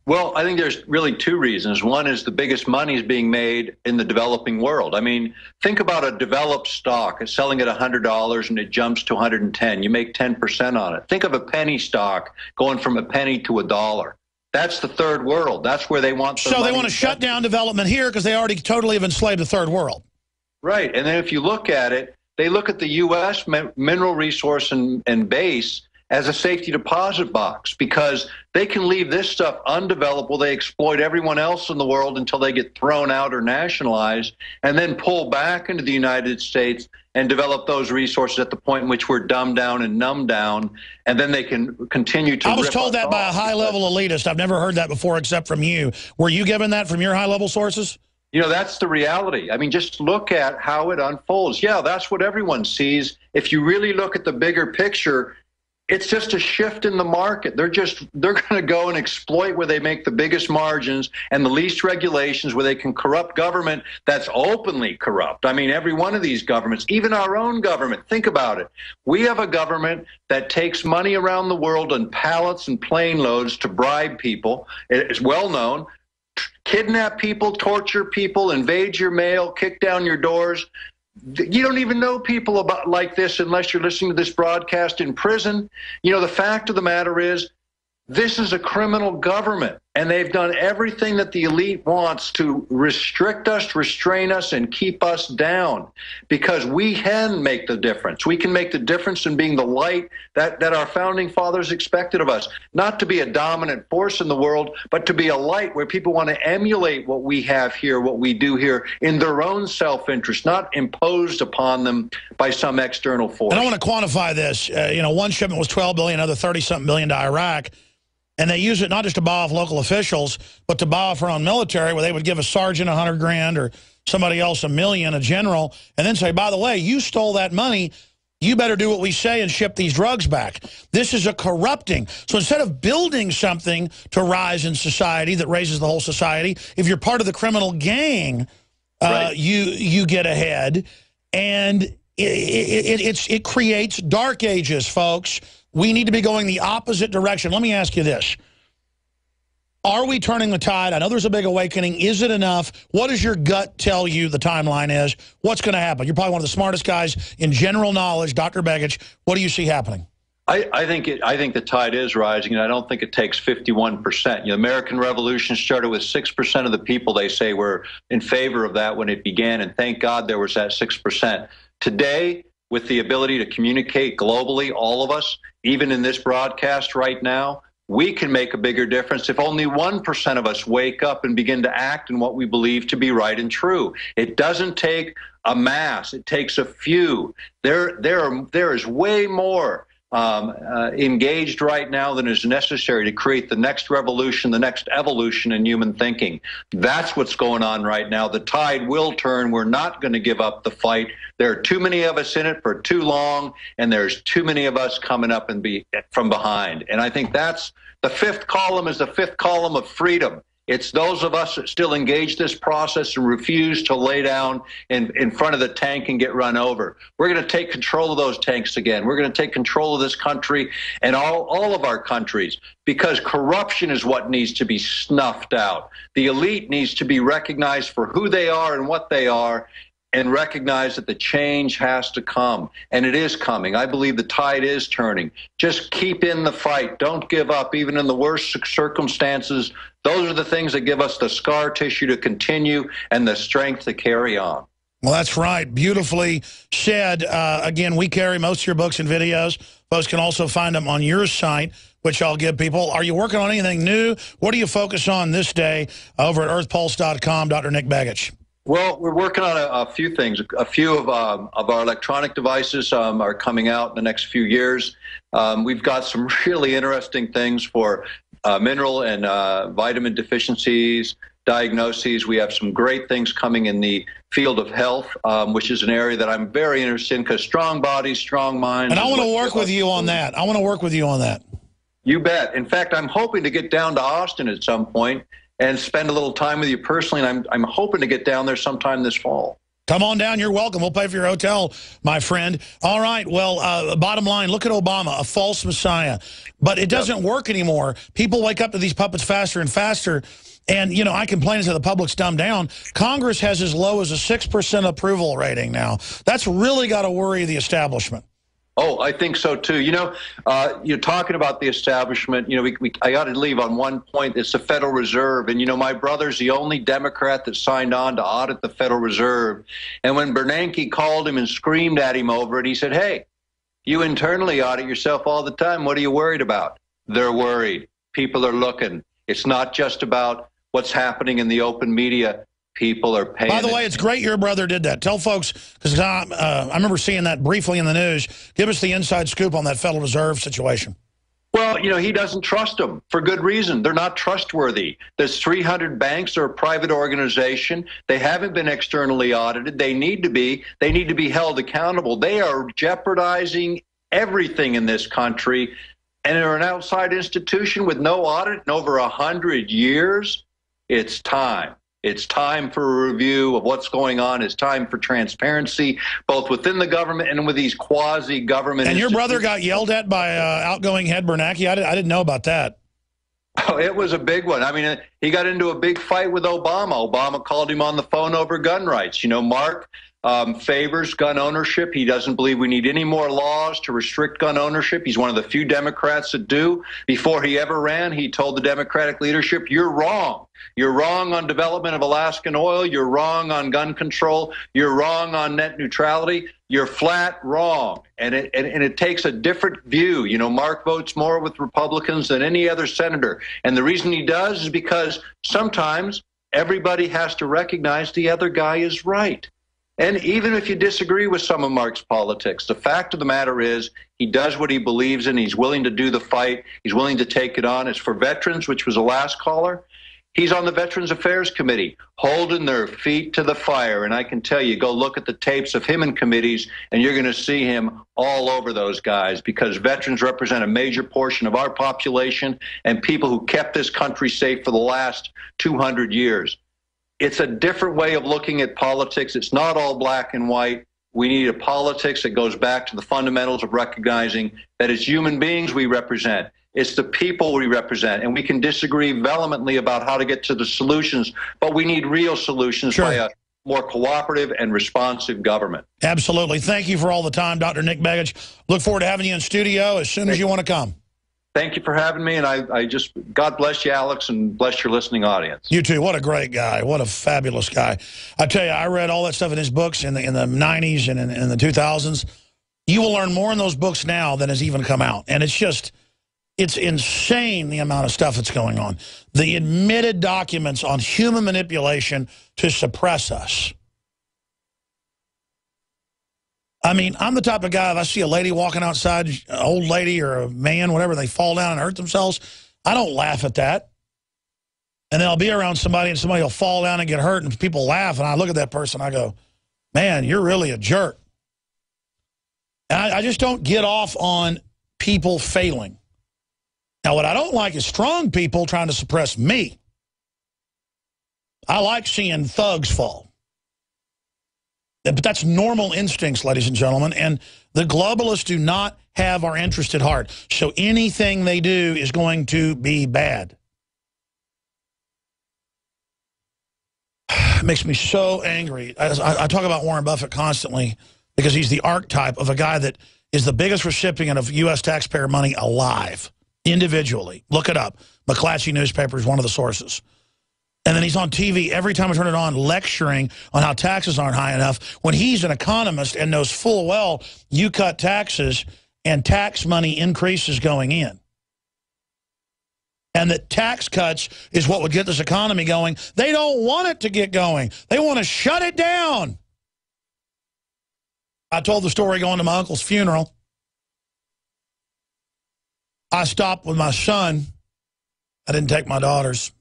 Well, I think there's really two reasons. One is the biggest money is being made in the developing world. I mean, think about a developed stock. It's selling at one hundred dollars and it jumps to one hundred ten. You make ten percent on it. Think of a penny stock going from a penny to a dollar. That's the third world. That's where they want the money. So they want to shut down development here because they already totally have enslaved the third world. Right. And then if you look at it, they look at the U S mineral resource and, and base as a safety deposit box, because they can leave this stuff undeveloped while they exploit everyone else in the world until they get thrown out or nationalized, and then pull back into the United States and develop those resources at the point in which we're dumbed down and numbed down, and then they can continue to... I was told that by a high-level elitist. I've never heard that before except from you. Were you given that from your high-level sources? You know, that's the reality. I mean, just look at how it unfolds. Yeah, that's what everyone sees. If you really look at the bigger picture, it's just a shift in the market. They're just, they're going to go and exploit where they make the biggest margins and the least regulations, where they can corrupt government that's openly corrupt. I mean, every one of these governments, even our own government, think about it. We have a government that takes money around the world in pallets and plane loads to bribe people. It's well known. Kidnap people, torture people, invade your mail, kick down your doors. You don't even know people about like this unless you're listening to this broadcast in prison. You know, the fact of the matter is, this is a criminal government, and they've done everything that the elite wants to restrict us, restrain us, and keep us down, because we can make the difference. We can make the difference in being the light that, that our founding fathers expected of us, not to be a dominant force in the world, but to be a light where people want to emulate what we have here, what we do here, in their own self-interest, not imposed upon them by some external force. And I want to quantify this. Uh, you know, one shipment was twelve billion dollars, another thirty-something billion dollars to Iraq. And they use it not just to buy off local officials, but to buy off our own military, where they would give a sergeant a hundred grand or somebody else a million, a general, and then say, by the way, you stole that money. You better do what we say and ship these drugs back. This is a corrupting. So instead of building something to rise in society that raises the whole society, if you're part of the criminal gang, right. uh, you you get ahead. And it, it, it, it's, it creates dark ages, folks. We need to be going the opposite direction. Let me ask you this. Are we turning the tide? I know there's a big awakening. Is it enough? What does your gut tell you the timeline is? What's going to happen? You're probably one of the smartest guys in general knowledge, Doctor Begich. What do you see happening? I, I think it, I think the tide is rising, and I don't think it takes fifty-one percent. You know, American Revolution started with six percent of the people, they say, were in favor of that when it began, and thank God there was that six percent. Today, with the ability to communicate globally, all of us, even in this broadcast right now, we can make a bigger difference if only one percent of us wake up and begin to act in what we believe to be right and true. It doesn't take a mass, it takes a few. There, there, are, there is way more um, uh, engaged right now than is necessary to create the next revolution, the next evolution in human thinking. That's what's going on right now. The tide will turn. We're not going to give up the fight. There are too many of us in it for too long, and there's too many of us coming up and be from behind. And I think that's the fifth column is the fifth column of freedom. It's those of us that still engage this process and refuse to lay down in, in front of the tank and get run over. We're going to take control of those tanks again. We're going to take control of this country and all, all of our countries, because corruption is what needs to be snuffed out. The elite needs to be recognized for who they are and what they are, and recognize that the change has to come, and it is coming. I believe the tide is turning. Just keep in the fight. Don't give up, even in the worst circumstances. Those are the things that give us the scar tissue to continue and the strength to carry on. Well, that's right. Beautifully said. Uh, again, we carry most of your books and videos. Folks can also find them on your site, which I'll give people. Are you working on anything new? What do you focus on this day over at earth pulse dot com, Doctor Nick Begich? Well, we're working on a, a few things. A few of, um, of our electronic devices um, are coming out in the next few years. Um, we've got some really interesting things for uh, mineral and uh, vitamin deficiencies, diagnoses. We have some great things coming in the field of health, um, which is an area that I'm very interested in, because strong bodies, strong minds. And I want to work with you on that. I want to work with you on that. You bet. In fact, I'm hoping to get down to Austin at some point and spend a little time with you personally. And I'm, I'm hoping to get down there sometime this fall. Come on down. You're welcome. We'll pay for your hotel, my friend. All right. Well, uh, bottom line, look at Obama, a false messiah. But it doesn't yep. work anymore. People wake up to these puppets faster and faster. And, you know, I complain as to the public's dumbed down. Congress has as low as a six percent approval rating now. That's really got to worry the establishment. Oh, I think so, too. You know, uh, you're talking about the establishment. You know, we, we, I got to leave on one point. It's the Federal Reserve. And, you know, my brother's the only Democrat that signed on to audit the Federal Reserve. And when Bernanke called him and screamed at him over it, he said, hey, you internally audit yourself all the time. What are you worried about? They're worried. People are looking. It's not just about what's happening in the open media. People are paying. By the way, it's great your brother did that. Tell folks, because I, uh, I remember seeing that briefly in the news. Give us the inside scoop on that Federal Reserve situation. Well, you know, he doesn't trust them for good reason. They're not trustworthy. There's three hundred banks. They're a private organization. They haven't been externally audited. They need to be. They need to be held accountable. They are jeopardizing everything in this country, and they're an outside institution with no audit in over one hundred years. It's time. It's time for a review of what's going on. It's time for transparency, both within the government and with these quasi-government. And your brother got yelled at by uh, outgoing head Bernanke. I, did, I didn't know about that. Oh, it was a big one. I mean, he got into a big fight with Obama. Obama called him on the phone over gun rights. You know, Mark um, favors gun ownership. He doesn't believe we need any more laws to restrict gun ownership. He's one of the few Democrats that do. Before he ever ran, he told the Democratic leadership, you're wrong. You're wrong on development of Alaskan oil. You're wrong on gun control. You're wrong on net neutrality. You're flat wrong. And it, and, and it takes a different view. You know, Mark votes more with Republicans than any other senator. And the reason he does is because sometimes everybody has to recognize the other guy is right. And even if you disagree with some of Mark's politics, the fact of the matter is he does what he believes in. He's willing to do the fight. He's willing to take it on. It's for veterans, which was the last caller. He's on the Veterans Affairs Committee, holding their feet to the fire. And I can tell you, go look at the tapes of him in committees, and you're going to see him all over those guys, because veterans represent a major portion of our population and people who kept this country safe for the last two hundred years. It's a different way of looking at politics. It's not all black and white. We need a politics that goes back to the fundamentals of recognizing that it's human beings we represent. It's the people we represent, and we can disagree vehemently about how to get to the solutions, but we need real solutions sure. by a more cooperative and responsive government. Absolutely. Thank you for all the time, Doctor Nick Begich. Look forward to having you in studio as soon Thank as you want to come. Thank you for having me, and I, I just, God bless you, Alex, and bless your listening audience. You too. What a great guy. What a fabulous guy. I tell you, I read all that stuff in his books in the, in the nineties and in, in the two thousands. You will learn more in those books now than has even come out, and it's just... it's insane the amount of stuff that's going on. The admitted documents on human manipulation to suppress us. I mean, I'm the type of guy, if I see a lady walking outside, an old lady or a man, whatever, they fall down and hurt themselves, I don't laugh at that. And then I'll be around somebody and somebody will fall down and get hurt and people laugh. And I look at that person, I go, man, you're really a jerk. And I, I just don't get off on people failing. Now, what I don't like is strong people trying to suppress me. I like seeing thugs fall. But that's normal instincts, ladies and gentlemen. And the globalists do not have our interest at heart. So anything they do is going to be bad. It makes me so angry. I, I, I talk about Warren Buffett constantly because he's the archetype of a guy that is the biggest recipient of U S taxpayer money alive. Individually. Look it up. McClatchy newspaper is one of the sources. And then he's on T V every time I turn it on lecturing on how taxes aren't high enough when he's an economist and knows full well you cut taxes and tax money increases going in. and that tax cuts is what would get this economy going. They don't want it to get going. They want to shut it down. I told the story going to my uncle's funeral. I stopped with my son. I didn't take my daughters.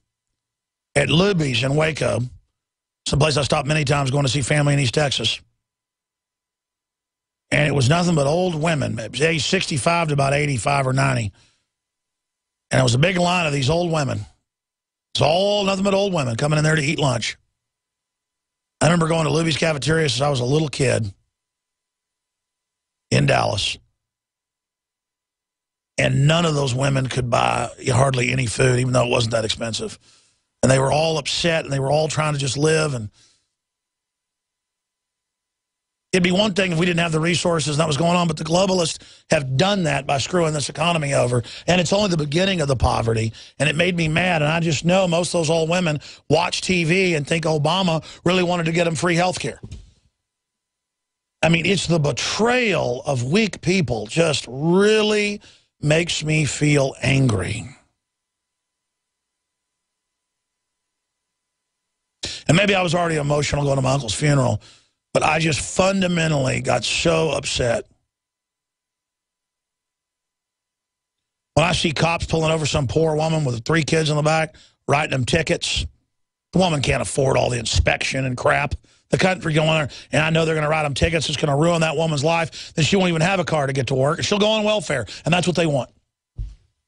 At Luby's in Waco. It's a place I stopped many times going to see family in East Texas. And it was nothing but old women, age sixty-five to about eighty-five or ninety. And it was a big line of these old women. It's all nothing but old women coming in there to eat lunch. I remember going to Luby's cafeteria since I was a little kid in Dallas. And none of those women could buy hardly any food, even though it wasn't that expensive. And they were all upset, and they were all trying to just live. And it'd be one thing if we didn't have the resources and that was going on, but the globalists have done that by screwing this economy over. And it's only the beginning of the poverty, and it made me mad. And I just know most of those old women watch T V and think Obama really wanted to get them free health care. I mean, it's the betrayal of weak people just really makes me feel angry. And maybe I was already emotional going to my uncle's funeral, but I just fundamentally got so upset. When I see cops pulling over some poor woman with three kids in the back, writing them tickets, the woman can't afford all the inspection and crap. The country going there, and I know they're going to write them tickets. It's going to ruin that woman's life. Then she won't even have a car to get to work, and she'll go on welfare, and that's what they want.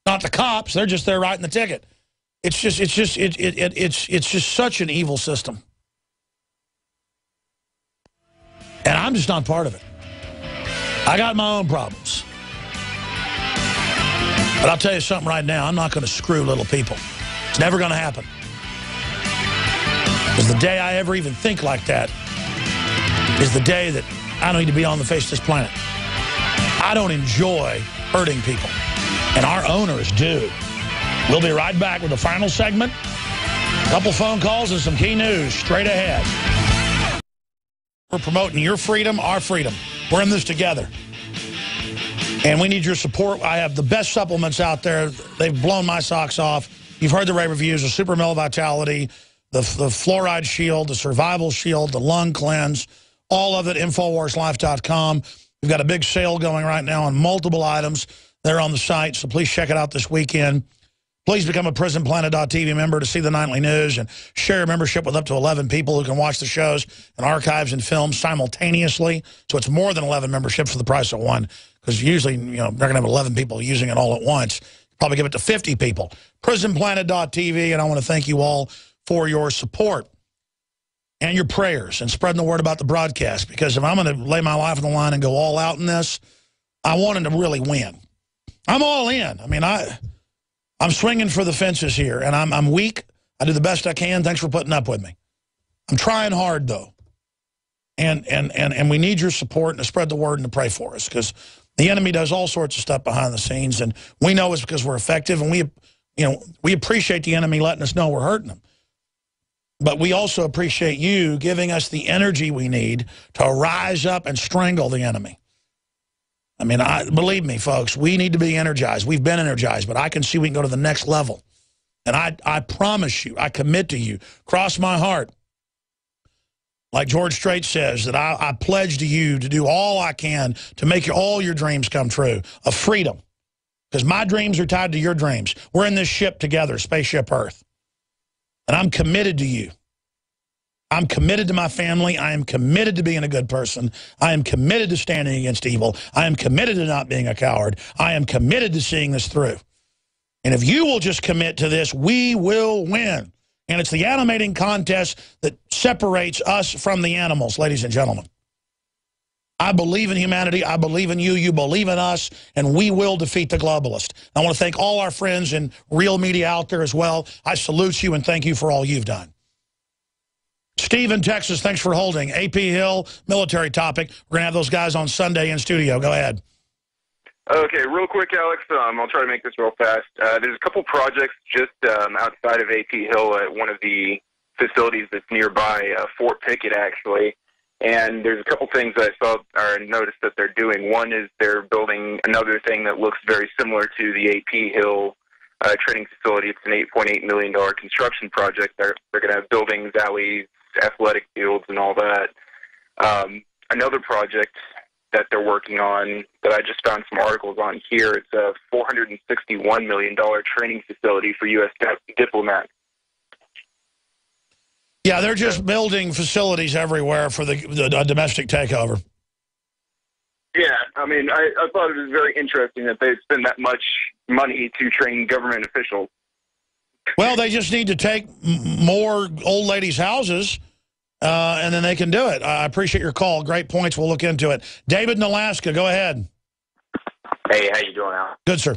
Not the cops. They're just there writing the ticket. It's just, it's just, it, it, it, it's, it's just such an evil system. And I'm just not part of it. I got my own problems. But I'll tell you something right now. I'm not going to screw little people. It's never going to happen. Because the day I ever even think like that is the day that I don't need to be on the face of this planet. I don't enjoy hurting people. And our owners do. We'll be right back with the final segment, a couple phone calls, and some key news straight ahead. We're promoting your freedom, our freedom. We're in this together. And we need your support. I have the best supplements out there. They've blown my socks off. You've heard the rave reviews, the Super Mill Vitality, the, the Fluoride Shield, the Survival Shield, the Lung Cleanse, all of it, infowars life dot com. We've got a big sale going right now on multiple items. They're on the site, so please check it out this weekend. Please become a prison planet dot T V member to see the nightly news and share your membership with up to eleven people who can watch the shows and archives and films simultaneously. So it's more than eleven memberships for the price of one, because usually, you know, they're going to have eleven people using it all at once. Probably give it to fifty people. prison planet dot T V, and I want to thank you all for your support and your prayers and spreading the word about the broadcast, because if I'm going to lay my life on the line and go all out in this, I want them to really win. I'm all in. I mean, I... I'm swinging for the fences here, and I'm, I'm weak. I do the best I can. Thanks for putting up with me. I'm trying hard, though. And, and, and, and we need your support and to spread the word and to pray for us, because the enemy does all sorts of stuff behind the scenes, and we know it's because we're effective, and we, you know, we appreciate the enemy letting us know we're hurting them. But we also appreciate you giving us the energy we need to rise up and strangle the enemy. I mean, I, believe me, folks, we need to be energized. We've been energized, but I can see we can go to the next level. And I, I promise you, I commit to you, cross my heart, like George Strait says, that I, I pledge to you to do all I can to make all your dreams come true, of freedom. Because my dreams are tied to your dreams. We're in this ship together, Spaceship Earth. And I'm committed to you. I'm committed to my family. I am committed to being a good person. I am committed to standing against evil. I am committed to not being a coward. I am committed to seeing this through. And if you will just commit to this, we will win. And it's the animating contest that separates us from the animals, ladies and gentlemen. I believe in humanity. I believe in you. You believe in us. And we will defeat the globalist. I want to thank all our friends in real media out there as well. I salute you and thank you for all you've done. Steve in Texas, thanks for holding. A P Hill, military topic. We're going to have those guys on Sunday in studio. Go ahead. Okay, real quick, Alex. Um, I'll try to make this real fast. Uh, there's a couple projects just um, outside of A P Hill at one of the facilities that's nearby, uh, Fort Pickett, actually. And there's a couple things I saw or noticed that they're doing. One is they're building another thing that looks very similar to the A P Hill uh, training facility. It's an eight point eight million dollars construction project. They're, they're going to have buildings, alleys, athletic fields, and all that. Um, another project that they're working on that I just found some articles on here, it's a four hundred sixty-one million dollars training facility for U S diplomats. Yeah, they're just building facilities everywhere for the, the domestic takeover. Yeah, I mean, I, I thought it was very interesting that they spend that much money to train government officials. Well, they just need to take more old ladies' houses, uh, and then they can do it. I appreciate your call. Great points. We'll look into it. David in Alaska, go ahead. Hey, how you doing, Al? Good, sir.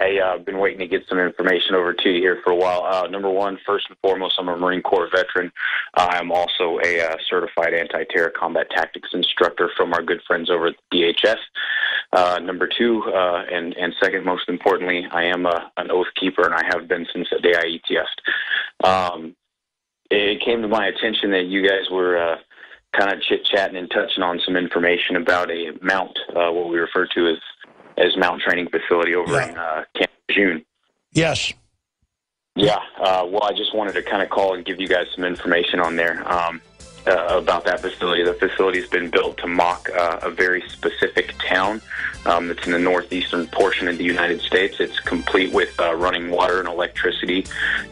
Hey, I've uh, been waiting to get some information over to you here for a while. Uh, number one, first and foremost, I'm a Marine Corps veteran. Uh, I'm also a uh, certified anti-terror combat tactics instructor from our good friends over at D H S. Uh, number two, uh, and, and second, most importantly, I am a, an oath keeper, and I have been since the day I E T F'd. Um, it came to my attention that you guys were uh, kind of chit-chatting and touching on some information about a mount, uh, what we refer to as as Mount Training Facility over yeah. in uh, Camp June. Yes. Yeah. Uh, well, I just wanted to kind of call and give you guys some information on there um, uh, about that facility. The facility has been built to mock uh, a very specific town um, that's in the northeastern portion of the United States. It's complete with uh, running water and electricity,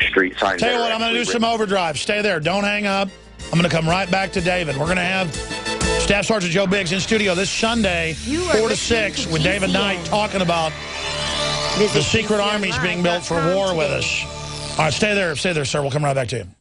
street signs. Tell you what, I'm going to do some overdrive. Stay there. Don't hang up. I'm going to come right back to David. We're going to have Staff Sergeant Joe Biggs in studio this Sunday, four to six, with David Knight talking about the secret armies being built for war with us. All right, stay there. Stay there, sir. We'll come right back to you.